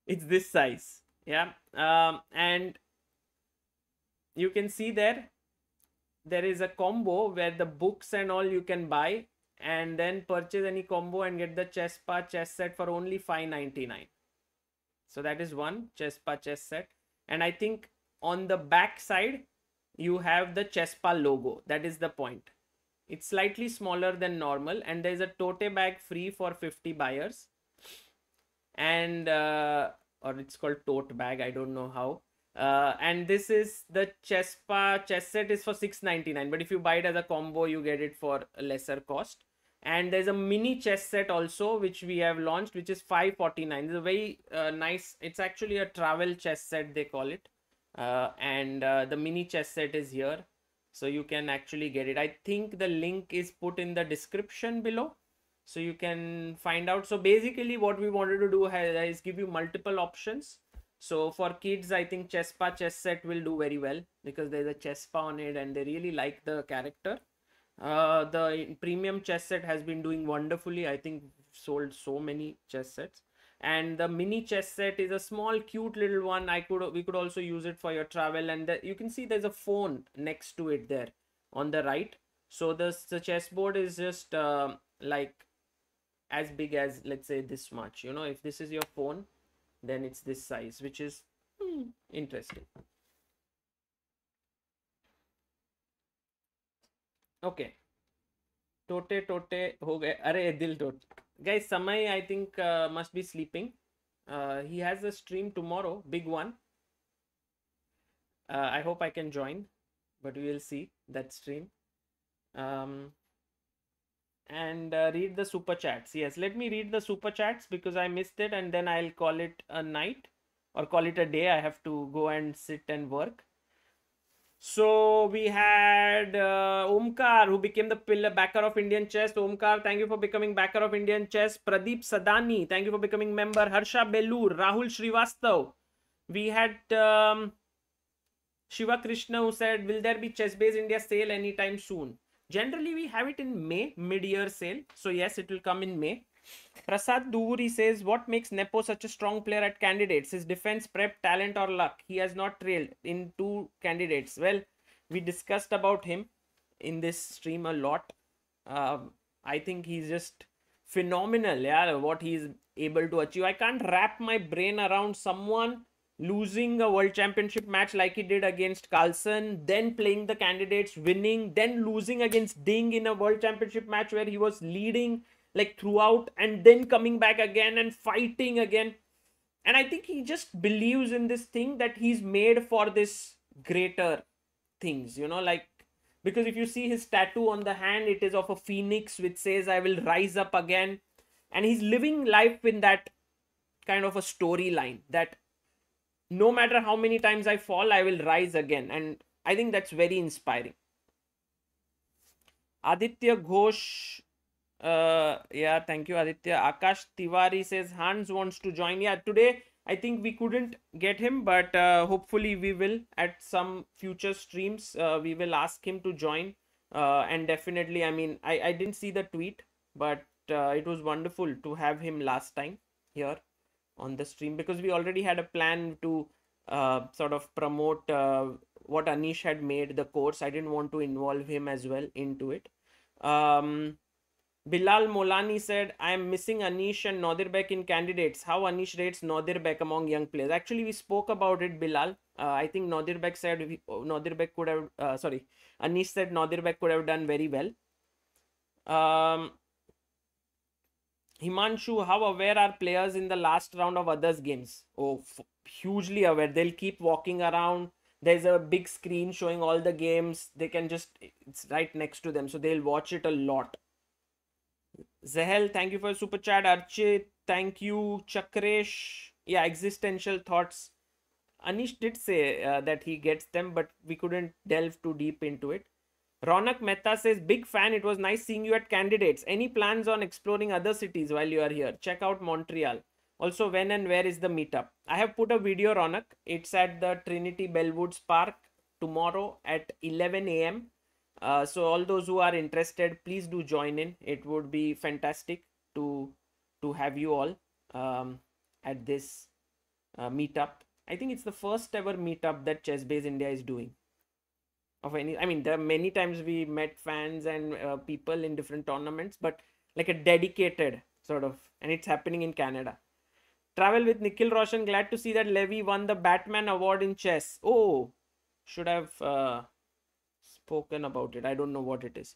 It's this size, yeah. And you can see there is a combo where the books and all you can buy and then purchase any combo and get the ChessPA chess set for only $5.99. So that is one ChessPA chess set. And I think on the back side, you have the ChessPA logo. That is the point. It's slightly smaller than normal. And there's a tote bag free for 50 buyers. And, or it's called tote bag. I don't know how. And this is the ChessPA chess set is for $6.99. But if you buy it as a combo, you get it for a lesser cost. And there's a mini chess set also, which we have launched, which is $5.49. It's a very nice, it's actually a travel chess set, they call it. The mini chess set is here. So you can actually get it. I think the link is put in the description below. So you can find out. So basically what we wanted to do is give you multiple options. So for kids, I think ChessPA chess set will do very well because there's a ChessPA on it and they really like the character. The premium chess set has been doing wonderfully. I think sold so many chess sets. And the mini chess set is a small, cute little one. We could also use it for your travel. And you can see there's a phone next to it there on the right. So the chessboard is just like as big as, let's say, this much. You know, if this is your phone, then it's this size, which is interesting. Okay. Tote ho gaye. Arey dil tote. Guys, Samay, I think, must be sleeping. He has a stream tomorrow, big one. I hope I can join, but we will see that stream. Read the super chats. Yes, let me read the super chats because I missed it, and then I'll call it a night or call it a day. I have to go and sit and work. So we had Omkar, who became the pillar backer of Indian Chess. Omkar, thank you for becoming backer of Indian Chess. Pradeep Sadani, thank you for becoming member. Harsha Belur, Rahul Srivastav. We had Shiva Krishna, who said, will there be ChessBase India sale anytime soon? Generally, we have it in May, mid-year sale. So yes, it will come in May. Prasad Duvuri says, what makes Nepo such a strong player at Candidates? His defense, prep, talent or luck? He has not trailed in 2 Candidates. Well, we discussed about him in this stream a lot. I think he's just phenomenal, yeah, what he's able to achieve. I can't wrap my brain around someone losing a world championship match like he did against Carlsen, then playing the Candidates, winning, then losing against Ding in a world championship match where he was leading like throughout and then coming back again and fighting again. And I think he just believes in this thing that he's made for this greater things, you know, like, because if you see his tattoo on the hand, it is of a phoenix, which says, I will rise up again. And he's living life in that kind of a storyline that no matter how many times I fall, I will rise again. And I think that's very inspiring. Aditya Ghosh. Yeah, thank you, Aditya. Akash Tiwari says Hans wants to join. Yeah, today I think we couldn't get him, but hopefully we will at some future streams. We will ask him to join. And definitely, I mean, I didn't see the tweet, but it was wonderful to have him last time here on the stream because we already had a plan to sort of promote what Anish had made, the course. I didn't want to involve him as well into it. Bilal Molani said, I am missing Anish and Nodirbek in Candidates. How Anish rates Nodirbek among young players. Actually, we spoke about it, Bilal. I think Nodirbek said Anish said Nodirbek could have done very well. Himanshu, how aware are players in the last round of others' games? Oh, hugely aware. They'll keep walking around. There's a big screen showing all the games. They can just, it's right next to them. So they'll watch it a lot. Zahel, thank you for super chat. Archit, thank you. Chakresh, yeah, existential thoughts. Anish did say that he gets them, but we couldn't delve too deep into it. Ronak Mehta says, big fan. It was nice seeing you at Candidates. Any plans on exploring other cities while you are here? Check out Montreal. Also, when and where is the meetup? I have put a video, Ronak. It's at the Trinity Bellwoods Park tomorrow at 11 AM. So all those who are interested, please do join in. It would be fantastic to have you all at this meetup. I think it's the first ever meetup that ChessBase India is doing. Of any, I mean, there are many times we met fans and people in different tournaments, but like a dedicated sort of, and it's happening in Canada. Travel with Nikhil Roshan. Glad to see that Levy won the Batman Award in chess. Oh, should have spoken about it. I don't know what it is.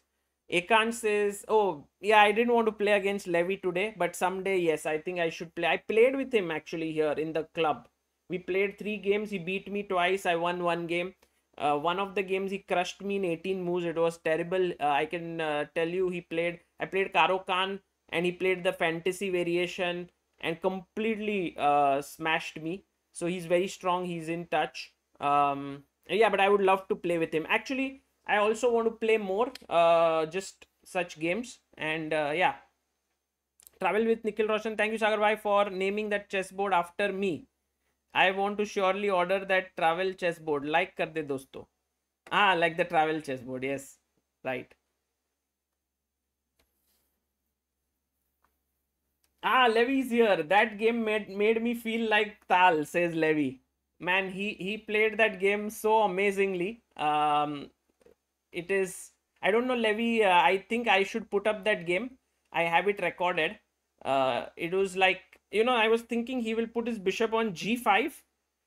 Ekant says, oh, yeah, I didn't want to play against Levy today, but someday, yes, I think I should play. I played with him actually here in the club. We played 3 games. He beat me twice. I won 1 game. One of the games he crushed me in 18 moves. It was terrible. I can tell you he played. I played Caro-Kann and he played the fantasy variation and completely smashed me. So he's very strong. He's in touch. Yeah, but I would love to play with him. Actually, I also want to play more just such games. And yeah. Travel with Nikhil Roshan. Thank you, Sagar Bhai, for naming that chessboard after me. I want to surely order that travel chessboard. Like kar de dosto. Ah, like the travel chessboard. Yes, right. Ah, Levy's here. That game made me feel like Tal, says Levy. Man, he played that game so amazingly. It is... I don't know, Levy. I think I should put up that game. I have it recorded. It was like... You know, I was thinking he will put his bishop on g5,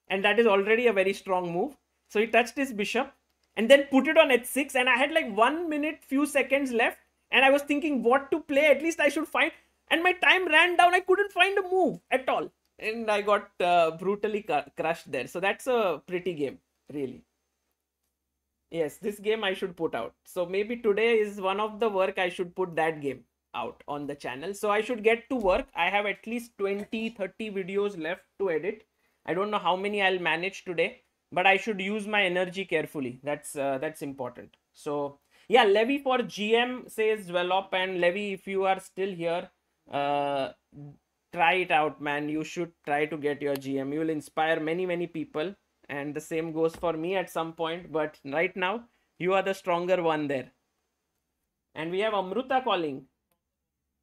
and that is already a very strong move. So he touched his bishop and then put it on h6, and I had like 1 minute, few seconds left, and I was thinking what to play. At least I should find, and my time ran down. I couldn't find a move at all, and I got brutally crushed there. So that's a pretty game, really. Yes, this game I should put out. So maybe today is one of the work I should put that game out on the channel. So I should get to work. I have at least 20-30 videos left to edit. I don't know how many I'll manage today, but I should use my energy carefully. That's important. So yeah, Levy for GM says well up, and Levy, if you are still here, try it out, man. You should try to get your GM. You will inspire many people, and the same goes for me at some point, but right now you are the stronger one there. And we have Amruta calling.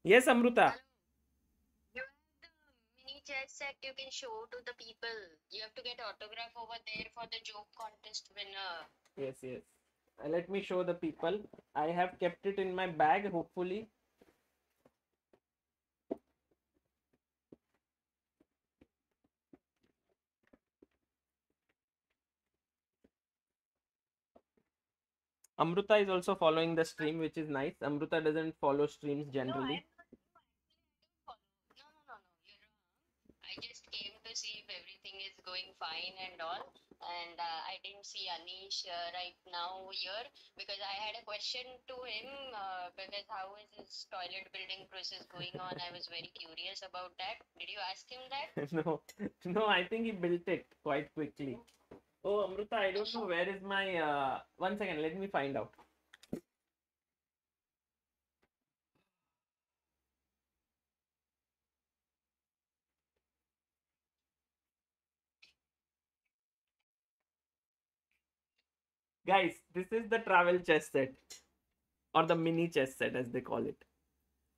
Yes, Amruta. Hello. You have the mini chess set you can show to the people. You have to get autograph over there for the joke contest winner. Yes, yes. Let me show the people. I have kept it in my bag, hopefully. Amruta is also following the stream, which is nice. Amruta doesn't follow streams generally. No, you're wrong. I just came to see if everything is going fine and all. And I didn't see Anish right now here because I had a question to him because how is his toilet building process going on? I was very curious about that. Did you ask him that? No, I think he built it quite quickly. Oh, Amruta, I don't know where is my... one second, let me find out. Guys, this is the travel chess set. Or the mini chess set as they call it.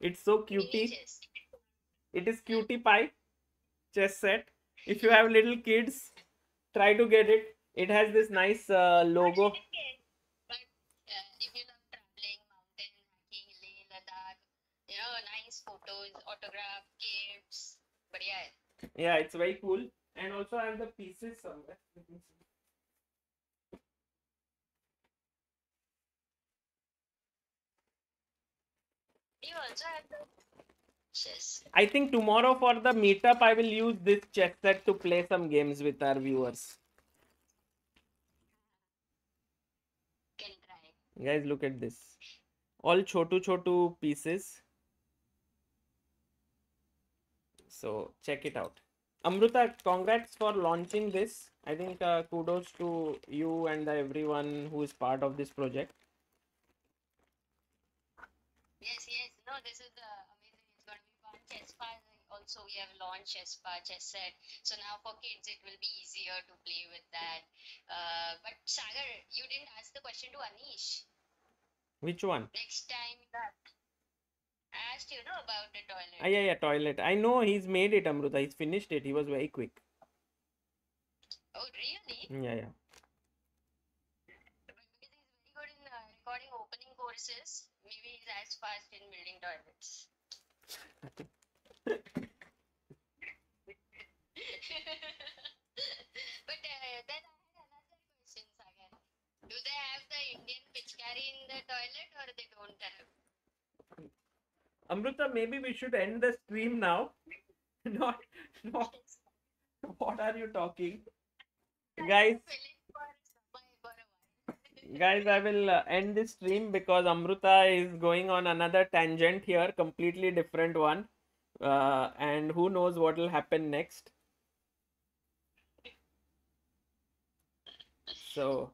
It's so cutie. It is cutie pie chess set. If you have little kids, try to get it. It has this nice logo. But if you love traveling, mountain hiking, Leh, Ladakh, you know, nice photos, autograph, gifts. But yeah. Yeah, it's very cool. And also, I have the pieces somewhere. You also have the chess. I think tomorrow for the meetup, I will use this chess set to play some games with our viewers. Guys, look at this. All chotu pieces. So check it out. Amruta, congrats for launching this. I think kudos to you and everyone who is part of this project. Yes. No, this is amazing. It's going to be fun. ChessFi also also we have launched ChessPa, Chess Set. So now for kids, it will be easier to play with that. But Sagar, you didn't ask the question to Anish. Which one? Next time that I asked you, know, about the toilet. Ah, yeah, toilet. I know he's made it, Amruta. He's finished it. He was very quick. Oh, really? Yeah. He's very good in recording opening courses. Maybe he's as fast in building toilets. But then I had another question, Sagar. Do they have the Indian Pichkari in the toilet or they don't have? Amruta, maybe we should end the stream now. Not. What are you talking? Guys, I will end this stream because Amruta is going on another tangent here, completely different one, and who knows what will happen next. So,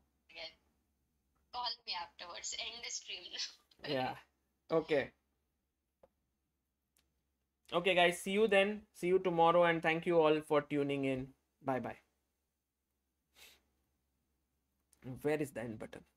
call me afterwards, end the stream. Yeah, okay guys, see you then, see you tomorrow, and thank you all for tuning in. Bye. Where is the end button?